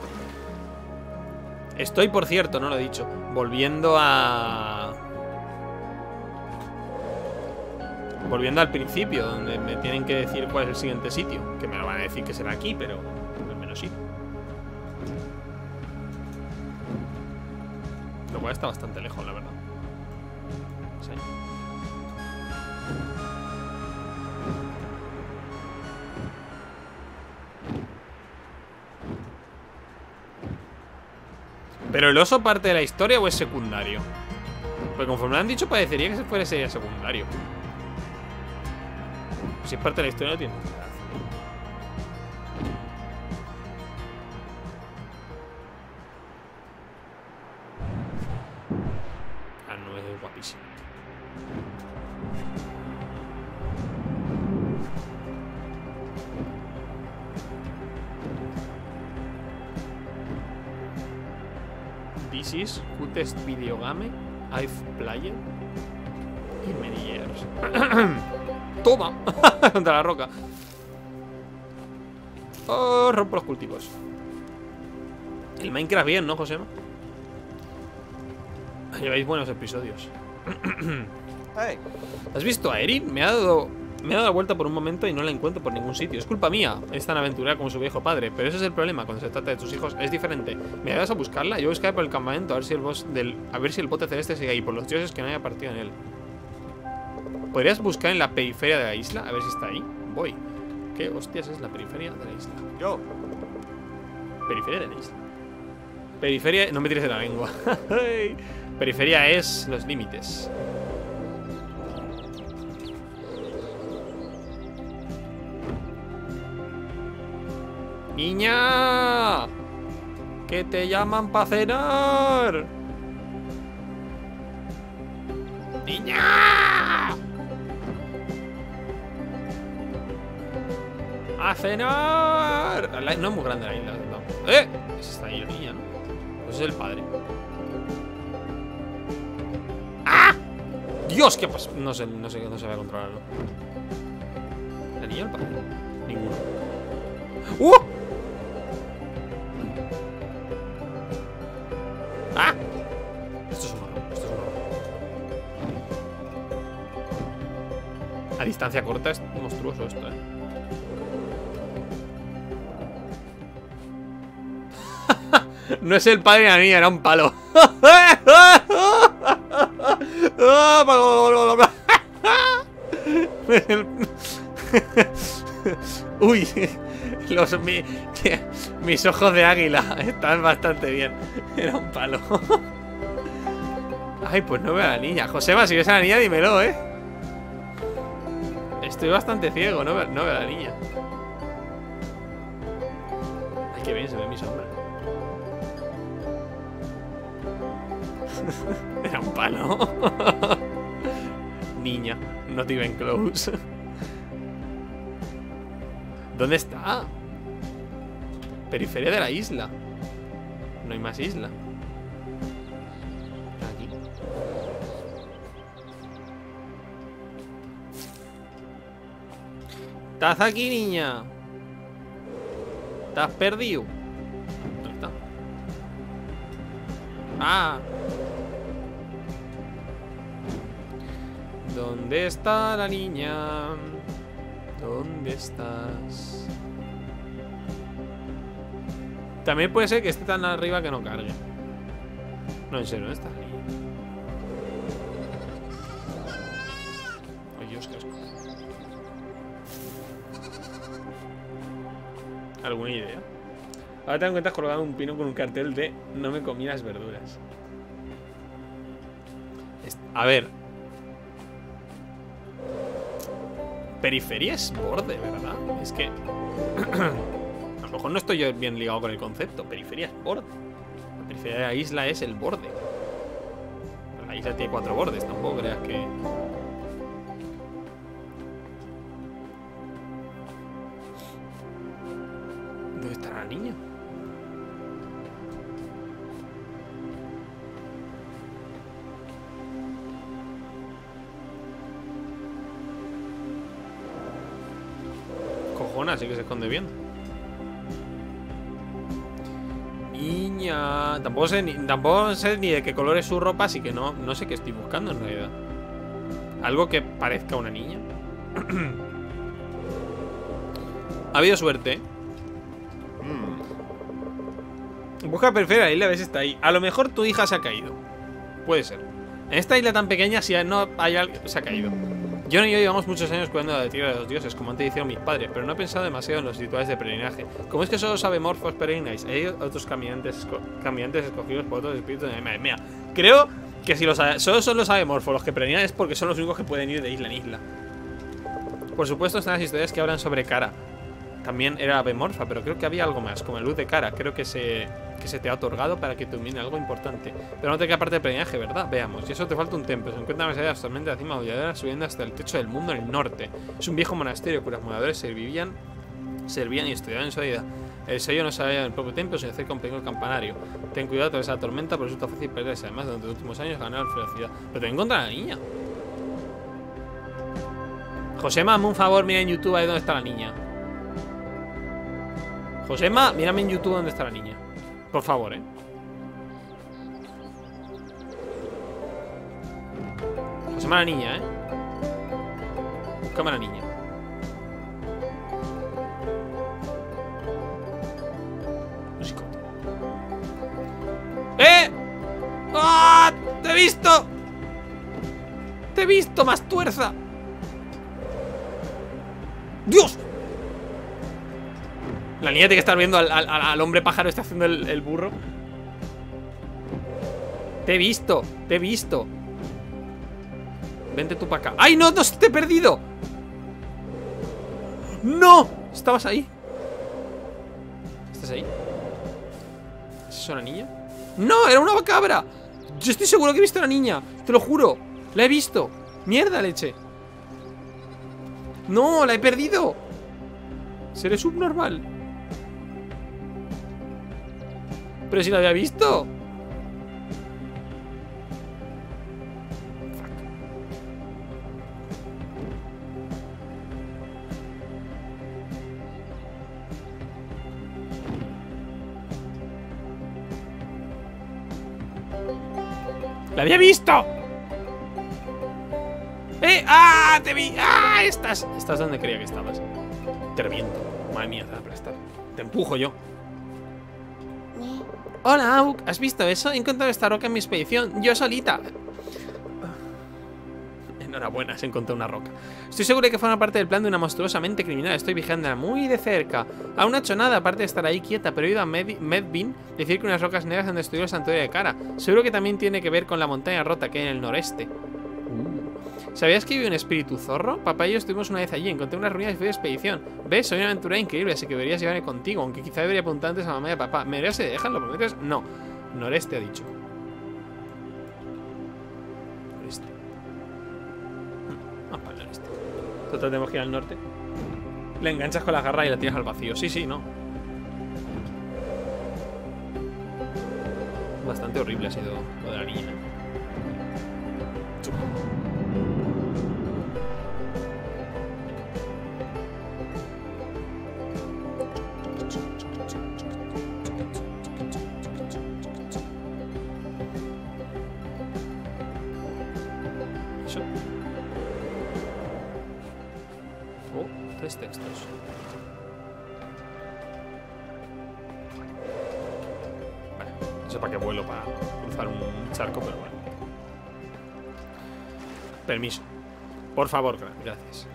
Estoy, por cierto, no lo he dicho, volviendo a... Volviendo al principio, donde me tienen que decir cuál es el siguiente sitio. Que me lo van a decir que será aquí, pero al menos sí. Lo cual está bastante lejos, la verdad. Sí. ¿Pero el oso parte de la historia o es secundario? Pues conforme lo han dicho, parecería que se fuera sería secundario. Si es parte de la historia, no tiene nada. This is cutest video game I've played in many years. Toma, contra la roca. Oh, rompo los cultivos. El Minecraft bien, ¿no, Josema? Lleváis buenos episodios. ¿Has visto a Erin? Me ha dado me ha dado la vuelta por un momento y no la encuentro por ningún sitio. Es culpa mía, es tan aventurera como su viejo padre. Pero ese es el problema, cuando se trata de tus hijos es diferente. ¿Me ayudas a buscarla? Yo buscaré por el campamento a ver si el boss del, a ver si el bote celeste sigue ahí. Por los dioses que no haya partido en él. ¿Podrías buscar en la periferia de la isla? A ver si está ahí. Voy. ¿Qué hostias es la periferia de la isla? Yo. Periferia de la isla. Periferia... No me tires de la lengua. Periferia es los límites. ¡Niña! ¡Que te llaman para cenar! ¡Niña! ¡A cenar! No es muy grande la isla, ¿no? ¡Eh! Esa está ahí, niña, ¿no? Pues es el padre. Dios, ¿qué pasa? No sé, no sé, no se va a controlarlo. ¿El anillo al patrón? Ninguno. ¡Uh! ¡Ah! Esto es un horror, esto es un horror. A distancia corta es monstruoso esto, eh. No es el padre ni la niña, era un palo. Uy, los, mi, que, mis ojos de águila están bastante bien. Era un palo. Ay, pues no veo a la niña. Joseba, si ves a la niña, dímelo, eh. Estoy bastante ciego, no veo, no veo a la niña. Ay, qué bien se ve mi sombra. Era un palo. Niña, not even close. ¿Dónde está? Periferia de la isla. No hay más isla. Aquí. ¿Estás aquí, niña? ¿Estás perdido? ¿Dónde está? Ah. ¿Dónde está la niña? ¿Dónde estás? También puede ser que esté tan arriba que no cargue. No, en serio, ¿dónde está la niña? Ay, Dios, qué asco. ¿Alguna idea? Ahora te dan cuenta colgando un pino con un cartel de "no me comí las verduras". A ver. Periferia es borde, ¿verdad? Es que... a lo mejor no estoy yo bien ligado con el concepto. Periferia es borde. La periferia de la isla es el borde. Pero la isla tiene cuatro bordes, tampoco creas que... ¿Dónde está la niña? Así que se esconde bien. Niña. Tampoco sé, ni, tampoco sé ni de qué color es su ropa, así que no, no sé qué estoy buscando en realidad. Algo que parezca una niña. Ha habido suerte. Mm. Busca perfecta la isla, a ver si está ahí. A lo mejor tu hija se ha caído. Puede ser. En esta isla tan pequeña, si no hay algo, se ha caído. Yo y yo llevamos muchos años cuidando de la tierra de los dioses, como antes hicieron mis padres, pero no he pensado demasiado en los rituales de peregrinaje. Como es que solo sabe Morphos peregrináis, hay otros caminantes, caminantes escogidos por otros espíritus de madre mía. Creo que si los, solo son los sabe Morphos los que peregrinan es porque son los únicos que pueden ir de isla en isla. Por supuesto están las historias que hablan sobre Cara. También era ave morfa, pero creo que había algo más, como el luz de Cara. Creo que se, que se te ha otorgado para que te ilumine algo importante. Pero no te queda parte del peregrinaje, ¿verdad? Veamos. Y eso te falta un templo. Se encuentra más allá de las tormentas de la cima aulladora, subiendo hasta el techo del mundo en el norte. Es un viejo monasterio cuyos moradores servían, servían y estudiaban en su vida. El sello no se halla en el propio templo, sino cerca de un pequeño campanario. Ten cuidado tras esa tormenta, pero resulta fácil perderse. Además, durante los últimos años ganaron ferocidad. Pero te encuentras a la niña. Josema, hazme un favor, mira en YouTube ahí donde está la niña. Josema, mírame en YouTube dónde está la niña. Por favor, eh. Josema, la niña, eh. Búscame a la niña. Músico. ¡Eh! ¡Ah! ¡Te he visto! ¡Te he visto, más tuerza! ¡Dios! La niña tiene que estar viendo al, al, al hombre pájaro. Está haciendo el, el burro. Te he visto, te he visto. Vente tú para acá. ¡Ay, no, no! ¡Te he perdido! ¡No! ¿Estabas ahí? ¿Estás ahí? ¿Es eso una niña? ¡No! ¡Era una cabra! Yo estoy seguro que he visto a la niña. Te lo juro. La he visto. ¡Mierda, leche! ¡No! ¡La he perdido! Seré subnormal. Pero si la había visto. Fuck. ¡La había visto! ¡Eh! ¡Ah! ¡Te vi! ¡Ah! Estás, estás donde creía que estabas. Te reviento. Madre mía, te va a prestar. Te empujo yo. Hola, Auk. ¿Has visto eso? He encontrado esta roca en mi expedición. Yo solita. Enhorabuena, se encontró una roca. Estoy seguro de que forma parte del plan de una monstruosa mente criminal. Estoy vigilándola muy de cerca. Aún no ha hecho nada, aparte de estar ahí quieta, pero he oído a Medvin decir que unas rocas negras han destruido el santuario de Cara. Seguro que también tiene que ver con la montaña rota que hay en el noreste. ¿Sabías que vive un espíritu zorro? Papá y yo estuvimos una vez allí, encontré unas ruinas y fui de expedición. ¿Ves? Soy una aventura increíble, así que deberías llevarme contigo, aunque quizá debería apuntar antes a mamá y a papá. ¿Me deberías dejar? ¿Lo prometes? No. Noreste ha dicho. Noreste. Vamos para el noreste. Total, tenemos que ir al norte. Le enganchas con la garra y la tiras al vacío. Sí, sí, no. Bastante horrible ha sido lo de la niña. Textos. Vale, no sé para qué vuelo para cruzar un charco, pero bueno. Permiso. Por favor, gracias.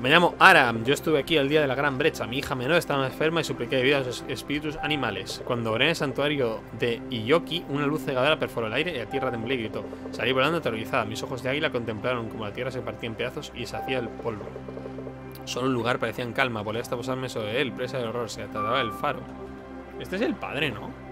Me llamo Aram. Yo estuve aquí el día de la gran brecha. Mi hija menor estaba enferma y supliqué de vida a los espíritus animales. Cuando oré en el santuario de Iyoki, una luz cegadora perforó el aire y la tierra temblé y gritó. Salí volando aterrorizada. Mis ojos de águila contemplaron como la tierra se partía en pedazos y se hacía el polvo. Solo un lugar parecía en calma. Volví hasta posarme sobre él, presa del horror. Se ataba el faro. Este es el padre, ¿no?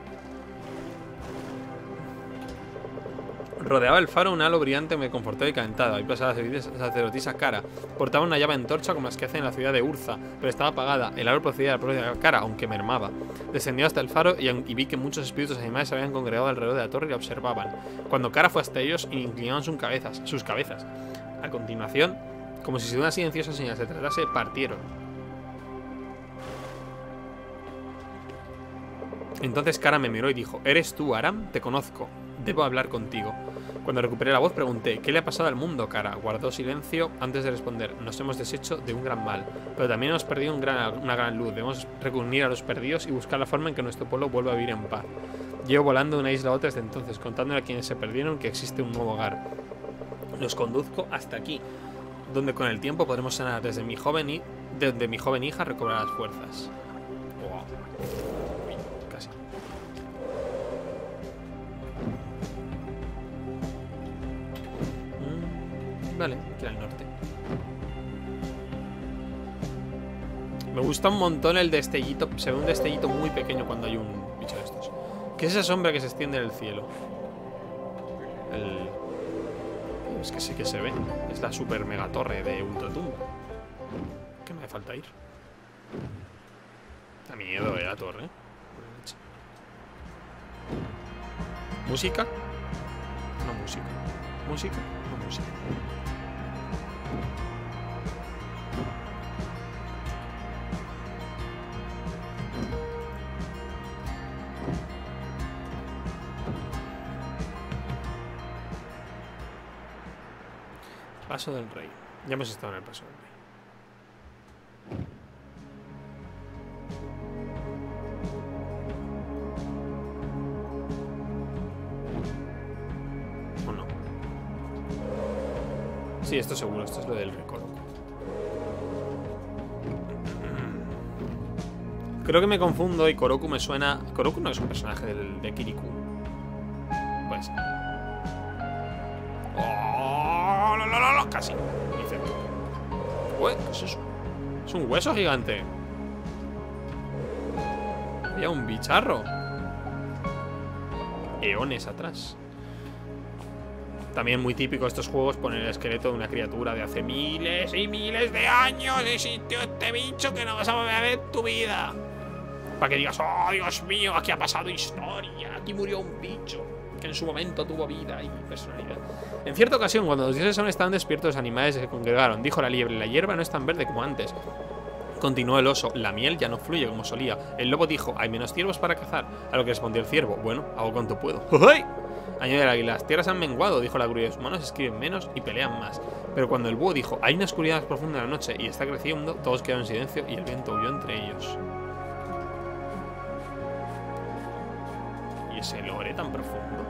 Rodeaba el faro un halo brillante me confortó y calentado. Ahí pasaba la sacerdotisa Cara. Portaba una llave antorcha como las que hacen en la ciudad de Urza, pero estaba apagada. El halo procedía de la propia Cara, aunque mermaba. Descendió hasta el faro y, y vi que muchos espíritus animales se habían congregado alrededor de la torre y la observaban. Cuando Cara fue hasta ellos, inclinaron sus cabezas. Sus cabezas. A continuación, como si de una silenciosa señal se tratase, partieron. Entonces Cara me miró y dijo: ¿Eres tú, Aram? Te conozco. Debo hablar contigo. Cuando recuperé la voz pregunté, ¿qué le ha pasado al mundo, Cara? Guardó silencio antes de responder. Nos hemos deshecho de un gran mal, pero también hemos perdido un gran, una gran luz. Debemos reunir a los perdidos y buscar la forma en que nuestro pueblo vuelva a vivir en paz. Llevo volando de una isla a otra desde entonces, contándole a quienes se perdieron que existe un nuevo hogar. Los conduzco hasta aquí, donde con el tiempo podremos sanar desde mi joven, y, desde mi joven hija recobrar las fuerzas. Wow. Vale, aquí al norte. Me gusta un montón el destellito. Se ve un destellito muy pequeño cuando hay un bicho de estos. ¿Qué es esa sombra que se extiende en el cielo? El... Es que sí que se ve. Es la super mega torre de Ultratumba. ¿Qué me hace falta ir? Da miedo, eh, la torre. ¿Música? No música. ¿Música? No música. Paso del Rey. Ya hemos estado en el Paso del Rey. ¿O no? Sí, esto seguro. Esto es lo del Recoro. Creo que me confundo y Koroku me suena... Koroku no es un personaje del, de Kirikou. Pues... ¡Oh! ¡Lo, lo, lo, lo! Casi. Dice... Ué, ¿qué es eso? Es un hueso gigante. Había un bicharro. Eones atrás. También muy típico estos juegos poner el esqueleto de una criatura de hace miles y miles de años y sintió este bicho que no vas a volver a ver tu vida. Para que digas, oh Dios mío, aquí ha pasado historia, aquí murió un bicho que en su momento tuvo vida y personalidad. En cierta ocasión, cuando los dioses aún estaban despiertos, los animales se congregaron. Dijo la liebre, la hierba no es tan verde como antes. Continuó el oso, la miel ya no fluye como solía. El lobo dijo, hay menos ciervos para cazar. A lo que respondió el ciervo, bueno, hago cuanto puedo. ¡Ay! Añade el águila, las tierras han menguado, dijo la grulla. Los humanos escriben menos y pelean más. Pero cuando el búho dijo, hay una oscuridad profunda en la noche y está creciendo, todos quedaron en silencio y el viento huyó entre ellos. Y ese lore tan profundo.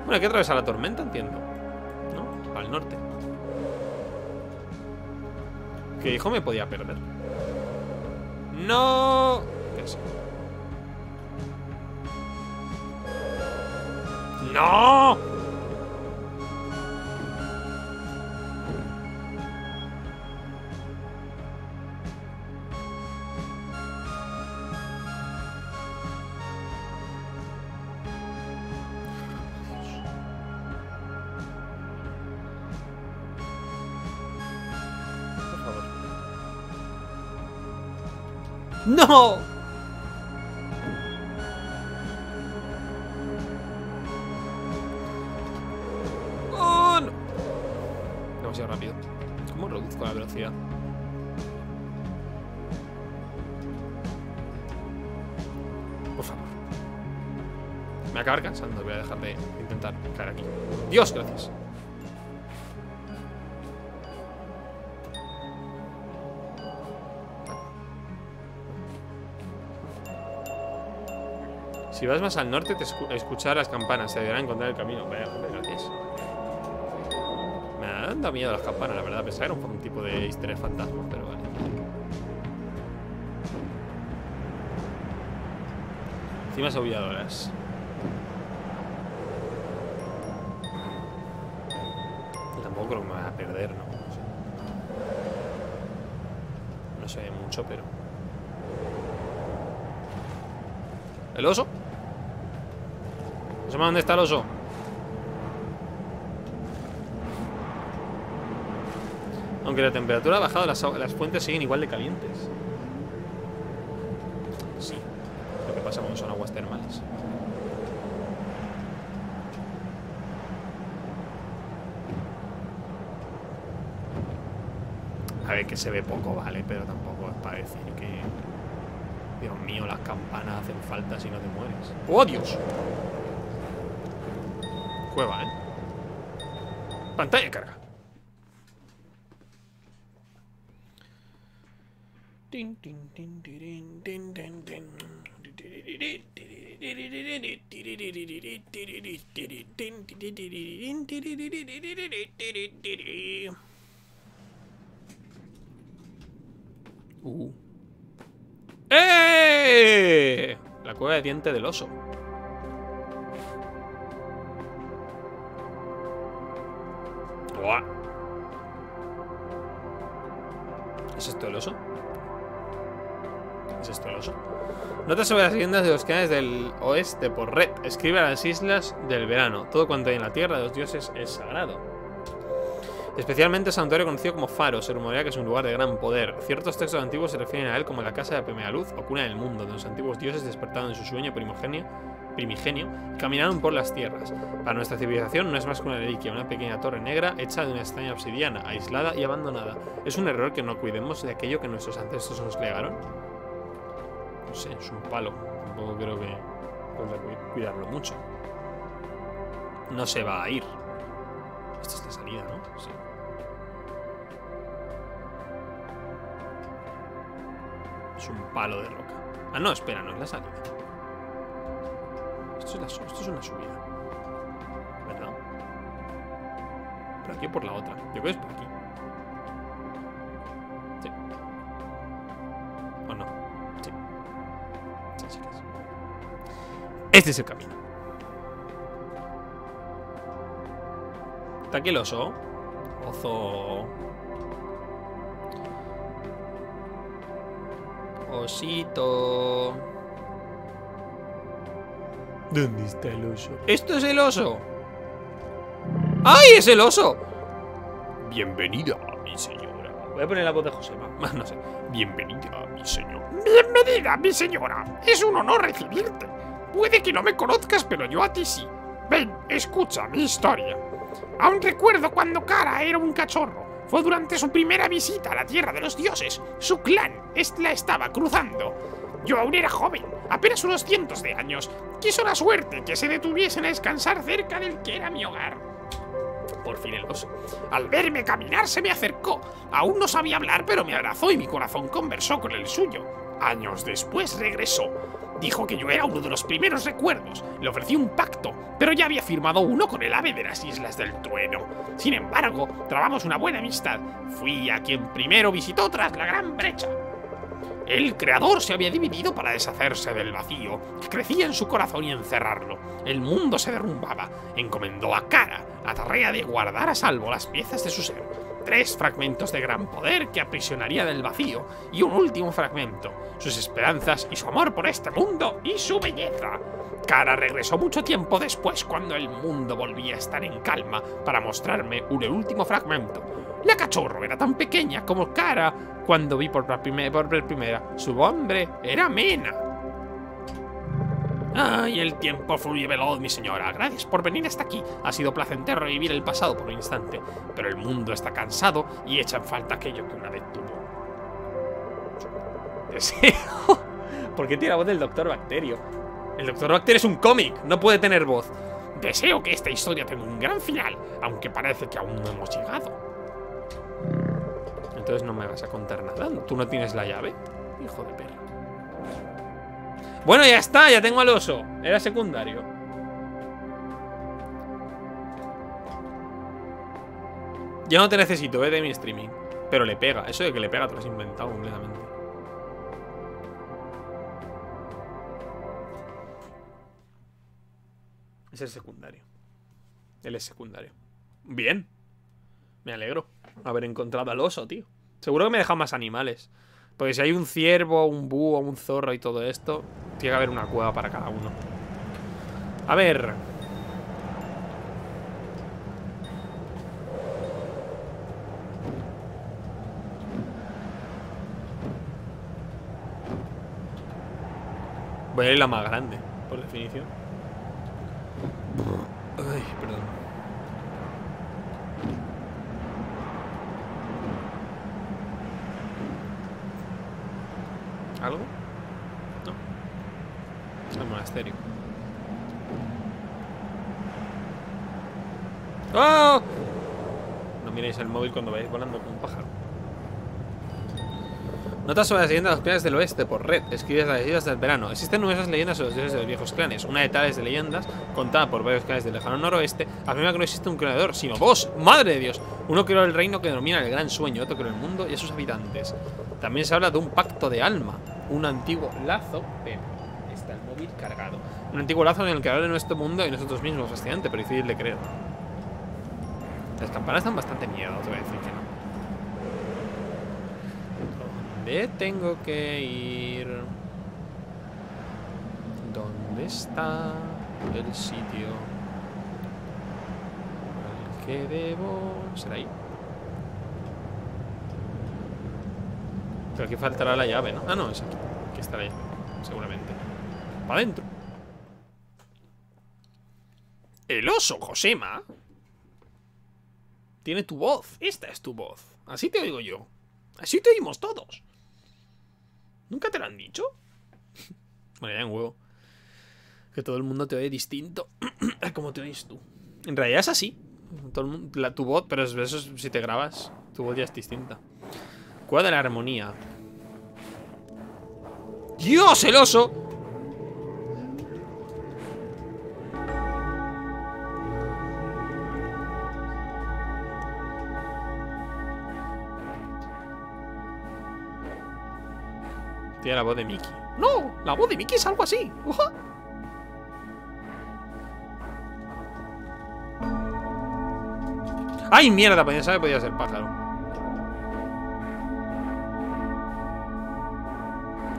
Bueno, hay que atravesar la tormenta, entiendo, ¿no? Para el norte. Que dijo me podía perder. No. ¿Qué es? No. ¡No! ¡Oh, no! Demasiado rápido. ¿Cómo reduzco la velocidad? Por favor. Me voy a acabar cansando. Voy a dejar de intentar caer aquí. ¡Dios, gracias! Si vas más al norte, te escuchar las campanas. Se deberá encontrar el camino. Vaya, gracias. Me han dado miedo las campanas, la verdad. Pensaba que era un, un tipo de easter egg fantasma, pero vale. Cimas aulladoras. Tampoco creo que me vas a perder, ¿no? No sé. No sé mucho, pero... ¿El oso? No sé más dónde está el oso. Aunque la temperatura ha bajado, las, las fuentes siguen igual de calientes. Sí. Lo que pasa cuando son aguas termales. A ver, que se ve poco, vale, pero tampoco es para decir que... Dios mío, las campanas hacen falta si no te mueres. ¡Oh, Dios! Cueva, ¿eh? Pantalla de carga. Uh. ¡Eh! La cueva de diente del oso. ¡Buah! ¿Es esto el oso? ¿Es esto el oso? Nota sobre las leyendas de los canales del oeste por red. Escribe a las islas del verano. Todo cuanto hay en la tierra de los dioses es sagrado. Especialmente el santuario conocido como Faro, se rumorea que es un lugar de gran poder. Ciertos textos antiguos se refieren a él como la casa de la primera luz o cuna del mundo, donde los antiguos dioses despertaron en su sueño primigenio, primigenio y caminaron por las tierras. Para nuestra civilización no es más que una reliquia, una pequeña torre negra hecha de una estaña obsidiana, aislada y abandonada. ¿Es un error que no cuidemos de aquello que nuestros ancestros nos legaron? No sé, es un palo. Tampoco creo que pueda cuidarlo mucho. No se va a ir. Esta es la salida, ¿no? Sí. Es un palo de roca. Ah, no, espera, no es la salida. Esto es, la, esto es una subida, ¿verdad? ¿Por aquí o por la otra? Yo creo que es por aquí. Sí. ¿O no? Sí. Sí, sí que es. Este es el camino. ¿Está aquí el oso? Oso... Osito. ¿Dónde está el oso? ¡Esto es el oso! ¡Ay, es el oso! Bienvenida, mi señora. Voy a poner la voz de Josema. No sé. Bienvenida, mi señor. Bienvenida, mi señora. Es un honor recibirte. Puede que no me conozcas, pero yo a ti sí. Ven, escucha mi historia. Aún recuerdo cuando Cara era un cachorro. Fue durante su primera visita a la Tierra de los Dioses. Su clan la estaba cruzando. Yo aún era joven, apenas unos cientos de años. Quiso la suerte que se detuviesen a descansar cerca del que era mi hogar. Por fin el oso. Al verme caminar se me acercó. Aún no sabía hablar, pero me abrazó y mi corazón conversó con el suyo. Años después regresó. Dijo que yo era uno de los primeros recuerdos. Le ofrecí un pacto, pero ya había firmado uno con el ave de las Islas del Trueno. Sin embargo, trabamos una buena amistad. Fui a quien primero visitó tras la Gran Brecha. El creador se había dividido para deshacerse del vacío que crecía en su corazón y encerrarlo. El mundo se derrumbaba. Encomendó a Kara la tarea de guardar a salvo las piezas de su ser. Tres fragmentos de gran poder que aprisionaría del vacío y un último fragmento, sus esperanzas y su amor por este mundo y su belleza. Kara regresó mucho tiempo después cuando el mundo volvía a estar en calma para mostrarme un último fragmento. La cachorro era tan pequeña como Kara cuando vi por primera, por primera. Su nombre era Mena. Ay, el tiempo fluye veloz, mi señora. Gracias por venir hasta aquí. Ha sido placentero revivir el pasado por un instante. Pero el mundo está cansado y echa en falta aquello que una vez tuvo. Deseo. ¿Por qué tiene la voz del doctor Bacterio? El doctor Bacterio es un cómic. No puede tener voz. Deseo que esta historia tenga un gran final. Aunque parece que aún no hemos llegado. Entonces no me vas a contar nada. Tú no tienes la llave. Hijo de perro. Bueno, ya está, ya tengo al oso. Era secundario. Ya no te necesito, vete de mi streaming. Pero le pega, eso de que le pega te lo has inventado completamente. Es el secundario. Él es secundario. Bien. Me alegro haber encontrado al oso, tío. Seguro que me deja más animales. Porque si hay un ciervo, un búho, un zorro y todo esto, tiene que haber una cueva para cada uno. A ver. Voy a ir la más grande, por definición. Ay, perdón. ¿Algo? No. El monasterio. ¡Oh! No miréis el móvil cuando vayáis volando como un pájaro. Notas sobre las leyendas de los clanes del oeste por red. Escribes las leyendas del verano. Existen numerosas leyendas sobre los dioses de los viejos clanes. Una de tales de leyendas, contada por varios clanes del lejano noroeste, afirma que no existe un creador, sino dos. ¡Madre de Dios! Uno creó el reino que denomina el gran sueño, otro creó el mundo y a sus habitantes. También se habla de un pacto de alma. Un antiguo lazo. Ven, está el móvil cargado. Un antiguo lazo en el que habla de nuestro mundo y nosotros mismos. Fascinante, pero difícil de creer. Las campanas dan bastante miedo, te voy a decir que no. ¿Dónde tengo que ir? ¿Dónde está el sitio al que debo? ¿Será ahí? Pero aquí faltará la llave, ¿no? Ah, no, es aquí. Aquí estará ahí, seguramente. Para adentro. El oso, Josema. Tiene tu voz. Esta es tu voz. Así te oigo yo. Así te oímos todos. ¿Nunca te lo han dicho? Bueno, ya en huevo. Que todo el mundo te oye distinto a como te oís tú. En realidad es así. Todo el mundo, la, tu voz, pero eso es, si te grabas, tu voz ya es distinta. Cueva de la armonía. ¡Dios, el oso! Tiene la voz de Mickey. ¡No! La voz de Mickey es algo así. ¡Uja! ¡Ay, mierda! Pensaba que podía ser pájaro.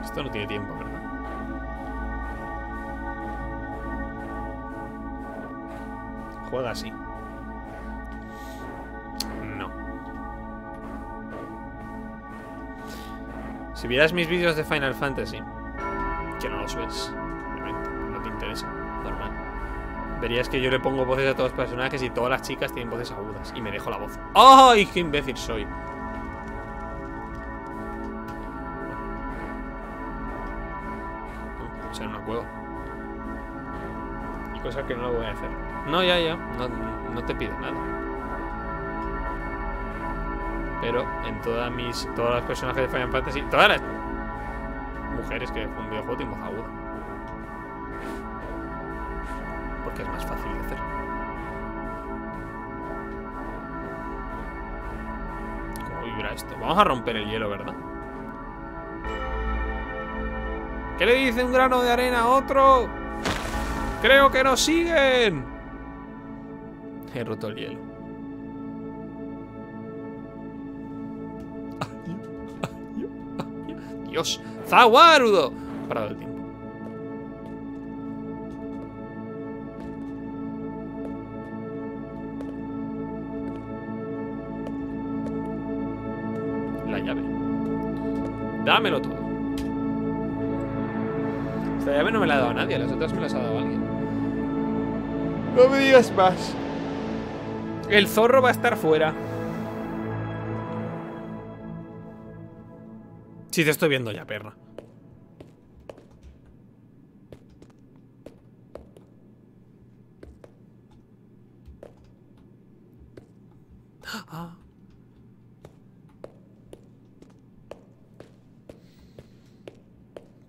Esto no tiene tiempo, ¿verdad? Juega así. No. Si vieras mis vídeos de Final Fantasy, que no los ves, obviamente, no te interesa, normal. Verías que yo le pongo voces a todos los personajes y todas las chicas tienen voces agudas. Y me dejo la voz. ¡Ay, qué imbécil soy! O sea, en una cueva. Y cosas que no lo voy a hacer. No, ya, ya. No, no te pido nada. Pero en todas mis... Todas las personajes de Final Fantasy... Todas las mujeres que juegan un videojuego tienen voz aguda. Porque es más fácil de hacer. ¿Cómo vibra esto? Vamos a romper el hielo, ¿verdad? ¿Qué le dice un grano de arena a otro? ¡Creo que nos siguen! He roto el hielo. Dios, Zaguarudo. Parado el tiempo. La llave. Dámelo todo. Esta llave no me la ha dado a nadie, las otras me las ha dado alguien. No me digas más. El zorro va a estar fuera. Sí, te estoy viendo ya, perra. Ah.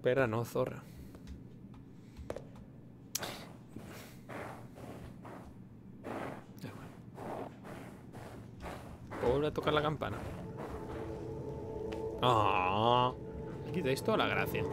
Perra no, zorra. Vuelve a tocar la campana. Ah, oh, quitáis toda la gracia.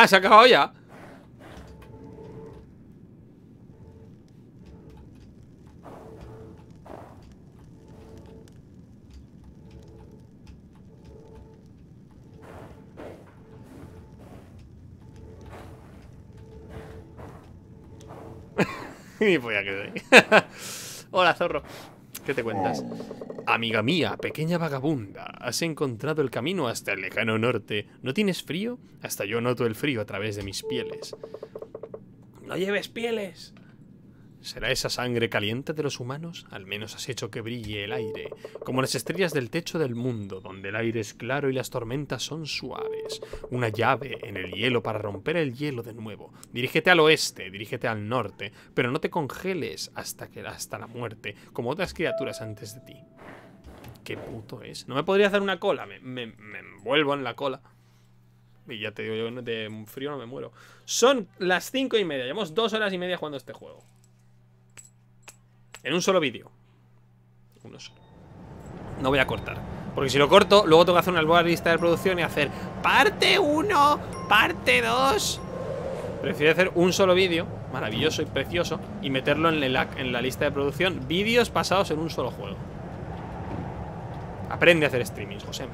Ah, se ha acabado ya. Ni podía quedar ahí. Hola, zorro. ¿Qué te cuentas? Amiga mía, pequeña vagabunda, has encontrado el camino hasta el lejano norte. ¿No tienes frío? Hasta yo noto el frío a través de mis pieles. ¡No lleves pieles! ¿Será esa sangre caliente de los humanos? Al menos has hecho que brille el aire, como las estrellas del techo del mundo, donde el aire es claro y las tormentas son suaves. Una llave en el hielo para romper el hielo de nuevo. Dirígete al oeste, dirígete al norte, pero no te congeles hasta, que, hasta la muerte, como otras criaturas antes de ti. ¿Qué puto es? ¿No me podría hacer una cola? Me, me, me envuelvo en la cola. Y ya te digo yo, de frío no me muero. Son las cinco y media, llevamos dos horas y media jugando este juego. En un solo vídeo. Uno solo. No voy a cortar. Porque si lo corto, luego tengo que hacer una nueva lista de producción y hacer parte uno, parte dos. Prefiero hacer un solo vídeo, maravilloso y precioso, y meterlo en la, en la lista de producción. Vídeos pasados en un solo juego. Aprende a hacer streamings, José.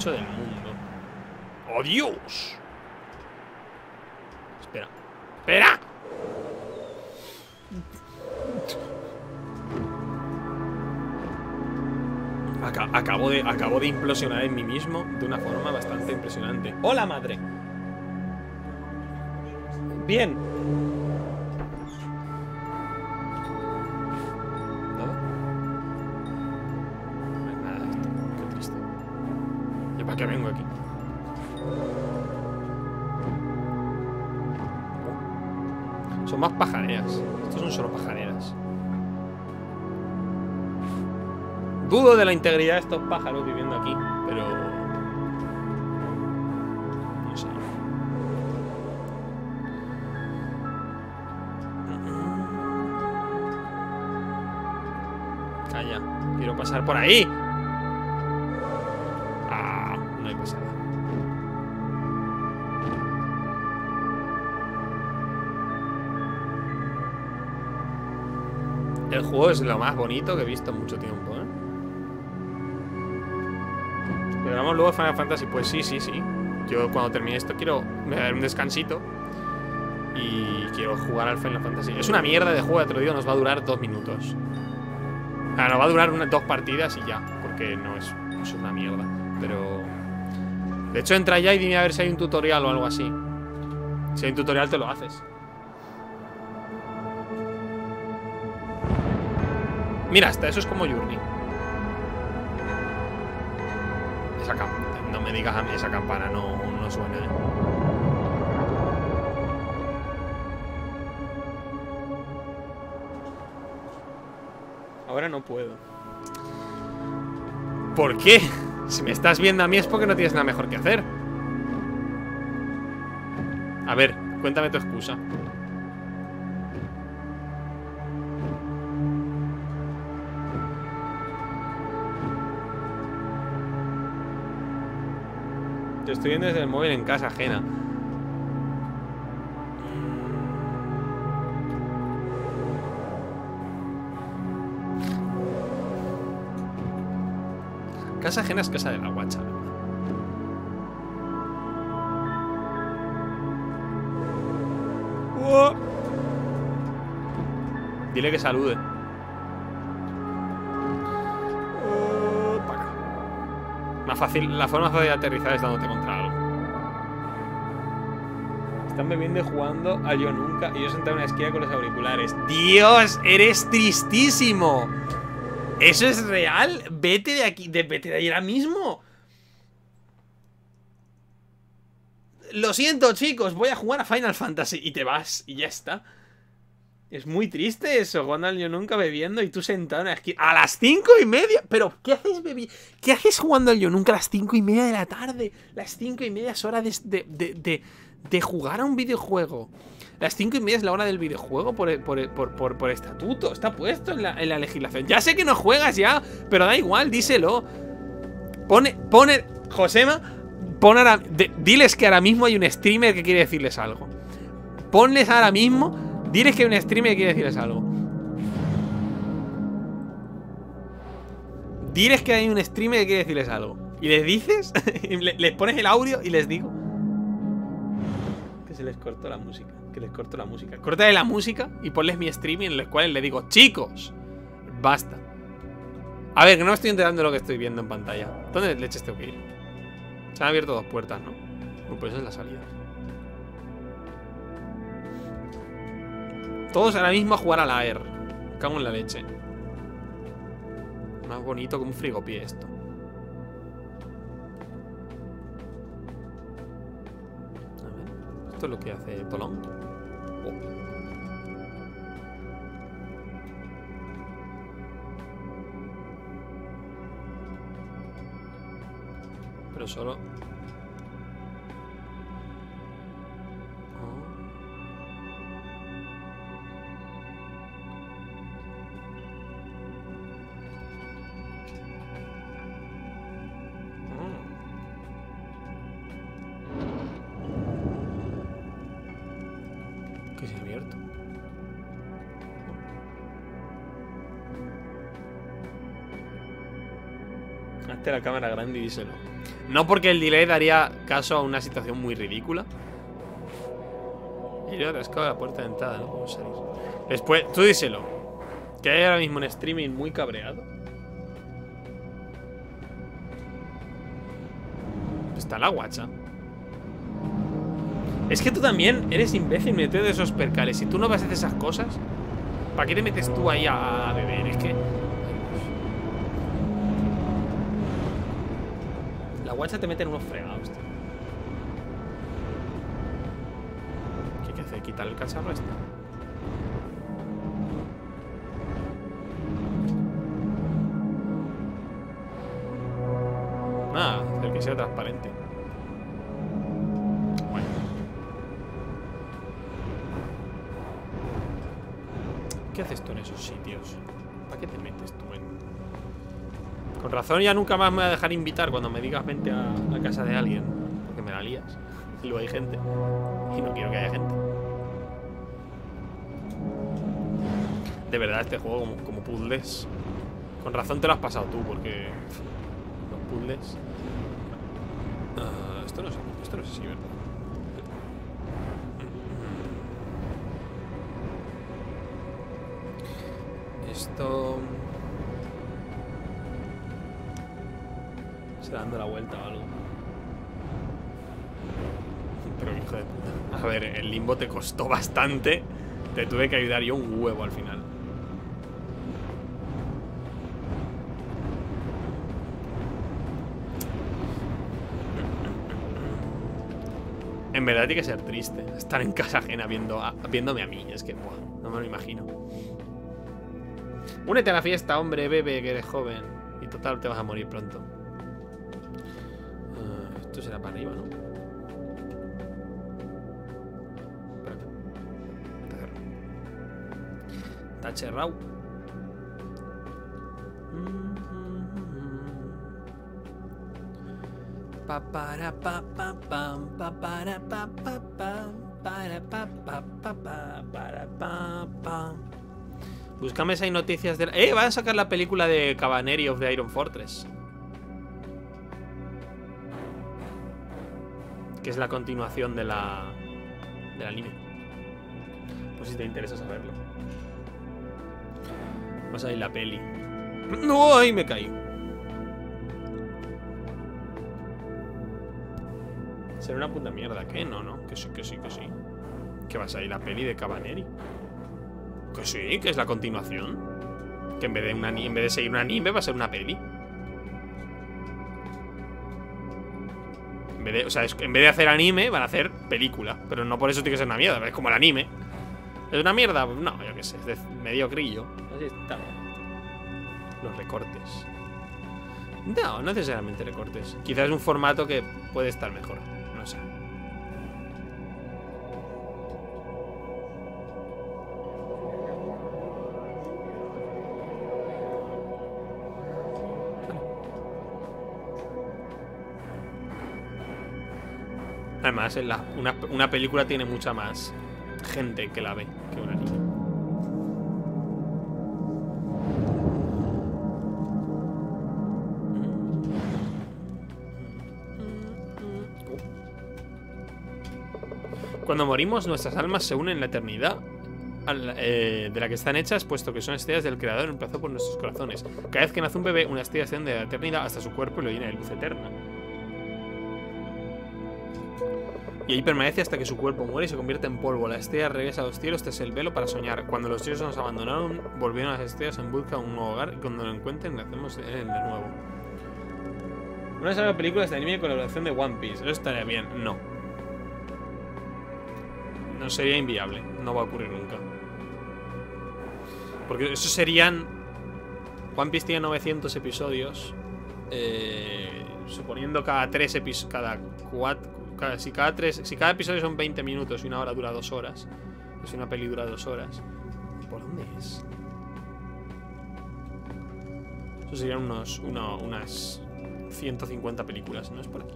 Del mundo. ¡Oh, Dios! Espera. ¡Espera! Acab acabo, de, acabo de implosionar en mí mismo de una forma bastante impresionante. ¡Hola, madre! Bien. Que vengo aquí. Son más pajareras. Estos son solo pajareras. Dudo de la integridad de estos pájaros viviendo aquí, pero... No sé. Quiero pasar por ahí. Ah, no he pasado. El juego es lo más bonito que he visto en mucho tiempo, ¿eh? ¿Le damos luego Final Fantasy? Pues sí, sí, sí. Yo cuando termine esto quiero... me voy a dar un descansito y quiero jugar al Final Fantasy. Es una mierda de juego, te lo digo. Nos va a durar dos minutos. Ah, nos va a durar una, dos partidas y ya. Porque no es, no es una mierda. Pero... de hecho, entra ya y dime a ver si hay un tutorial o algo así. Si hay un tutorial te lo haces. Mira, hasta eso es como Journey. Esa campana. No me digas a mí, esa campana no, no suena, ¿eh? Ahora no puedo. ¿Por qué? Si me estás viendo a mí es porque no tienes nada mejor que hacer. A ver, cuéntame tu excusa. Estoy viendo desde el móvil en casa ajena. Casa ajena es casa de la guacha. ¡Oh! Dile que salude. Fácil, la forma fácil de aterrizar es dándote contra algo. Están bebiendo y jugando a Yo Nunca y yo sentado en una esquina con los auriculares. ¡Dios! ¡Eres tristísimo! ¿Eso es real? Vete de aquí, de, vete de ahí ahora mismo. Lo siento, chicos, voy a jugar a Final Fantasy. Y te vas, y ya está. Es muy triste eso, jugando al Yo Nunca bebiendo y tú sentado en la esquina. ¡A las cinco y media! ¿Pero qué haces, bebi? ¿Qué haces jugando al Yo Nunca a las cinco y media de la tarde? Las cinco y media es hora de, de, de, de, de jugar a un videojuego. Las cinco y media es la hora del videojuego por, por, por, por, por estatuto. Está puesto en la, en la legislación. Ya sé que no juegas ya, pero da igual, díselo. Pone, pone... Josema, pon ahora, de, diles que ahora mismo hay un streamer que quiere decirles algo. Ponles ahora mismo... diles que hay un streamer que quiere decirles algo. Diles que hay un streamer que quiere decirles algo. Y les dices, les pones el audio y les digo que se les cortó la música. Que les cortó la música. Córtale la música y ponles mi streaming en los cuales les digo: chicos, basta. A ver, que no me estoy enterando de lo que estoy viendo en pantalla. ¿Dónde leches tengo que ir? Se han abierto dos puertas, ¿no? Pues esa es la salida. Todos ahora mismo a jugar a la A E R. Cago en la leche. Más bonito que un frigopié esto. A ver. Esto es lo que hace Tolón. Oh. Pero solo... la cámara grande y díselo. No, porque el delay daría caso a una situación muy ridícula. Y yo atascado la puerta de entrada, no puedo salir. Después, tú díselo. Que hay ahora mismo un streaming muy cabreado. Está la guacha. Es que tú también eres imbécil, metido de esos percales. Si tú no vas a hacer esas cosas, ¿para qué te metes tú ahí a beber? Es que... la guacha te mete en unos fregados, tío. ¿Qué hay que hacer? ¿Quitar el cacharro este? Nada, ah, el que sea transparente. Bueno. ¿Qué haces tú en esos sitios? ¿Para qué te metes tú en...? Con razón ya nunca más me voy a dejar invitar cuando me digas vente a la casa de alguien, porque me la lías. Y luego hay gente. Y no quiero que haya gente. De verdad, este juego como, como puzzles. Con razón te lo has pasado tú, porque... Los puzzles... Uh, esto no sé, esto no sé si es verdad. Esto... Se dando la vuelta o algo. Pero hijo de puta. A ver, el limbo te costó bastante. Te tuve que ayudar yo un huevo al final. En verdad tiene que ser triste estar en casa ajena viendo a, viéndome a mí. Es que, buah, no me lo imagino. Únete a la fiesta, hombre, bebé, que eres joven. Y total, te vas a morir pronto. Uh, esto será para arriba, ¿no? Espérate. Está cerrado. Pa para pa pa pam pa para pa pa pam para pa pa pa para pa pam. Búscame si hay noticias de... ¡Eh! Van a sacar la película de Cabaneri of the Iron Fortress. Que es la continuación de la... del anime. Pues si te interesa saberlo. Vas a ir la peli. ¡No! ¡Ay! Me caí. Será una puta mierda. ¿Qué? No, no. Que sí, que sí, que sí. Que vas a ir la peli de Cabaneri. Que sí, que es la continuación. Que en vez de, una, en vez de seguir un anime, va a ser una peli. En vez de, o sea, es, en vez de hacer anime, van a hacer película. Pero no por eso tiene que ser una mierda. Es como el anime. ¿Es una mierda? No, yo qué sé. Es de medio grillo. Así está. Los recortes. No, no necesariamente recortes. Quizás es un formato que puede estar mejor. No sé. Además, en la, una, una película tiene mucha más gente que la ve que un anime. Cuando morimos, nuestras almas se unen en la eternidad al, eh, de la que están hechas, puesto que son estrellas del creador emplazado por nuestros corazones. Cada vez que nace un bebé, una estrella asciende de la eternidad hasta su cuerpo y lo llena de luz eterna. Y ahí permanece hasta que su cuerpo muere y se convierte en polvo. La estrella regresa a los cielos tras el velo para soñar. Cuando los dioses nos abandonaron, volvieron a las estrellas en busca de un nuevo hogar. Y cuando lo encuentren, nacemos en él de nuevo. Una saga de películas de anime y colaboración de One Piece. Eso estaría bien. No. No sería inviable. No va a ocurrir nunca. Porque eso serían... One Piece tiene novecientos episodios. Eh, suponiendo cada tres episodios... Cada cuatro... Si cada, tres, si cada episodio son veinte minutos y una hora dura dos horas. Si una peli dura dos horas. ¿Por dónde es? Eso serían unos, uno, unas ciento cincuenta películas. No es por aquí.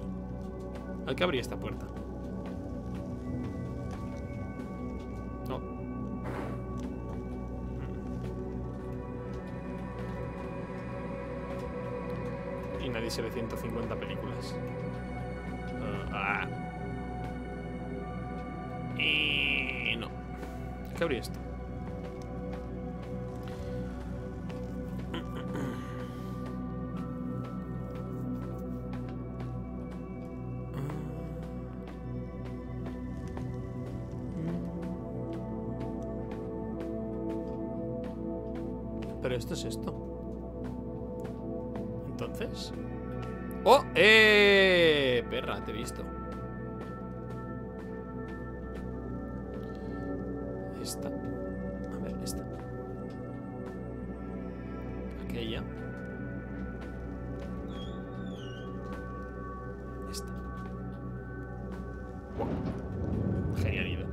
Hay que abrir esta puerta. No. Y nadie se ve ciento cincuenta películas. Ah. Y no. Hay que abrir esto. Pero esto es esto. Entonces... ¡Oh! ¡Eh! Perra, te he visto. Esta. A ver, esta. Aquella. Esta. ¡Wow! Genialidad.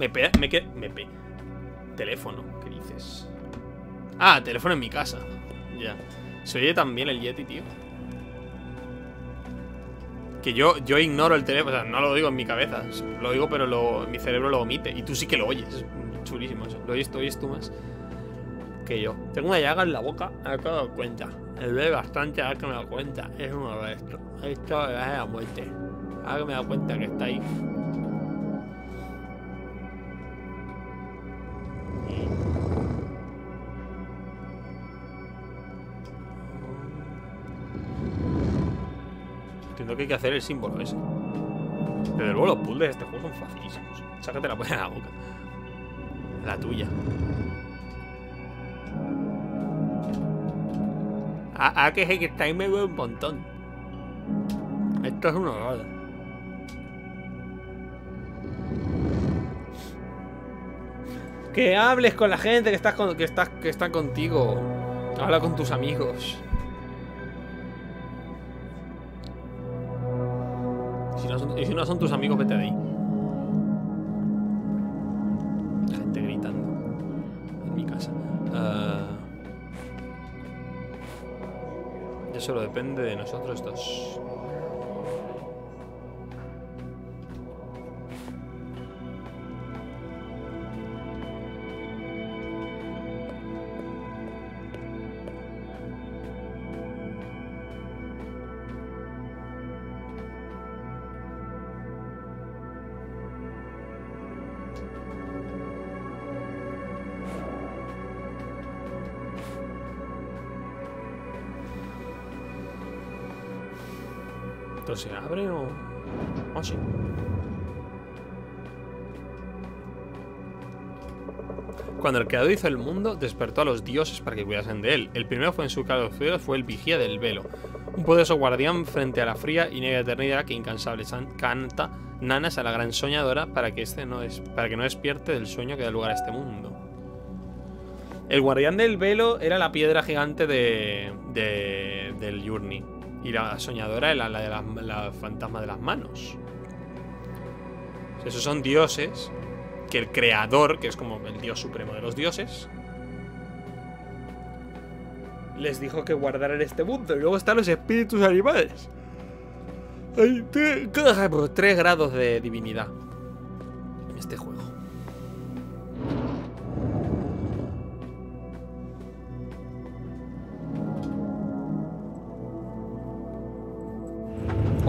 Me pe... Me que... Me pe... Teléfono, ¿qué dices? Ah, teléfono en mi casa. Ya. Se oye también el Yeti, tío. Que yo, yo ignoro el teléfono. O sea, no lo digo en mi cabeza. Lo digo, pero lo, mi cerebro lo omite. Y tú sí que lo oyes. Chulísimo eso. Lo oyes, lo oyes tú más que yo. Tengo una llaga en la boca. Me he dado cuenta. Me duele bastante ahora que me he dado cuenta. Es uno de estos. Esto es la muerte. Ahora que me he dado cuenta que está ahí. Entiendo que hay que hacer el símbolo ese. Desde luego los puzzles de este juego son facilísimos. Sácate la polla de la boca. La tuya. A, a que es que está ahí me veo un montón. Esto es un horror. Que hables con la gente que estás con, que estás que está contigo. Habla con tus amigos. Si no son, si no son tus amigos, vete de ahí. Gente gritando en mi casa. Uh, eso solo depende de nosotros dos. ¿Se abre o...? Oh, sí. Cuando el creador hizo el mundo, despertó a los dioses para que cuidasen de él. El primero fue en su calor fue el vigía del velo, un poderoso guardián frente a la fría y negra eternidad que incansable canta nanas a la gran soñadora para que, este no des para que no despierte del sueño que da lugar a este mundo. El guardián del velo era la piedra gigante de, de del Journey. Y la soñadora es la, la de las la fantasma de las manos. Esos son dioses que el creador, que es como el dios supremo de los dioses, les dijo que guardaran este mundo. Y luego están los espíritus animales. Hay tres grados de divinidad en este juego.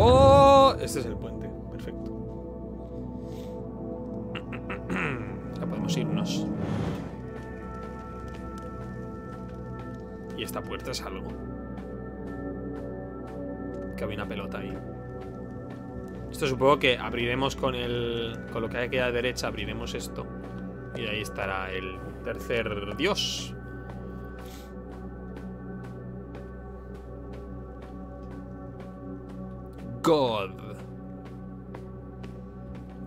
¡Oh! Este es el puente. Perfecto. Ya podemos irnos. Y esta puerta es algo. Que había una pelota ahí. Esto supongo que abriremos con el... Con lo que hay aquí a la derecha abriremos esto. Y ahí estará el tercer dios. God.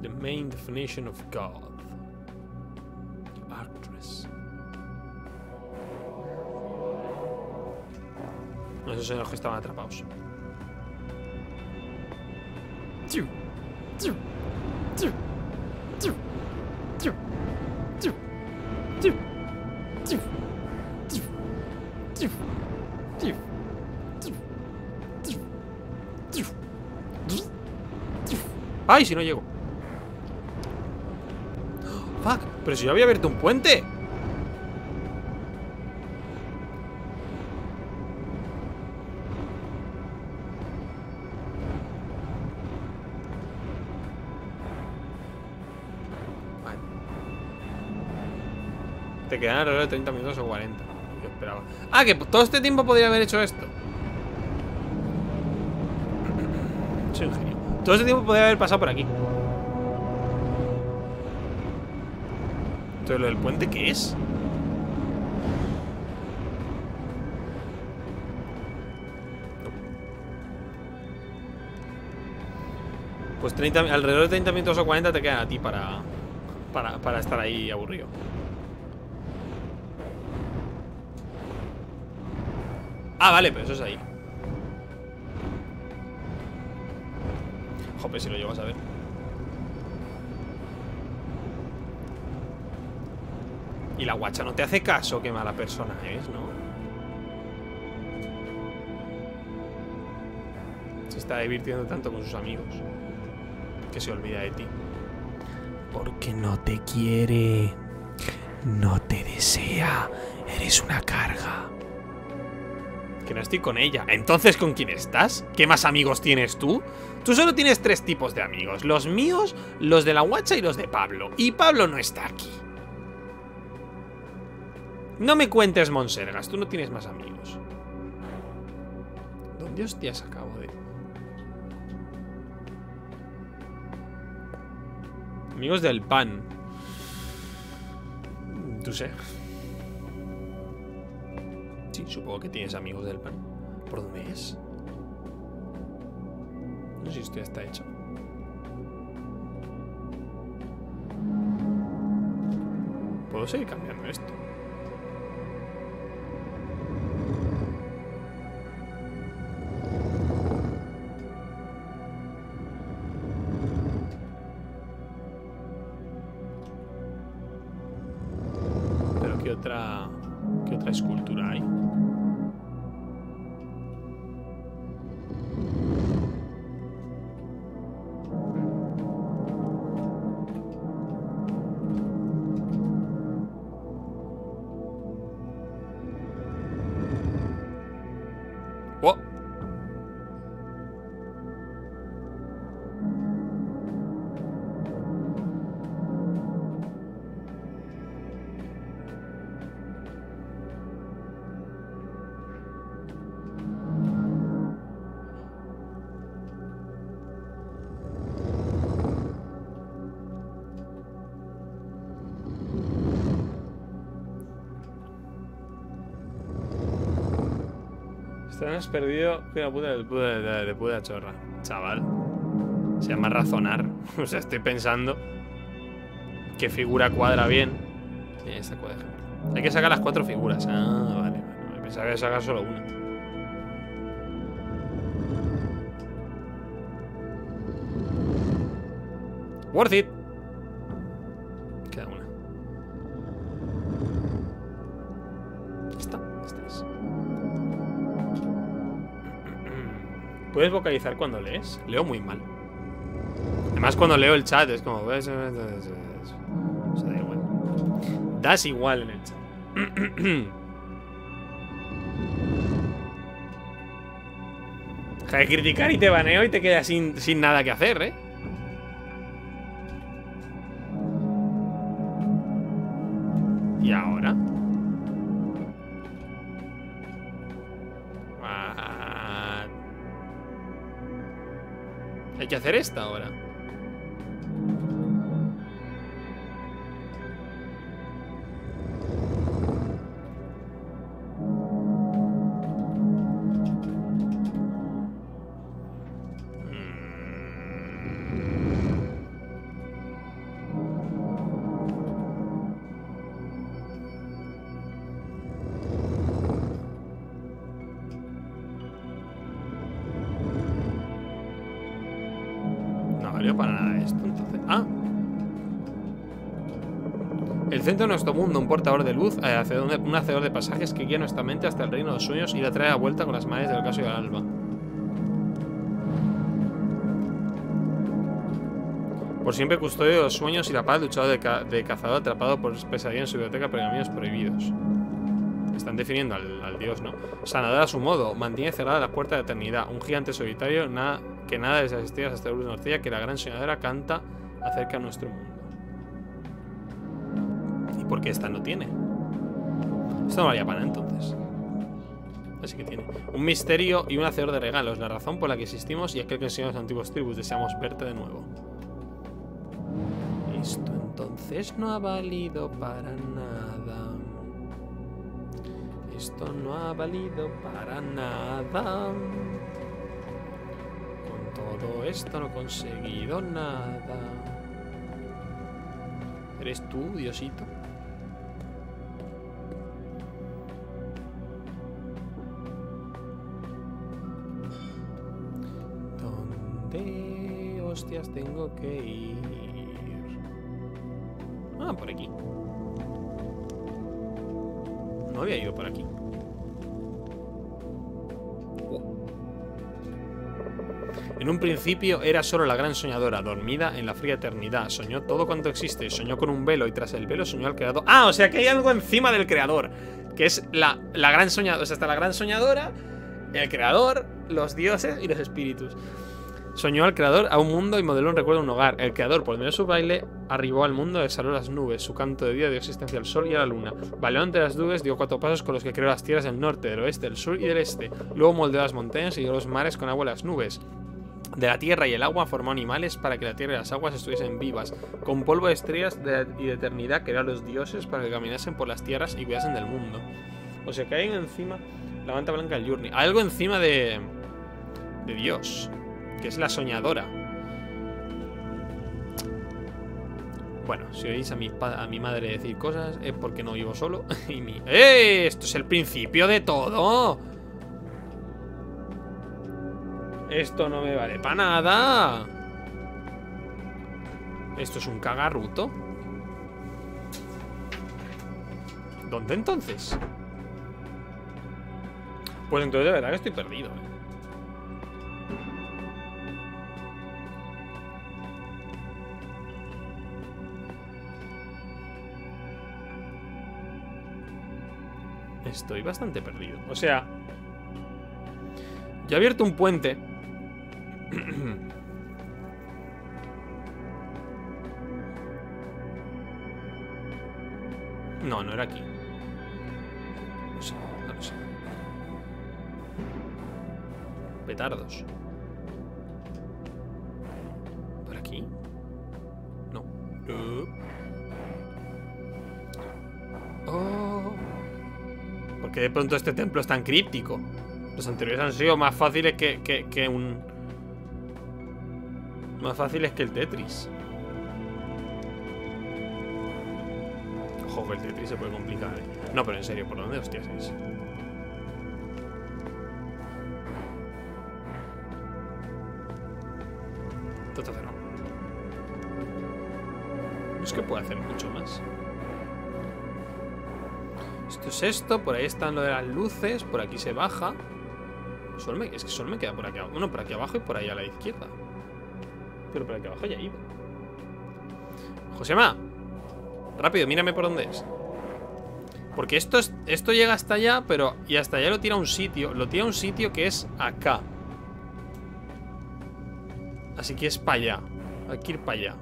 The main definition of God. Actress. No, esos son los que estaban atrapados. ¡Ay, si no llego! Oh, ¡fuck! ¡Pero si yo había abierto un puente! Vale. Te quedan alrededor de treinta minutos o cuarenta. Yo esperaba. ¡Ah, que todo este tiempo podría haber hecho esto! Soy un genio. Todo ese tiempo podría haber pasado por aquí. Entonces, ¿lo del puente qué es? Pues treinta, alrededor de treinta minutos o cuarenta te quedan a ti para, para, para estar ahí aburrido. Ah, vale, pero eso es ahí. Jope, si lo llevas a ver. Y la guacha no te hace caso, qué mala persona es, ¿no? Se está divirtiendo tanto con sus amigos que se olvida de ti. Porque no te quiere, no te desea, eres una carga. Que no estoy con ella. Entonces, ¿con quién estás? ¿Qué más amigos tienes tú? Tú solo tienes tres tipos de amigos. Los míos, los de la guacha y los de Pablo. Y Pablo no está aquí. No me cuentes monsergas, tú no tienes más amigos. ¿Dónde hostias acabo de...? Amigos del pan. Tú sé. Sí, supongo que tienes amigos del pan. ¿Por dónde es? No sé si esto ya está hecho. ¿Puedo seguir cambiando esto? Pero ¿qué otra, qué otra escultura hay? Has perdido la puta de, de, de, de puta chorra, chaval. Se llama razonar. O sea, estoy pensando qué figura cuadra bien. Sí, esta cuadra. Hay que sacar las cuatro figuras. Ah, vale. Bueno, pensaba que iba a sacar solo una. Worth it. ¿Puedes vocalizar cuando lees? Leo muy mal. Además, cuando leo el chat es como... O sea, da igual. Das igual en el chat. Deja de criticar y te baneo y te quedas sin, sin nada que hacer, ¿eh? ¿Y ahora? Hay que hacer esta ahora. Dentro de nuestro mundo, un portador de luz, eh, un hacedor de pasajes que guía nuestra mente hasta el reino de los sueños y la trae a vuelta con las mares del ocaso y del alba. Por siempre custodio de los sueños y la paz, luchador de, ca de cazador atrapado por pesadilla en su biblioteca, pergaminos prohibidos. Están definiendo al, al dios, ¿no? Sanador a su modo, mantiene cerrada la puerta de la eternidad. Un gigante solitario, nada, que nada de las estrellas hasta el último día, que la gran soñadora canta acerca de nuestro mundo. Porque esta no tiene. Esto no valía para entonces. Así que tiene un misterio y un hacedor de regalos, la razón por la que existimos y aquel que enseñamos a antiguos tribus. Deseamos verte de nuevo. Esto entonces no ha valido para nada. Esto no ha valido para nada. Con todo esto no he conseguido nada. ¿Eres tú, Diosito? Hostias, tengo que ir. Ah, por aquí. No había ido por aquí. En un principio era solo la gran soñadora, dormida en la fría eternidad. Soñó todo cuanto existe. Soñó con un velo y tras el velo soñó al creador. Ah, o sea que hay algo encima del creador, que es la, la gran soñadora. O sea, está la gran soñadora, el creador, los dioses y los espíritus. Soñó al creador a un mundo y modeló un recuerdo a un hogar. El creador, por medio de su baile, arribó al mundo, exhaló las nubes. Su canto de día dio existencia al sol y a la luna. Baleó entre las nubes, dio cuatro pasos con los que creó las tierras del norte, del oeste, del sur y del este. Luego moldeó las montañas y dio los mares con agua y las nubes. De la tierra y el agua formó animales para que la tierra y las aguas estuviesen vivas. Con polvo de estrellas de, y de eternidad creó a los dioses para que caminasen por las tierras y cuidasen del mundo. O sea, que hay encima la manta blanca del Journey. Algo encima de... de Dios, que es la soñadora. Bueno, si oís a mi, a mi madre decir cosas es porque no vivo solo. Y mi... ¡Eh! Esto es el principio de todo. Esto no me vale para nada. Esto es un cagarruto. ¿Dónde entonces? Pues entonces de verdad que estoy perdido, ¿eh? Estoy bastante perdido. O sea, yo he abierto un puente. No, no era aquí. No sé, no lo sé. Petardos. ¿Por aquí? No. Uh. Oh. ¿Por qué de pronto este templo es tan críptico? Los anteriores han sido más fáciles que, que, que un... Más fáciles que el Tetris. Ojo, que el Tetris se puede complicar, ¿eh? No, pero en serio, ¿por dónde hostias es? Todo cerrado. No es que pueda hacer mucho más. Esto es esto, por ahí están lo de las luces. Por aquí se baja. Solo me, es que solo me queda por aquí abajo. Bueno, por aquí abajo y por ahí a la izquierda. Pero por aquí abajo ya he ido. Josema, rápido, mírame por dónde es. Porque esto, es, esto llega hasta allá, pero... Y hasta allá lo tira a un sitio. Lo tira a un sitio que es acá. Así que es para allá. Hay que ir para allá.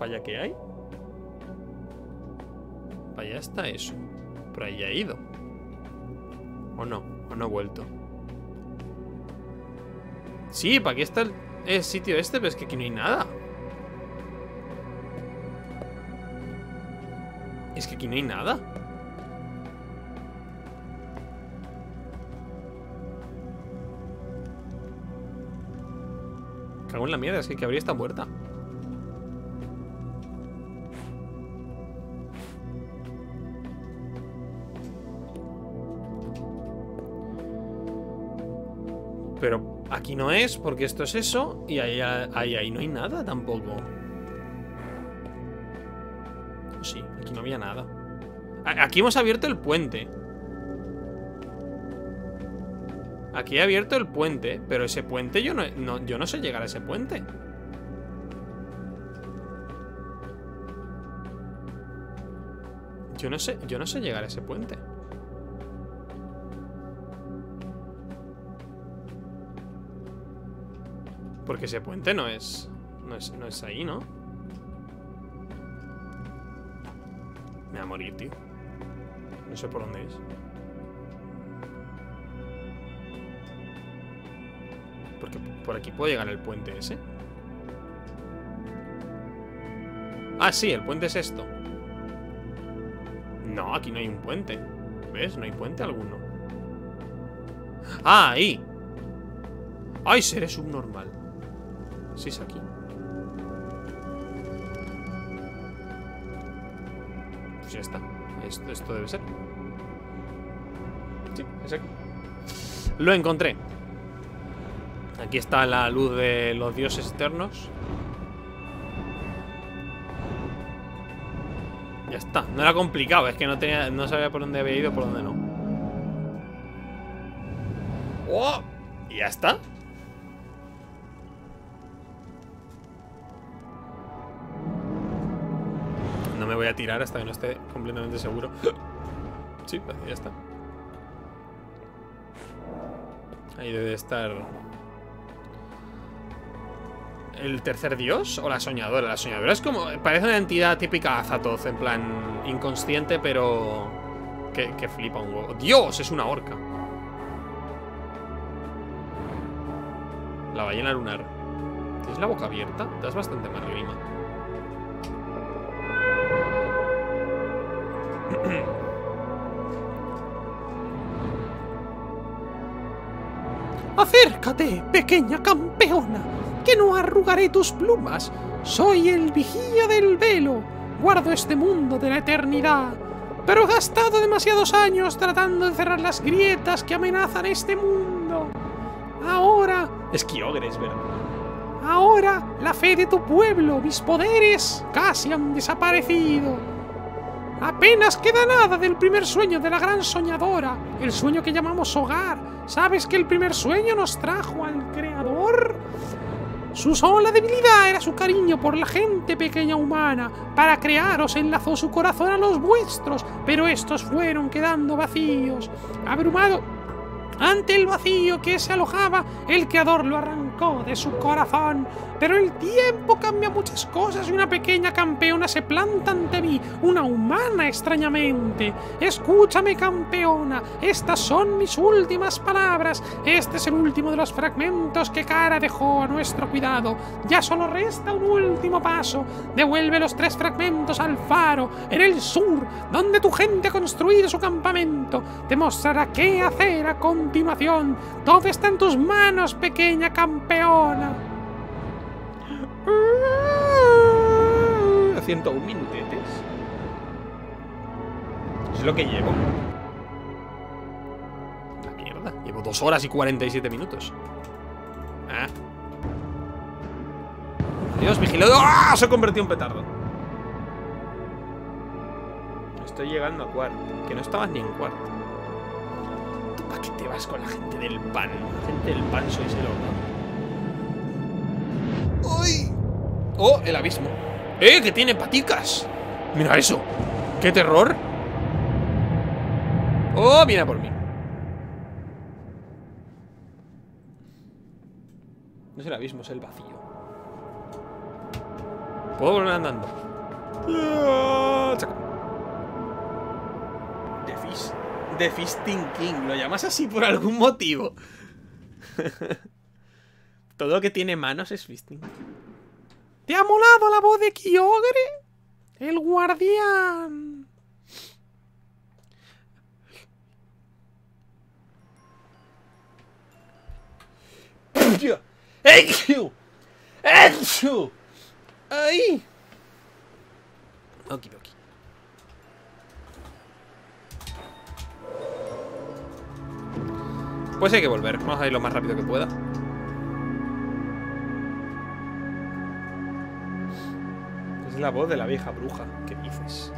¿Para allá qué hay? Para allá está eso. Por ahí ya he ido. O no, o no he vuelto. Sí, para aquí está el... El sitio este, pero es que aquí no hay nada. Es que aquí no hay nada. Cago en la mierda, es que hay que abrir esta puerta. Pero... Aquí no es, porque esto es eso. Y ahí, ahí, ahí no hay nada tampoco. Sí, aquí no había nada. Aquí hemos abierto el puente. Aquí he abierto el puente. Pero ese puente yo no, no, yo no sé llegar a ese puente. Yo no sé, yo no sé llegar a ese puente. Porque ese puente no es, no es... No es ahí, ¿no? Me va a morir, tío. No sé por dónde es. Porque por aquí puedo llegar al puente ese. Ah, sí, el puente es esto. No, aquí no hay un puente. ¿Ves? No hay puente alguno. ¡Ah, ahí! ¡Ay, seré subnormal! Sí, es aquí. Pues ya está. Esto, esto debe ser. Sí, es aquí. Lo encontré. Aquí está la luz de los dioses eternos. Ya está, no era complicado, es que no tenía, no sabía por dónde había ido, por dónde no. ¡Oh! Y ya está. No me voy a tirar hasta que no esté completamente seguro. Sí, ya está. Ahí debe estar... ¿el tercer dios? ¿O la soñadora? La soñadora es como... parece una entidad típica Azathoth, en plan inconsciente, pero... que, que flipa un huevo. ¡Dios! Es una orca. La ballena lunar. ¿Tienes la boca abierta? Te das bastante mal, Rima. Acércate, pequeña campeona, que no arrugaré tus plumas. Soy el vigía del velo. Guardo este mundo de la eternidad, pero he gastado demasiados años tratando de cerrar las grietas que amenazan este mundo. Ahora... es Kyogre, es verdad. Ahora, la fe de tu pueblo, mis poderes, casi han desaparecido. Apenas queda nada del primer sueño de la gran soñadora, el sueño que llamamos hogar. ¿Sabes que el primer sueño nos trajo al creador? Su sola debilidad era su cariño por la gente pequeña humana. Para crearos enlazó su corazón a los vuestros, pero estos fueron quedando vacíos. Abrumado ante el vacío que se alojaba, el creador lo arrancó de su corazón. Pero el tiempo cambia muchas cosas y una pequeña campeona se planta ante mí, una humana extrañamente. Escúchame, campeona, estas son mis últimas palabras. Este es el último de los fragmentos que Kara dejó a nuestro cuidado. Ya solo resta un último paso. Devuelve los tres fragmentos al faro, en el sur, donde tu gente ha construido su campamento. Te mostrará qué hacer a continuación. Todo está en tus manos, pequeña campeona. ciento un mil tetes. Es lo que llevo. La mierda. Llevo dos horas y cuarenta y siete minutos. Ah. Adiós, vigilado. ¡Ah! Se ha convertido en petardo. Estoy llegando a cuarto. Que no estabas ni en cuarto. ¿Tú para qué te vas con la gente del pan? La gente del pan sois el horno. ¡Uy! ¡Oh! El abismo. ¡Eh! ¡Que tiene paticas! ¡Mira eso! ¡Qué terror! ¡Oh! Viene a por mí. No es el abismo, es el vacío. Puedo volver andando. The Fist. The Fisting King. Lo llamas así por algún motivo. Todo lo que tiene manos es fisting. ¿Te ha molado la voz de Kyogre? El guardián. ¡Ay! Oki doki. Pues hay que volver. Vamos a ir lo más rápido que pueda. Es la voz de la vieja bruja. ¿Qué dices?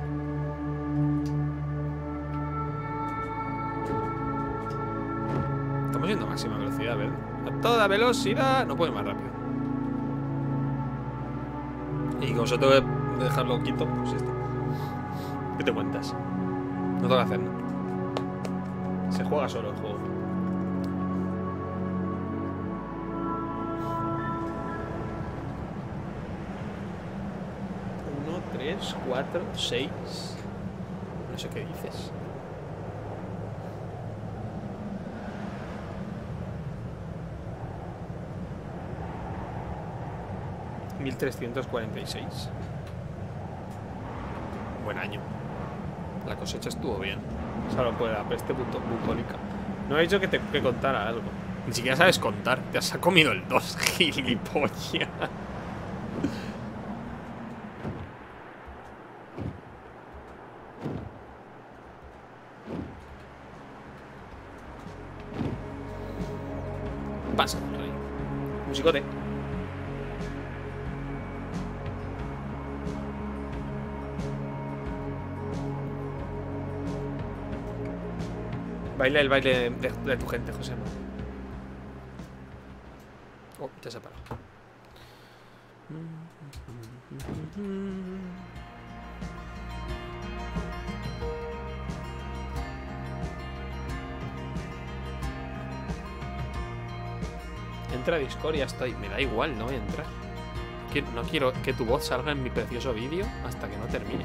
Estamos yendo a máxima velocidad, ¿verdad? A toda velocidad. No puedo ir más rápido. Y como yo tengo que dejarlo quieto, pues esto. ¿Qué te cuentas? No tengo que hacer nada. Se juega solo el juego. tres, cuatro, seis. No sé qué dices. mil trescientos cuarenta y seis. Buen año. La cosecha estuvo bien. Salvo por la peste bucólica. No he dicho que te que contara algo. Ni siquiera sabes contar. Te has comido el dos, gilipollas. Baila el baile de, de tu gente, José. Oh, ya se ha parado. Entra a Discord y ya estoy. Me da igual, no voy a entrar. No quiero que tu voz salga en mi precioso vídeo hasta que no termine.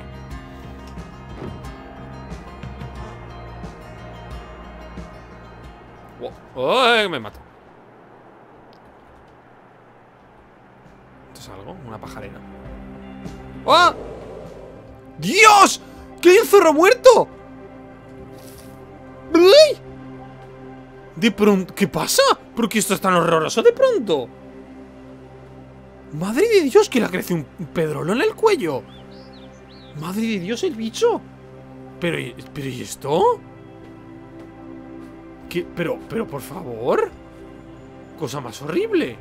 Wow. ¡Oh! Me mato. ¿Esto es algo? Una pajarera. ¡Oh! ¡Dios! ¡Que hay un zorro muerto! ¡Uy! De pronto... ¿Qué pasa? ¿Por qué esto es tan horroroso de pronto? ¡Madre de Dios! ¡Que le ha crecido un pedrolo en el cuello! ¡Madre de Dios, el bicho! ¿Pero, pero y esto? ¿Qué? Pero, pero, por favor. Cosa más horrible.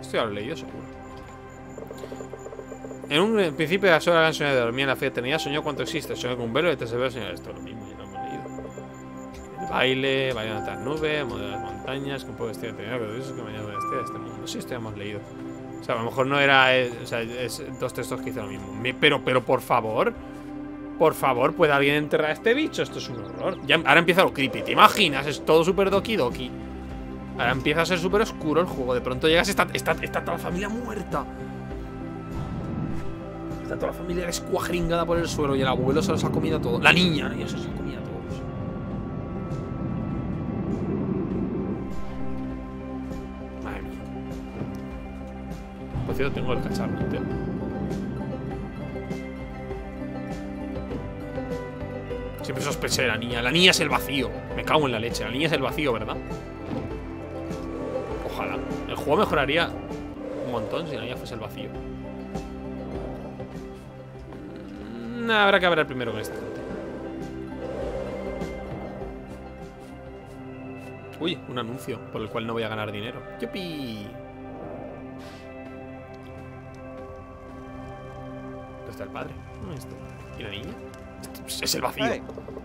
Esto ya lo he leído, seguro. En un en principio de las horas han soñado de dormir en la fe eternidad. Soñó cuanto existe. Soñó con un velo y te se ve el señor. Esto es lo mismo, yo no me he leído. El baile, bailando las nubes, modelo de las montañas, con poco de estilo eternidad, pero eso que mañana voy a estar de este mundo. Sí, esto ya hemos leído. O sea, a lo mejor no era... Eh, o sea, es dos textos que hice lo mismo. Me, pero, pero, por favor. Por favor, ¿puede alguien enterrar a este bicho? Esto es un horror. Ya, ahora empieza lo creepy. ¿Te imaginas? Es todo súper doki doki. Ahora empieza a ser súper oscuro el juego. De pronto llegas y está, está, está toda la familia muerta. Está toda la familia escuajringada por el suelo. Y el abuelo se los ha comido todo. La niña. Y eso se los ha comido todo. Por cierto, tengo el cacharro entero. Siempre sospeché de la niña. La niña es el vacío. Me cago en la leche. La niña es el vacío, ¿verdad? Ojalá. El juego mejoraría un montón si la niña fuese el vacío. No, habrá que hablar primero con esta gente. Uy, un anuncio por el cual no voy a ganar dinero. ¡Yupi! Está el padre. ¿Y la niña? Es el vacío. Hey.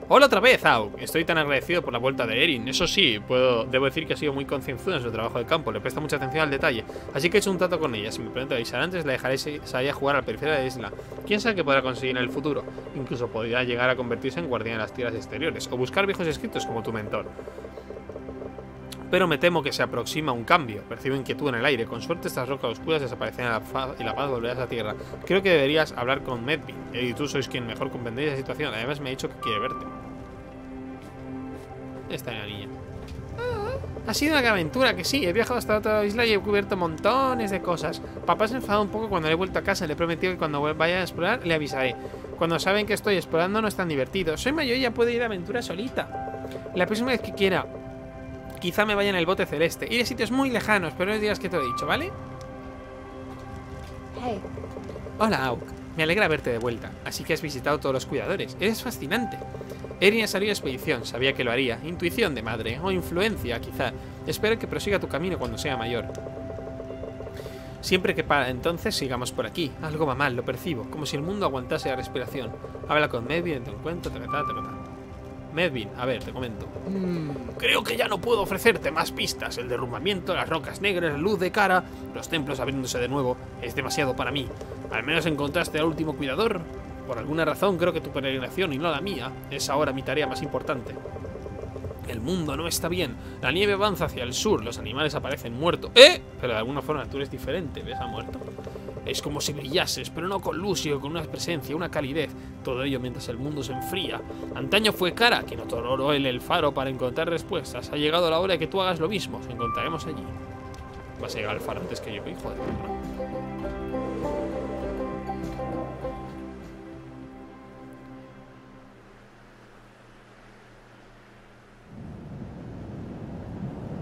Hola otra vez, Au. Estoy tan agradecido por la vuelta de Erin. Eso sí, puedo, debo decir que ha sido muy concienzuda en su trabajo de campo. Le presta mucha atención al detalle. Así que he hecho un trato con ella. Si me permite avisar antes, la dejaré salir a jugar a la periferia de la isla. Quién sabe qué podrá conseguir en el futuro. Incluso podría llegar a convertirse en guardián de las tierras exteriores. O buscar viejos escritos como tu mentor. Pero me temo que se aproxima un cambio. Percibo inquietud en el aire. Con suerte estas rocas oscuras desaparecen a la faz y la paz volverá a esa tierra. Creo que deberías hablar con Medby. Él y tú sois quien mejor comprendéis la situación. Además me ha dicho que quiere verte. Esta es la niña. Ha sido una gran aventura, que sí. He viajado hasta otra isla y he cubierto montones de cosas. Papá se ha enfadado un poco cuando le he vuelto a casa. Le he prometido que cuando vaya a explorar le avisaré. Cuando saben que estoy explorando no es tan divertido. Soy mayor y ya puedo ir a aventura solita. La próxima vez que quiera... Quizá me vaya en el bote celeste. Ir a sitios muy lejanos, pero no les digas que te lo he dicho, ¿vale? Hey. Hola, Auk. Me alegra verte de vuelta. Así que has visitado todos los cuidadores. Eres fascinante. Erin ha salido a expedición. Sabía que lo haría. Intuición de madre. O influencia, quizá. Espero que prosiga tu camino cuando sea mayor. Siempre que para entonces sigamos por aquí. Algo va mal, lo percibo. Como si el mundo aguantase la respiración. Habla con Medvin, te lo cuento, te lo cuento, te lo cuento. Medvin, a ver, te comento. Mm, creo que ya no puedo ofrecerte más pistas. El derrumbamiento, las rocas negras, la luz de cara, los templos abriéndose de nuevo. Es demasiado para mí. Al menos encontraste al último cuidador. Por alguna razón creo que tu peregrinación y no la mía es ahora mi tarea más importante. El mundo no está bien. La nieve avanza hacia el sur. Los animales aparecen muertos. ¡Eh! Pero de alguna forma tú eres diferente. ¿Ves? Ha muerto. Es como si brillases, pero no con luz, sino con una presencia, una calidez. Todo ello mientras el mundo se enfría. Antaño fue Cara, quien otorgó él el faro para encontrar respuestas. Ha llegado la hora de que tú hagas lo mismo. Nos encontraremos allí. Vas a llegar al faro antes que yo, hijo de puta.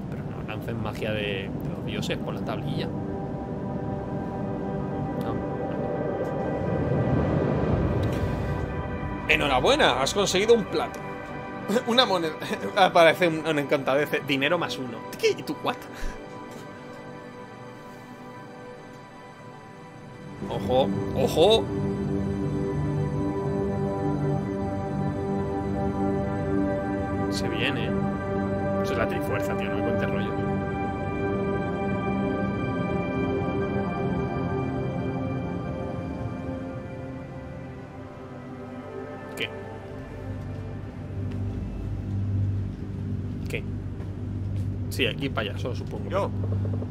Pero no lancen magia de, de los dioses por la tablilla. Enhorabuena, has conseguido un plato. Una moneda. Aparece un, un encantadece. Dinero más uno. ¿Qué? ¿Y tú what? Ojo, ojo. Se viene. es la trifuerza, tío, no me cuentes rollo. ¿Qué? ¿Qué? Sí, aquí payaso, supongo. Yo.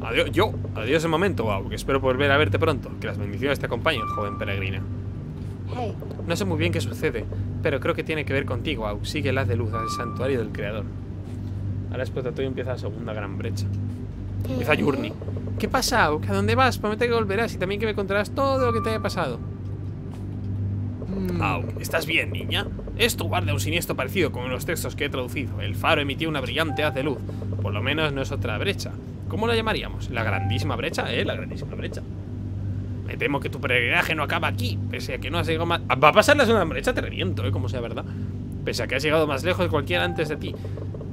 Adiós, yo. Adiós de momento, wow, que espero volver a verte pronto. Que las bendiciones te acompañen, joven peregrina. Hey. No sé muy bien qué sucede, pero creo que tiene que ver contigo, Au. Sigue el haz de luz al santuario del creador. Ahora es protatorio y empieza la segunda gran brecha. Empieza Journey. ¿Qué pasa, Au? ¿A dónde vas? Promete que volverás y también que me contarás todo lo que te haya pasado. Mm. Au, ¿estás bien, niña? Esto guarda un siniestro parecido con los textos que he traducido. El faro emitió una brillante haz de luz. Por lo menos no es otra brecha. ¿Cómo la llamaríamos? ¿La grandísima brecha? ¿Eh? La grandísima brecha. Me temo que tu peregrinaje no acaba aquí, pese a que no has llegado más... Va a pasar la segunda brecha, te reviento, eh, como sea verdad. Pese a que has llegado más lejos que cualquiera antes de ti.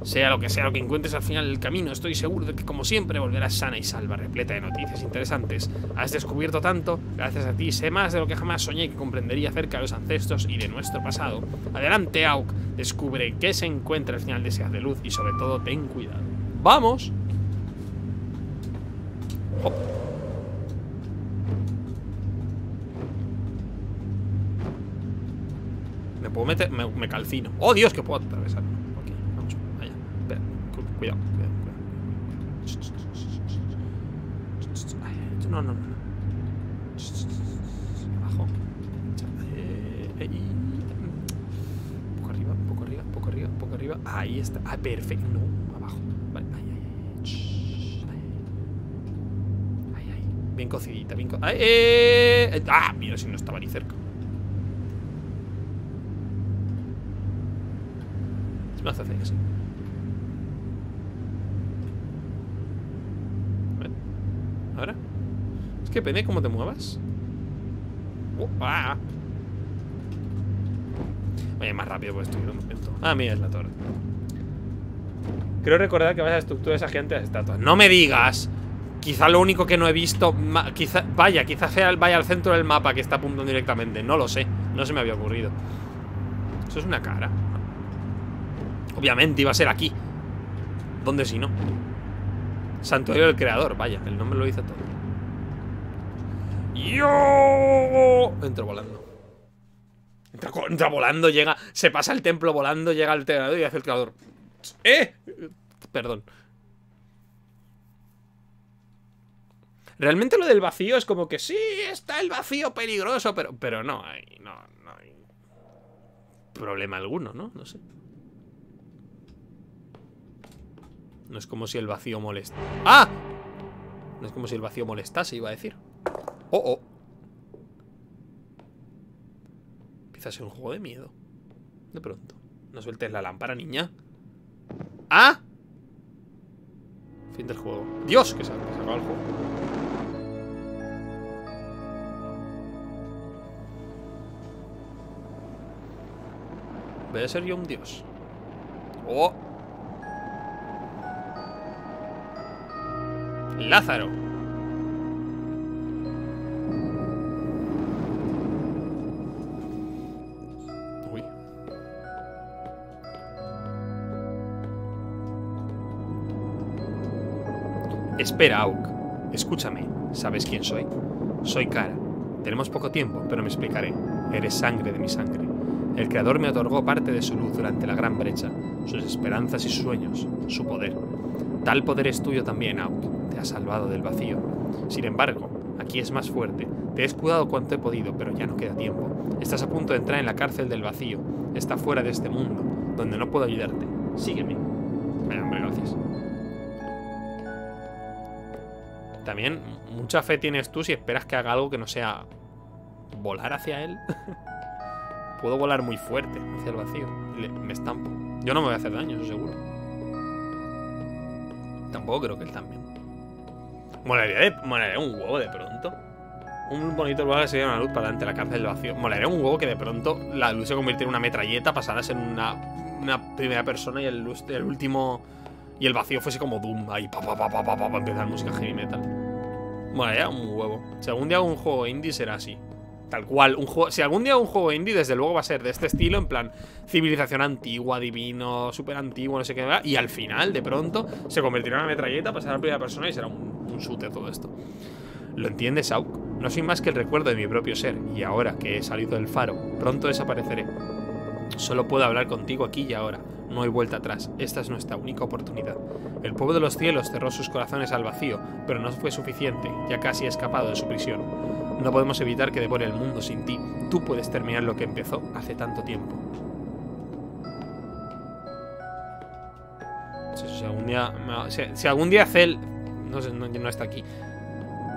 Sea lo que sea lo que encuentres al final del camino, estoy seguro de que, como siempre, volverás sana y salva, repleta de noticias interesantes. Has descubierto tanto, gracias a ti sé más de lo que jamás soñé que comprendería acerca de los ancestros y de nuestro pasado. Adelante, Auk, descubre qué se encuentra al final de ese haz de luz y, sobre todo, ten cuidado. ¡Vamos! Oh. Puedo meter, me, me calcino. ¡Oh, Dios! Que puedo atravesar. Ok, vamos allá. Espera, cuidado, cuidado, cuidado. Ay, no, no, no. Abajo. Eh, un poco arriba, un poco arriba, un poco arriba, un poco arriba. Ahí está. Ah, perfecto. No, abajo. Vale, ahí, ahí, ahí. Ahí, ahí. Bien cocidita, bien cocidita. Eh, ¡Ah! Mira, si no estaba ni cerca. No hace falta que sí. Ahora. Es que depende de cómo te muevas. Uh, ah. Oye, más rápido pues estoy en un momento. Ah, mira, es la torre. Creo recordar que vas a la estructura de esa gente de las estatuas. ¡No me digas! Quizá lo único que no he visto. Quizá, vaya, quizá sea el, vaya al centro del mapa que está apuntando directamente. No lo sé. No se me había ocurrido. Eso es una cara. Obviamente iba a ser aquí. ¿Dónde si no? Santuario del creador, vaya, el nombre lo dice todo. ¡Yo! Entro volando. Entra, entra volando, llega. Se pasa el templo volando, llega al creador y hace el creador. ¡Eh! Perdón. Realmente lo del vacío es como que sí, está el vacío peligroso, pero, pero no hay. No, no hay problema alguno, ¿no? No sé. No es como si el vacío molesta. ¡Ah! No es como si el vacío molestase, iba a decir. ¡Oh, oh! Empieza a ser un juego de miedo. De pronto. No sueltes la lámpara, niña. ¡Ah! Fin del juego. ¡Dios! Que se acaba el juego. Voy a ser yo un dios. ¡Oh! Lázaro. Uy. Espera, Auk. Escúchame. ¿Sabes quién soy? Soy Kara. Tenemos poco tiempo, pero me explicaré. Eres sangre de mi sangre. El creador me otorgó parte de su luz durante la gran brecha, sus esperanzas y sus sueños, su poder. Tal poder es tuyo también, Auk. Te has salvado del vacío. Sin embargo, aquí es más fuerte. Te he escudado cuanto he podido, pero ya no queda tiempo. Estás a punto de entrar en la cárcel del vacío. Está fuera de este mundo, donde no puedo ayudarte. Sígueme. Vaya, hombre, gracias. También, mucha fe tienes tú si esperas que haga algo que no sea volar hacia él. Puedo volar muy fuerte hacia el vacío. Le, me estampo. Yo no me voy a hacer daño, eso seguro. Tampoco creo que él también. Molaría, de, molaría un huevo de pronto. Un bonito lugar que se diera una luz para delante de la cárcel del vacío. Molaría un huevo que de pronto la luz se convirtiera en una metralleta, pasaras en una, una primera persona y el, el último. Y el vacío fuese como Doom. Ahí, pa, pa, pa, pa, pa, pa, empezar música heavy metal. Molaría un huevo. Si algún día hago un juego indie será así. tal cual. Un juego, si algún día un juego indie, desde luego va a ser de este estilo, en plan civilización antigua, divino, súper antiguo, no sé qué, y al final, de pronto, se convertirá en una metralleta, pasará a la primera persona y será un, un shooter todo esto. ¿Lo entiendes, Auk? No soy más que el recuerdo de mi propio ser, y ahora que he salido del faro, pronto desapareceré. Solo puedo hablar contigo aquí y ahora. No hay vuelta atrás. Esta es nuestra única oportunidad. El pueblo de los cielos cerró sus corazones al vacío, pero no fue suficiente, ya casi ha escapado de su prisión. No podemos evitar que devore el mundo sin ti. Tú puedes terminar lo que empezó hace tanto tiempo. Si algún día, si, si algún día Cell... No sé, no, no está aquí.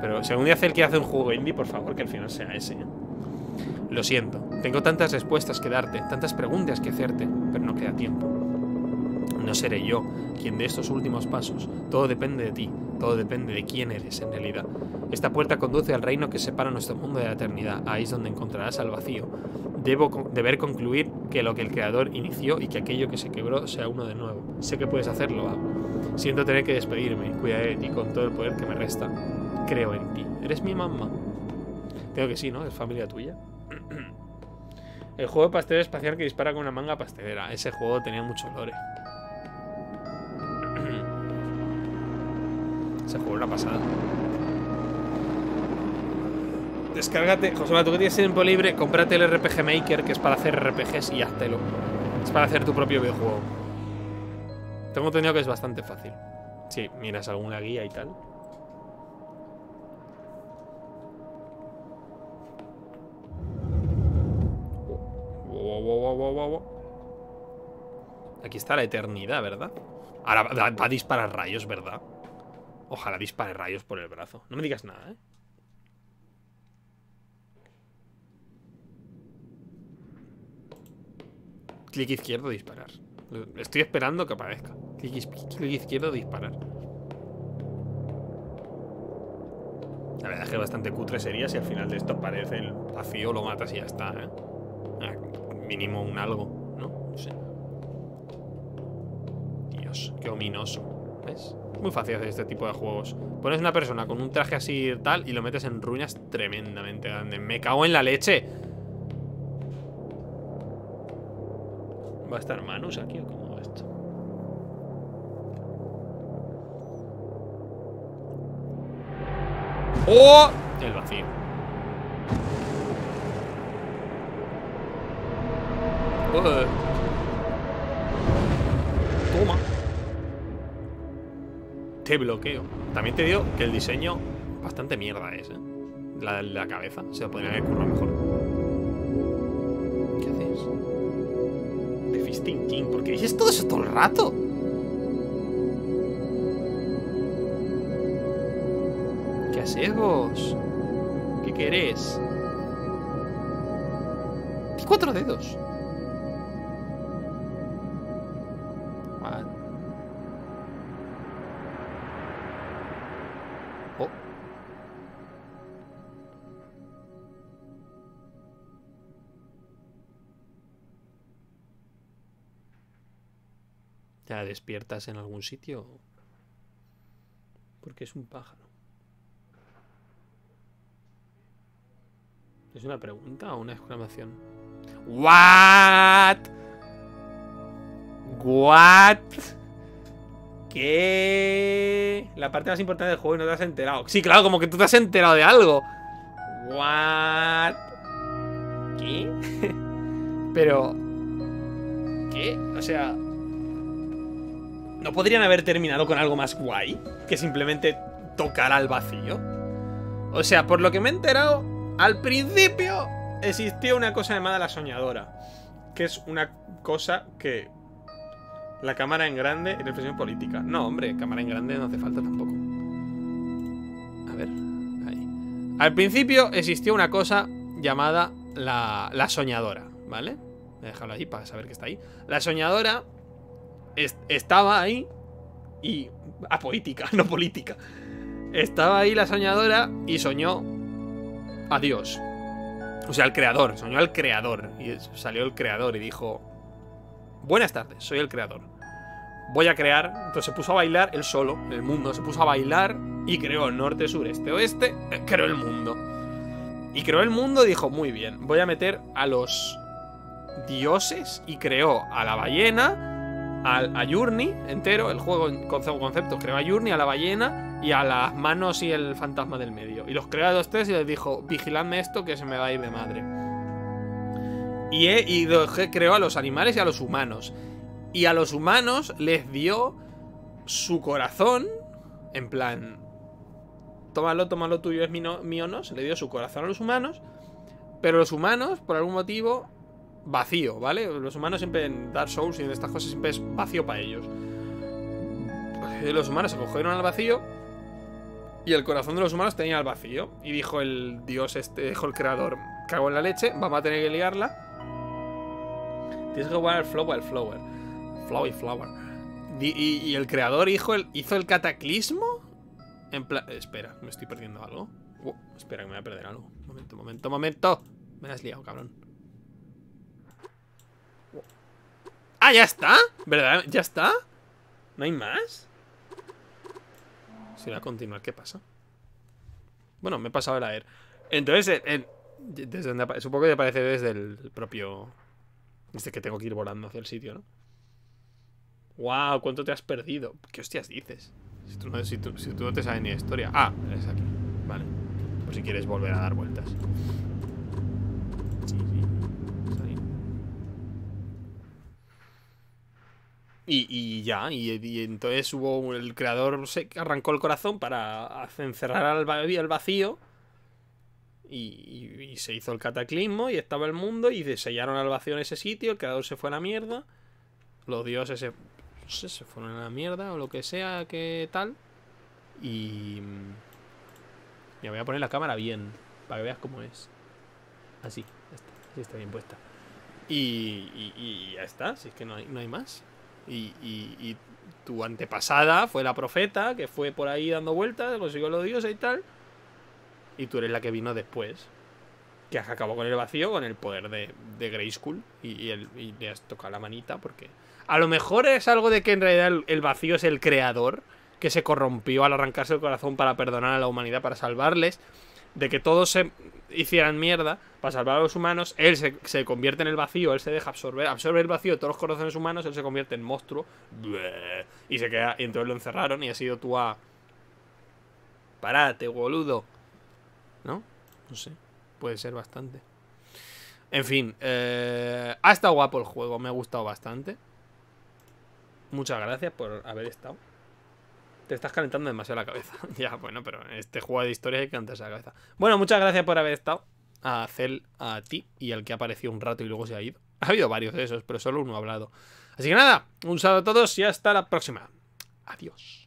Pero si algún día Cell quiere hacer un juego indie, por favor, que al final sea ese. Lo siento. Tengo tantas respuestas que darte, tantas preguntas que hacerte, pero no queda tiempo. No seré yo quien dé estos últimos pasos. Todo depende de ti. Todo depende de quién eres, en realidad. Esta puerta conduce al reino que separa nuestro mundo de la eternidad. Ahí es donde encontrarás al vacío. Debo deber concluir que lo que el creador inició y que aquello que se quebró sea uno de nuevo. Sé que puedes hacerlo, Bob. Siento tener que despedirme. Cuidaré de ti con todo el poder que me resta. Creo en ti. ¿Eres mi mamá? Creo que sí, ¿no? ¿Es familia tuya? El juego de pastelero espacial que dispara con una manga pastelera. Ese juego tenía mucho lore. Ese juego era una pasada. Descárgate, Joseba, tú que tienes tiempo libre, cómprate el R P G Maker, que es para hacer R P Gs, y háztelo. Es para hacer tu propio videojuego. Tengo entendido que es bastante fácil. Sí, miras alguna guía y tal. Aquí está la eternidad, ¿verdad? Ahora va a disparar rayos, ¿verdad? Ojalá dispare rayos por el brazo. No me digas nada, ¿eh? Clic izquierdo, disparar. Estoy esperando que aparezca. Clic, clic izquierdo, disparar. La verdad es que bastante cutre sería si al final de esto aparece el vacío, lo matas y ya está, ¿eh? Mínimo un algo, ¿no? No sé. Dios, qué ominoso. ¿Ves? Es muy fácil hacer este tipo de juegos. Pones una persona con un traje así y tal y lo metes en ruinas tremendamente grandes. ¡Me cago en la leche! ¿Va a estar Manus aquí o cómo va esto? ¡Oh! El vacío. Toma. Te bloqueo. También te digo que el diseño bastante mierda es, ¿eh? La de la cabeza. Se lo podría haber currado mejor. ¿Qué haces? The Fisting King. ¿Por qué dices todo eso todo el rato? ¿Qué haces vos? ¿Qué querés? Tienes cuatro dedos. ¿La despiertas en algún sitio? Porque es un pájaro. ¿Es una pregunta o una exclamación? ¿What? ¿What? ¿Qué? La parte más importante del juego y no te has enterado. Sí, claro, como que tú te has enterado de algo. ¿What? ¿Qué? Pero... ¿qué? O sea... ¿no podrían haber terminado con algo más guay? Que simplemente tocar al vacío. O sea, por lo que me he enterado, al principio existió una cosa llamada la soñadora, que es una cosa que... la cámara en grande y reflexión política. No, hombre, cámara en grande no hace falta tampoco. A ver, ahí. Al principio existió una cosa llamada la, la soñadora, ¿vale? Voy a dejarlo ahí para saber que está ahí. La soñadora... estaba ahí y... ah, política, no política. Estaba ahí la soñadora y soñó a Dios. O sea, al creador. Soñó al creador. Y salió el creador y dijo... buenas tardes, soy el creador. Voy a crear. Entonces se puso a bailar él solo, el mundo. Se puso a bailar y creó norte, sur, este, oeste. Creó el mundo. Y creó el mundo y dijo, muy bien, voy a meter a los dioses. Y creó a la ballena, a, a Journey entero, el juego en concepto. Creó a Journey, a la ballena y a las manos y el fantasma del medio. Y los creó a los tres y les dijo, vigiladme esto que se me va a ir de madre. Y, he, y creó a los animales y a los humanos. Y a los humanos les dio su corazón, en plan... tómalo, tómalo tuyo, es mío, mío no. Se le dio su corazón a los humanos. Pero los humanos, por algún motivo, vacío, ¿vale? Los humanos siempre en Dark Souls y en estas cosas siempre es vacío para ellos. Los humanos se cogieron al vacío y el corazón de los humanos tenía al vacío. Y dijo el dios este, dijo el creador, cago en la leche, vamos a tener que liarla. Tienes que jugar al flower, al flower. Flower, flower. Y, y, y el creador hizo el, hizo el cataclismo. En plan... Espera, me estoy perdiendo algo. Uh, espera, que me voy a perder algo. Momento, momento, momento. Me la has liado, cabrón. Uh. ¡Ah, ya está! ¿Verdad? ¿Ya está? ¿No hay más? Si voy a continuar, ¿qué pasa? Bueno, me he pasado el A E R. Entonces, el, el, desde donde, supongo que aparece desde el propio... Desde que tengo que ir volando hacia el sitio, ¿no? ¡Wow! ¿Cuánto te has perdido? ¿Qué hostias dices? Si tú, no, si, tú, si tú no te sabes ni la historia. Ah, es aquí. Vale. Por si quieres volver a dar vueltas. Sí, sí. Salí. Y, y ya. Y, y entonces hubo... El creador se arrancó el corazón para encerrar al vacío. Y, y, y se hizo el cataclismo. Y estaba el mundo. Y sellaron al vacío en ese sitio. El creador se fue a la mierda. Los dioses se... No sé, se fueron a la mierda o lo que sea, que tal. Y... Ya voy a poner la cámara bien, para que veas cómo es. Así, ya está. Así está bien puesta. Y, y, y ya está, si es que no hay, no hay más. Y, y, y tu antepasada fue la profeta, que fue por ahí dando vueltas, consiguió los dioses y tal. Y tú eres la que vino después. Que acabó con el vacío, con el poder de, de Grayskull. Y, y, el, y le has tocado la manita porque... A lo mejor es algo de que en realidad el, el vacío es el creador que se corrompió al arrancarse el corazón para perdonar a la humanidad, para salvarles. De que todos se hicieran mierda para salvar a los humanos. Él se, se convierte en el vacío, él se deja absorber. Absorbe el vacío de todos los corazones humanos, él se convierte en monstruo. Y se queda... Y entonces lo encerraron y ha sido tú a... Parate, boludo. ¿No? No sé. Puede ser bastante. En fin, eh, ha estado guapo el juego, me ha gustado bastante. Muchas gracias por haber estado. Te estás calentando demasiado la cabeza. Ya, bueno, pero en este juego de historia hay que calentarse la cabeza. Bueno, muchas gracias por haber estado. A Cel, a ti y al que apareció un rato y luego se ha ido. Ha habido varios de esos, pero solo uno ha hablado. Así que nada, un saludo a todos y hasta la próxima. Adiós.